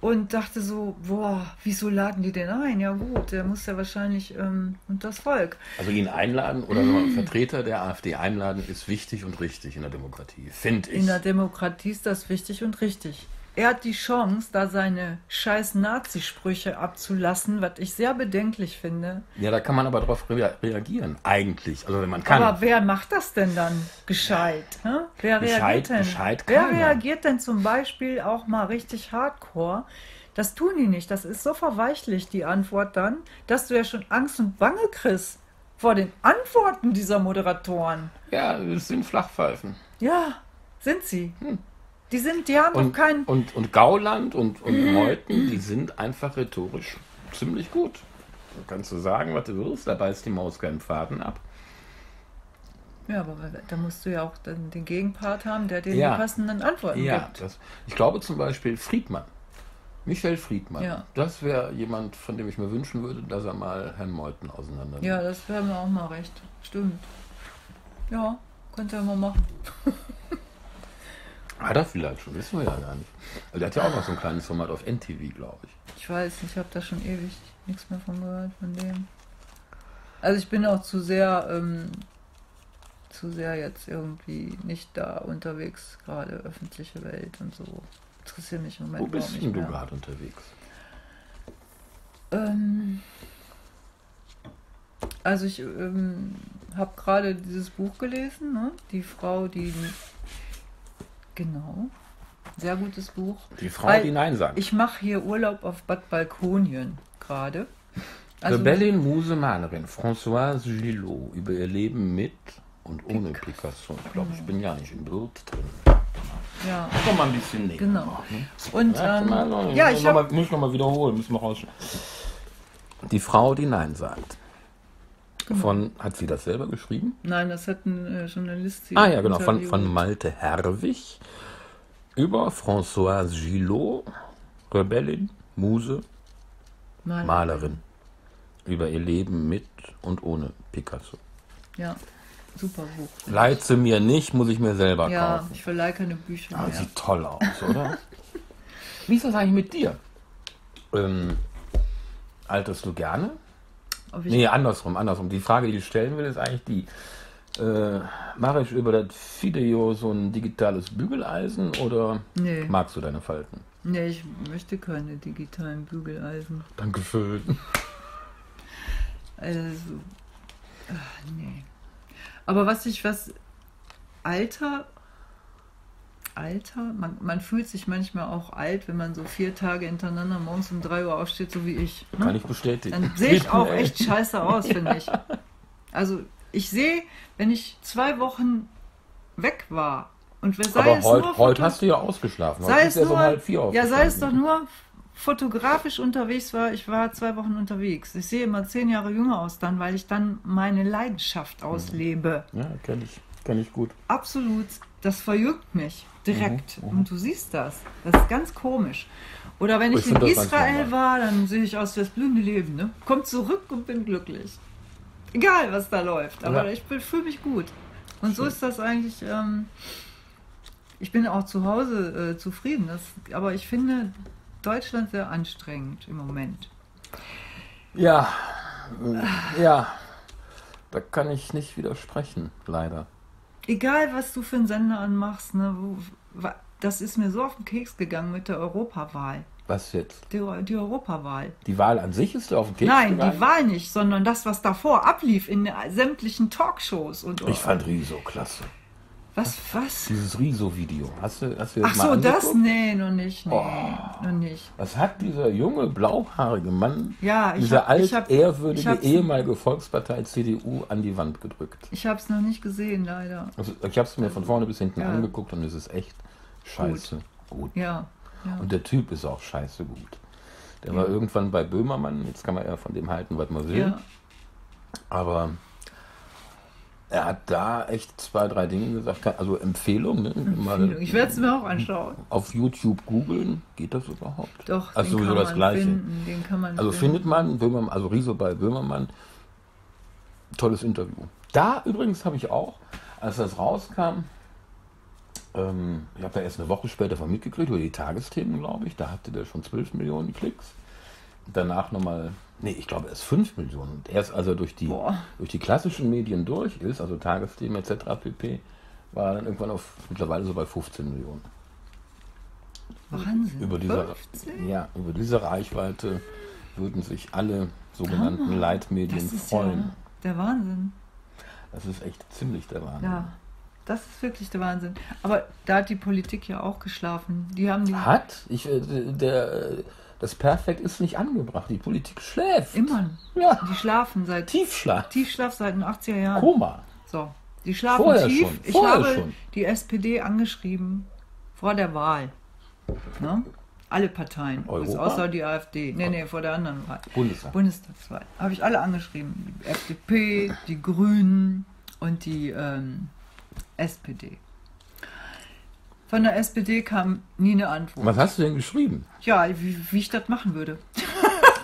Und dachte so, boah, wieso laden die denn ein? Ja gut, der muss ja wahrscheinlich unter das Volk. Also ihn einladen oder einen Vertreter der AfD einladen, ist wichtig und richtig in der Demokratie, finde ich. In der Demokratie ist das wichtig und richtig. Er hat die Chance, da seine scheiß Nazi-Sprüche abzulassen, was ich sehr bedenklich finde. Ja, da kann man aber drauf reagieren, eigentlich. Also wenn man kann. Aber wer macht das denn dann gescheit? Hä? Wer reagiert denn? Wer reagiert denn zum Beispiel auch mal richtig hardcore? Das tun die nicht. Das ist so verweichlicht, die Antwort dann, dass du ja schon Angst und Bange kriegst vor den Antworten dieser Moderatoren. Ja, das sind Flachpfeifen. Ja, sind sie. Hm. Die haben doch keinen... Und Gauland und Meuthen, die sind einfach rhetorisch ziemlich gut. Da kannst du sagen, was du willst, da beißt die Maus keinen Faden ab. Ja, aber da musst du ja auch dann den Gegenpart haben, der dir die passenden Antworten gibt. Ja, ich glaube zum Beispiel Friedmann. Michael Friedmann. Ja. Das wäre jemand, von dem ich mir wünschen würde, dass er mal Herrn Meuthen auseinander nimmt. Ja, das wäre mir auch mal recht. Stimmt. Ja, könnte er mal machen. Hat er vielleicht schon, wissen wir ja gar nicht. Also der hat ja auch noch so ein kleines Format auf NTV, glaube ich. Ich weiß nicht, ich habe da schon ewig nichts mehr von gehört, von dem. Also ich bin auch zu sehr jetzt irgendwie nicht da unterwegs, gerade öffentliche Welt und so. Interessiert mich im Moment überhaupt nicht mehr. Wo bist du gerade unterwegs? Also ich habe gerade dieses Buch gelesen, ne? Die Frau, die... Genau. Sehr gutes Buch. Die Frau, die Nein sagt. Ich mache hier Urlaub auf Bad Balkonien gerade. Also Rebellin, Muse, Malerin, Françoise Gilot über ihr Leben mit und ohne Picasso. Ich glaube, ich bin ja nicht im Bild drin. Ja. Komm mal ein bisschen näher. Genau. Machen. Und muss ich nochmal wiederholen, müssen wir rausschneiden. Die Frau, die Nein sagt. Hat sie das selber geschrieben? Nein, das hat ein Journalist. Ja, genau, von Malte Herwig über Françoise Gilot Rebellin, Muse, Malerin. Über ihr Leben mit und ohne Picasso. Ja, super Buch. Leize mir nicht, muss ich mir selber kaufen. Ja, ich will Leica keine Bücher mehr. Sieht toll aus, oder? Wie ist das eigentlich mit dir? Alterst du gerne? Nee, andersrum. Die Frage, die ich stellen will, ist eigentlich die, mache ich über das Video so ein digitales Bügeleisen oder magst du deine Falten? Nee, ich möchte keine digitalen Bügeleisen. Dankeschön. Also, ach nee. Aber Alter, man fühlt sich manchmal auch alt, wenn man so 4 Tage hintereinander morgens um 3 Uhr aufsteht, so wie ich. Ne? Kann ich bestätigen. Dann sehe ich auch echt scheiße aus, finde ich. Also ich sehe, wenn ich 2 Wochen weg war und heute hast du ja ausgeschlafen. Sei es, um halb vier aufgestanden. Sei es doch nur fotografisch unterwegs war, ich war 2 Wochen unterwegs. Ich sehe immer 10 Jahre jünger aus dann, weil ich dann meine Leidenschaft auslebe. Ja, kenn ich gut. Absolut, das verjüngt mich direkt. Und du siehst das. Das ist ganz komisch. Oder wenn ich in Israel war, dann sehe ich aus wie das blühende Leben. Ne? Komme zurück und bin glücklich. Egal, was da läuft, aber ich fühle mich gut. Und so ist das eigentlich. Ich bin auch zu Hause zufrieden. Aber ich finde Deutschland sehr anstrengend im Moment. Ja, da kann ich nicht widersprechen, leider. Egal, was du für einen Sender anmachst, ne, das ist mir so auf den Keks gegangen mit der Europawahl. Was jetzt? Die Europawahl. Die Wahl an sich ist auf den Keks gegangen? Nein, die Wahl nicht, sondern das, was davor ablief in sämtlichen Talkshows. Ich fand Riso klasse. Was? Dieses Riso-Video. Hast du das mal angeguckt? Das? Nee, noch nicht. Was hat dieser junge, blauhaarige Mann, dieser altehrwürdige ehemalige Volkspartei CDU an die Wand gedrückt? Ich habe es noch nicht gesehen, leider. Also, ich habe es mir von vorne bis hinten angeguckt und es ist echt scheiße gut. Ja. Und der Typ ist auch scheiße gut. Der war irgendwann bei Böhmermann, jetzt kann man ja von dem halten, was man will. Ja. Aber er hat da echt 2, 3 Dinge gesagt. Also Empfehlung. Ne? Empfehlung. Ich werde es mir auch anschauen. Auf YouTube googeln. Geht das überhaupt? Doch, also den kann man finden. Den kann man findet man, Böhmermann, also Risoball Böhmermann. Tolles Interview. Da übrigens habe ich auch, als das rauskam, ich habe da erst eine Woche später von mitgekriegt, über die Tagesthemen, glaube ich. Da hatte der schon 12 Millionen Klicks. Danach nochmal, ich glaube erst 5 Millionen. Und erst als er durch die klassischen Medien durch ist, also Tagesthemen etc. pp., war er dann irgendwann mittlerweile so bei 15 Millionen. Wahnsinn, über diese Reichweite würden sich alle sogenannten Leitmedien freuen. Ja, der Wahnsinn. Das ist echt ziemlich der Wahnsinn. Ja, das ist wirklich der Wahnsinn. Aber da hat die Politik ja auch geschlafen. Das Perfekt ist nicht angebracht. Die Politik schläft. Immer. Ja. Die schlafen seit... Tiefschlaf. Tiefschlaf seit den 80er Jahren. Koma. So. Die schlafen tief. Ich habe die SPD angeschrieben vor der Wahl. Ne? Alle Parteien. Außer die AfD. Nee, vor der anderen Wahl. Bundestagswahl. Habe ich alle angeschrieben. Die FDP, die Grünen und die SPD. Von der SPD kam nie eine Antwort. Was hast du denn geschrieben? Ja, wie ich das machen würde.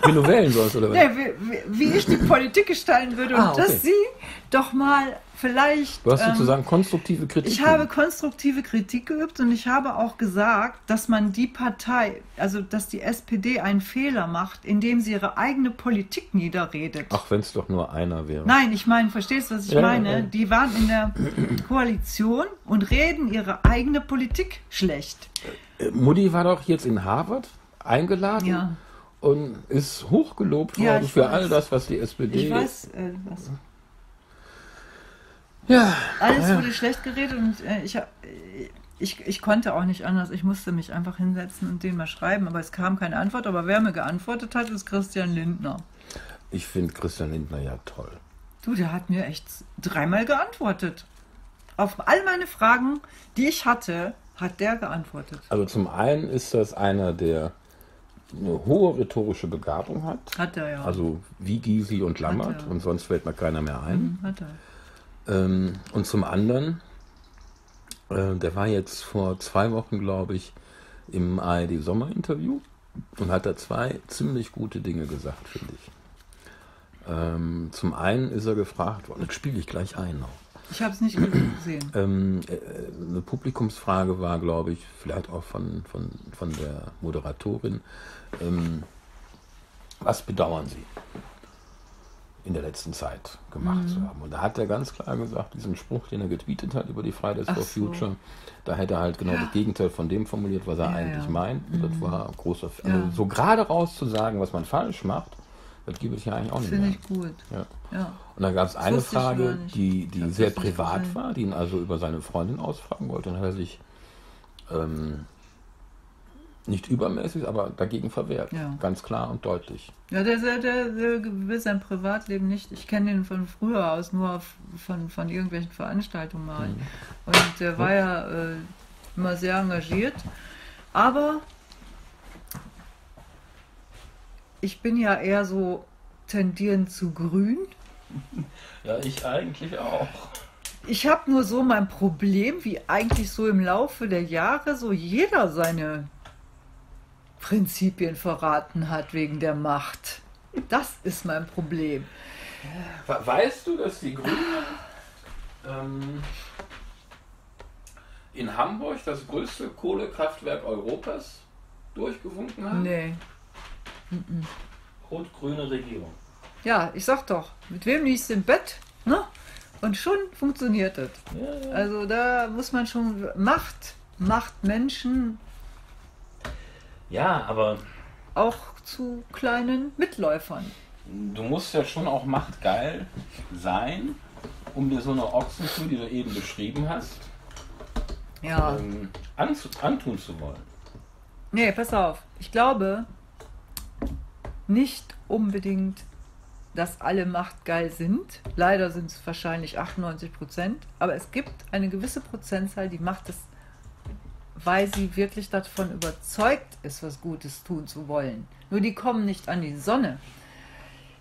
Wie du wählen sollst, oder was? Nee, wie ich die Politik gestalten würde und dass sie doch mal vielleicht... Du hast sozusagen konstruktive Kritik. Ich habe konstruktive Kritik geübt und ich habe auch gesagt, dass man die Partei, also dass die SPD einen Fehler macht, indem sie ihre eigene Politik niederredet. Ach, wenn es doch nur einer wäre. Nein, ich meine, verstehst du, was ich meine? Ja. Die waren in der Koalition und reden ihre eigene Politik schlecht. Mutti war doch jetzt in Harvard eingeladen. Ja. Und ist hochgelobt worden für all das, was die SPD... Ich weiß, was... Ja. Alles wurde schlecht geredet und ich konnte auch nicht anders. Ich musste mich einfach hinsetzen und denen mal schreiben, aber es kam keine Antwort. Aber wer mir geantwortet hat, ist Christian Lindner. Ich finde Christian Lindner ja toll. Du, der hat mir echt 3-mal geantwortet. Auf all meine Fragen, die ich hatte, hat der geantwortet. Also zum einen ist das einer, der eine hohe rhetorische Begabung hat. Hat er ja. Also wie Gysi und Lammert und sonst fällt mir keiner mehr ein. Hat er. Und zum anderen, der war jetzt vor 2 Wochen, glaube ich, im ARD-Sommerinterview und hat da zwei ziemlich gute Dinge gesagt, finde ich. Zum einen ist er gefragt worden, das spiele ich gleich ein noch. Ich habe es nicht gesehen. Eine Publikumsfrage war, glaube ich, vielleicht auch von der Moderatorin. Was bedauern Sie in der letzten Zeit gemacht zu haben? Und da hat er ganz klar gesagt, diesen Spruch, den er getweetet hat über die Fridays for Future, da hätte er halt genau das Gegenteil von dem formuliert, was er eigentlich meint. Das war großer Fehler. Also so gerade raus zu sagen, was man falsch macht, das gibt es ja eigentlich auch nicht. Finde ich gut. Ja. Ja. Und dann gab es eine Frage, die sehr privat war, die ihn also über seine Freundin ausfragen wollte. Und hat er sich nicht übermäßig, aber dagegen verwehrt. Ja. Ganz klar und deutlich. Ja, der will sein Privatleben nicht. Ich kenne ihn von früher aus, nur von irgendwelchen Veranstaltungen mal. Mhm. Und der war ja immer sehr engagiert. Aber ich bin ja eher so tendierend zu grün. Ja, ich eigentlich auch. Ich habe nur so mein Problem, wie eigentlich so im Laufe der Jahre so jeder seine Prinzipien verraten hat wegen der Macht. Das ist mein Problem. Weißt du, dass die Grünen in Hamburg das größte Kohlekraftwerk Europas durchgewunken haben? Nee. Rot-grüne Regierung. Ja, ich sag doch, mit wem liegst du im Bett, ne? Und schon funktioniert das. Ja, ja. Also da muss man schon, Macht Menschen. Ja, aber auch zu kleinen Mitläufern. Du musst ja schon auch machtgeil sein, um dir so eine Ochsenkuh, die du eben beschrieben hast, antun zu wollen. Nee, pass auf. Ich glaube nicht unbedingt, dass alle machtgeil sind. Leider sind es wahrscheinlich 98%. Aber es gibt eine gewisse Prozentzahl, die macht es, weil sie wirklich davon überzeugt ist, was Gutes tun zu wollen. Nur die kommen nicht an die Sonne.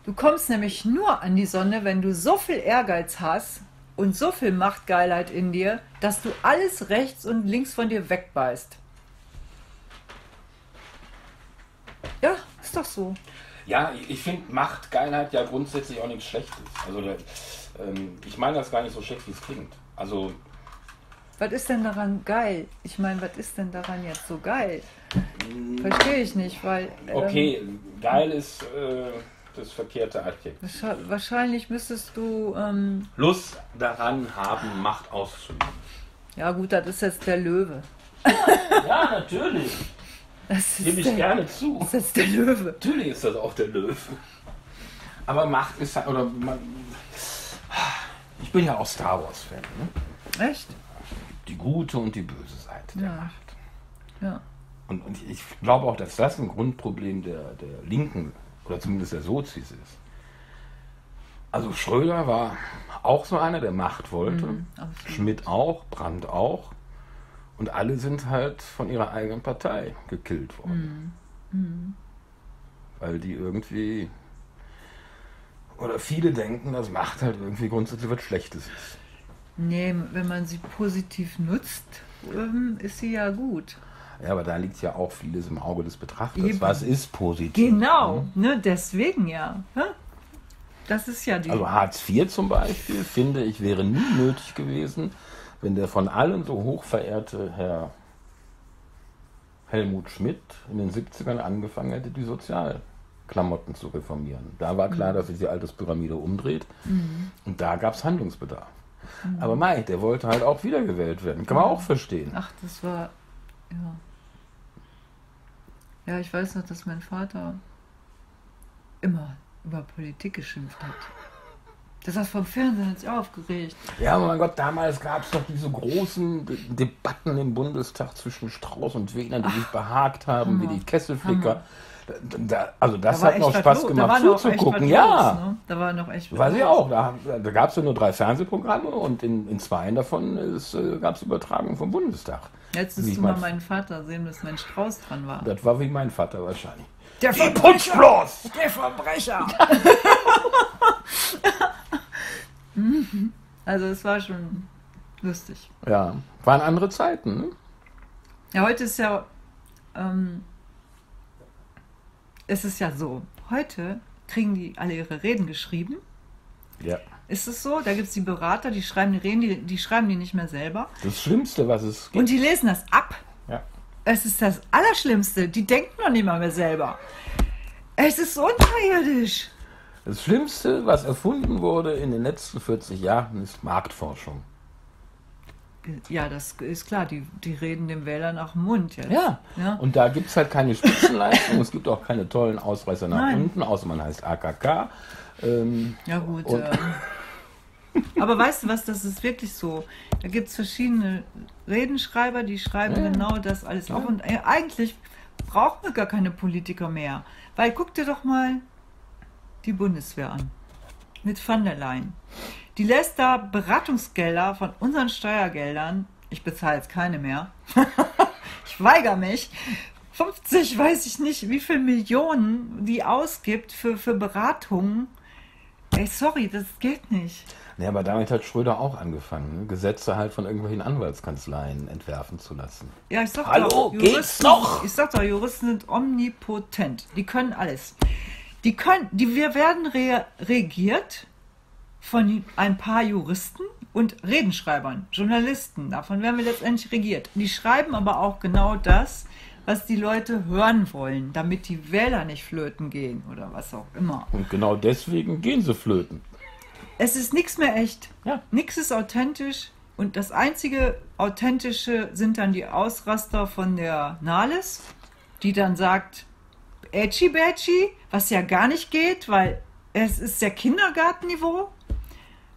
Du kommst nämlich nur an die Sonne, wenn du so viel Ehrgeiz hast und so viel Machtgeilheit in dir, dass du alles rechts und links von dir wegbeißt. Ja, ist doch so. Ja, ich finde Machtgeilheit ja grundsätzlich auch nichts Schlechtes. Also ich meine das gar nicht so schlecht, wie es klingt. Also was ist denn daran geil? Ich meine, was ist denn daran jetzt so geil? Verstehe ich nicht, weil okay, geil ist das verkehrte Adjektiv. Wahrscheinlich müsstest du Lust daran haben, Macht auszuüben. Ja gut, das ist jetzt der Löwe. Ja, natürlich. Nehme ich gerne zu. Das ist der Löwe. Natürlich ist das auch der Löwe. Aber Macht ist halt, ich bin ja auch Star Wars-Fan. Ne? Echt? Die gute und die böse Seite der Macht. Ja. Und ich glaube auch, dass das ein Grundproblem der Linken oder zumindest der Sozis ist. Also Schröder war auch so einer, der Macht wollte. Schmidt auch, Brandt auch. Und alle sind halt von ihrer eigenen Partei gekillt worden. Weil die irgendwie, oder viele denken, das Macht halt irgendwie grundsätzlich was Schlechtes ist. Nee, wenn man sie positiv nutzt, ist sie ja gut. Ja, aber da liegt ja auch vieles im Auge des Betrachters. Eben. Was ist positiv? Genau, ne? Deswegen ja. Das ist ja die. Also Hartz IV zum Beispiel, finde ich, wäre nie nötig gewesen, wenn der von allen so hoch verehrte Herr Helmut Schmidt in den 70ern angefangen hätte, die Sozialklamotten zu reformieren. Da war klar, dass sich die Alterspyramide umdreht und da gab es Handlungsbedarf. Aber Mai, der wollte halt auch wiedergewählt werden. Kann man auch verstehen. Ach, das war, ja, ich weiß noch, dass mein Vater immer über Politik geschimpft hat. Das hat vom Fernsehen sich aufgeregt. Ja, mein Gott, damals gab es doch diese großen Debatten im Bundestag zwischen Strauß und Wählern, die sich behagt haben, wie die Kesselflicker. Also das hat noch Spaß gemacht zuzugucken. Ja, da war noch echt was los. Weiß ich auch. Da gab es ja nur 3 Fernsehprogramme und in 2 davon gab es Übertragungen vom Bundestag. Jetzt musst du mal meinen Vater sehen, dass mein Strauß dran war. Das war wie mein Vater wahrscheinlich. Der Verbrecher! Der Verbrecher! Also es war schon lustig. Ja, waren andere Zeiten, ne? Ja, heute ist ja es ist ja so, heute kriegen die alle ihre Reden geschrieben. Ja. Ist es so? Da gibt es die Berater, die schreiben die Reden, die schreiben die nicht mehr selber. Das Schlimmste, was es gibt. Und die lesen das ab. Ja. Es ist das Allerschlimmste. Die denken noch nicht mal mehr selber. Es ist unterirdisch. Das Schlimmste, was erfunden wurde in den letzten 40 Jahren, ist Marktforschung. Ja, das ist klar. Die reden den Wählern nach dem Mund jetzt. Ja. Ja, und da gibt es halt keine Spitzenleistung. Es gibt auch keine tollen Ausreißer nach unten, außer man heißt AKK. Ja gut. Aber weißt du was, das ist wirklich so. Da gibt es verschiedene Redenschreiber, die schreiben genau das alles auf. Und eigentlich brauchen wir gar keine Politiker mehr. Weil guck dir doch mal die Bundeswehr an. Mit Van der Leyen. Die lässt da Beratungsgelder von unseren Steuergeldern, ich bezahle jetzt keine mehr, ich weigere mich, 50, weiß ich nicht, wie viele Millionen die ausgibt für Beratungen. Ey, sorry, das geht nicht. Nee, aber damit hat Schröder auch angefangen, ne? Gesetze halt von irgendwelchen Anwaltskanzleien entwerfen zu lassen. Ja, ich sag doch, hallo, Juristen, geht's noch? Ich sag doch, Juristen sind omnipotent. Die können alles. Wir werden regiert von ein paar Juristen und Redenschreibern, Journalisten. Davon werden wir letztendlich regiert. Die schreiben aber auch genau das, was die Leute hören wollen, damit die Wähler nicht flöten gehen oder was auch immer. Und genau deswegen gehen sie flöten. Es ist nichts mehr echt. Ja. Nichts ist authentisch. Und das einzige Authentische sind dann die Ausraster von der Nahles, die dann sagt, Edgy-Badgy, was ja gar nicht geht, weil es ist ja Kindergartenniveau.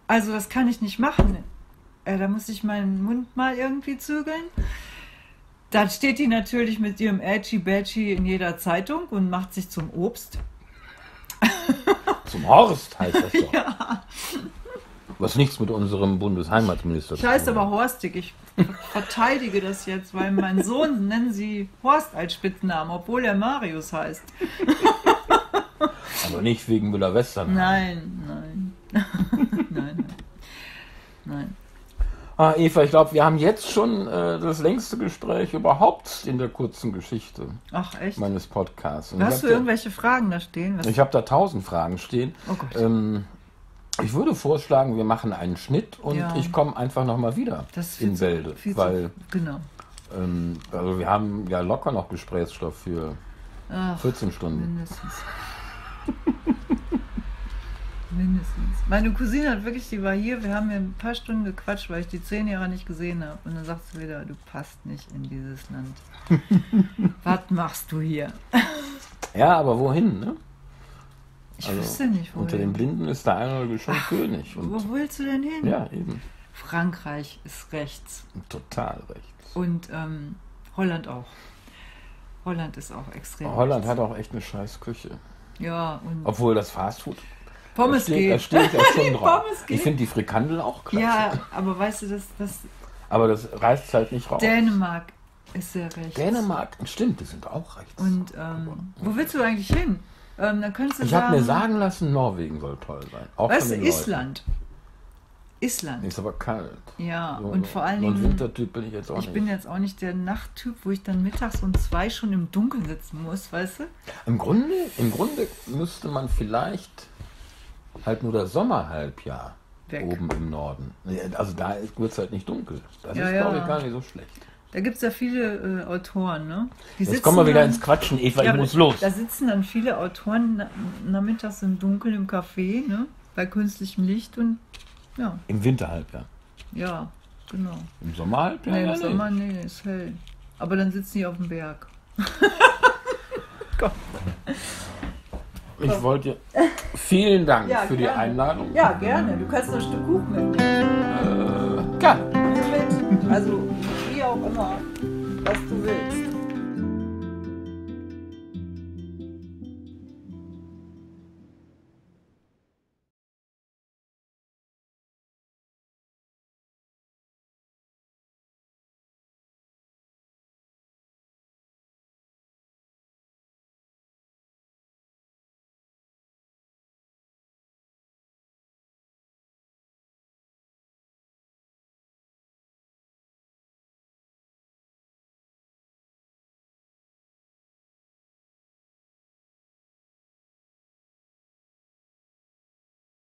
Also das kann ich nicht machen. Da muss ich meinen Mund mal irgendwie zügeln. Dann steht die natürlich mit ihrem Edgy-Badgy in jeder Zeitung und macht sich zum Obst. Zum Horst heißt das doch. Ja. Was nichts mit unserem Bundesheimatminister zu tun hat. Ich heiße aber Horstick. Ich verteidige das jetzt, weil meinen Sohn nennen sie Horst als Spitznamen, obwohl er Marius heißt. Aber nicht wegen Müller-Western. Nein, nein. Nein. Ah, Eva, ich glaube, wir haben jetzt schon das längste Gespräch überhaupt in der kurzen Geschichte meines Podcasts. Und hast du irgendwelche Fragen da stehen? Ich habe da 1000 Fragen stehen. Oh Gott. Ich würde vorschlagen, wir machen einen Schnitt und ich komme einfach nochmal wieder in Bälde. Weil, genau. Also wir haben ja locker noch Gesprächsstoff für 14 Stunden. Mindestens. Mindestens. Meine Cousine hat wirklich, die war hier, wir haben hier ein paar Stunden gequatscht, weil ich die 10 Jahre nicht gesehen habe. Und dann sagt sie wieder, du passt nicht in dieses Land. Was machst du hier? Ja, aber wohin, ne? Ich wüsste nicht, wohin. Unter den Blinden ist der Einäugige schon König. Und wo willst du denn hin? Ja, eben. Frankreich ist rechts. Total rechts. Und Holland auch. Holland ist auch extrem rechts. Hat auch echt eine scheiß Küche. Ja, und... Obwohl das Fastfood... Pommes geht. Da stehe ich ja schon drauf. Ich finde die Frikandel auch klasse. Ja, aber weißt du, das... Aber das reißt halt nicht raus. Dänemark ist ja rechts. Dänemark, stimmt, die sind auch rechts. Und wo willst du eigentlich hin? Ich habe mir sagen lassen, Norwegen soll toll sein. Auch weißt du, Island. Island. Ist aber kalt. Ja, so, und vor allen Dingen... Und Wintertyp bin ich jetzt auch nicht. Ich bin jetzt auch nicht der Nachttyp, wo ich dann mittags um 2 schon im Dunkeln sitzen muss, weißt du? Im Grunde müsste man vielleicht... Halt nur das Sommerhalbjahr oben im Norden. Also da wird es halt nicht dunkel. Das ist, glaube ich, gar nicht so schlecht. Da gibt es ja viele Autoren, ne? Jetzt kommen wir wieder ins Quatschen, Eva, ich muss los. Da sitzen dann viele Autoren nachmittags im Dunkeln im Café, ne? Bei künstlichem Licht und ja. Im Winterhalbjahr. Ja, genau. Im Sommerhalbjahr? Nee, im Sommer, nee, ist hell. Aber dann sitzen die auf dem Berg. Komm. Ich wollte vielen Dank für die Einladung. Ja, gerne. Du kannst noch ein Stück Kuchen mitnehmen. Klar. Also, wie auch immer, was du willst.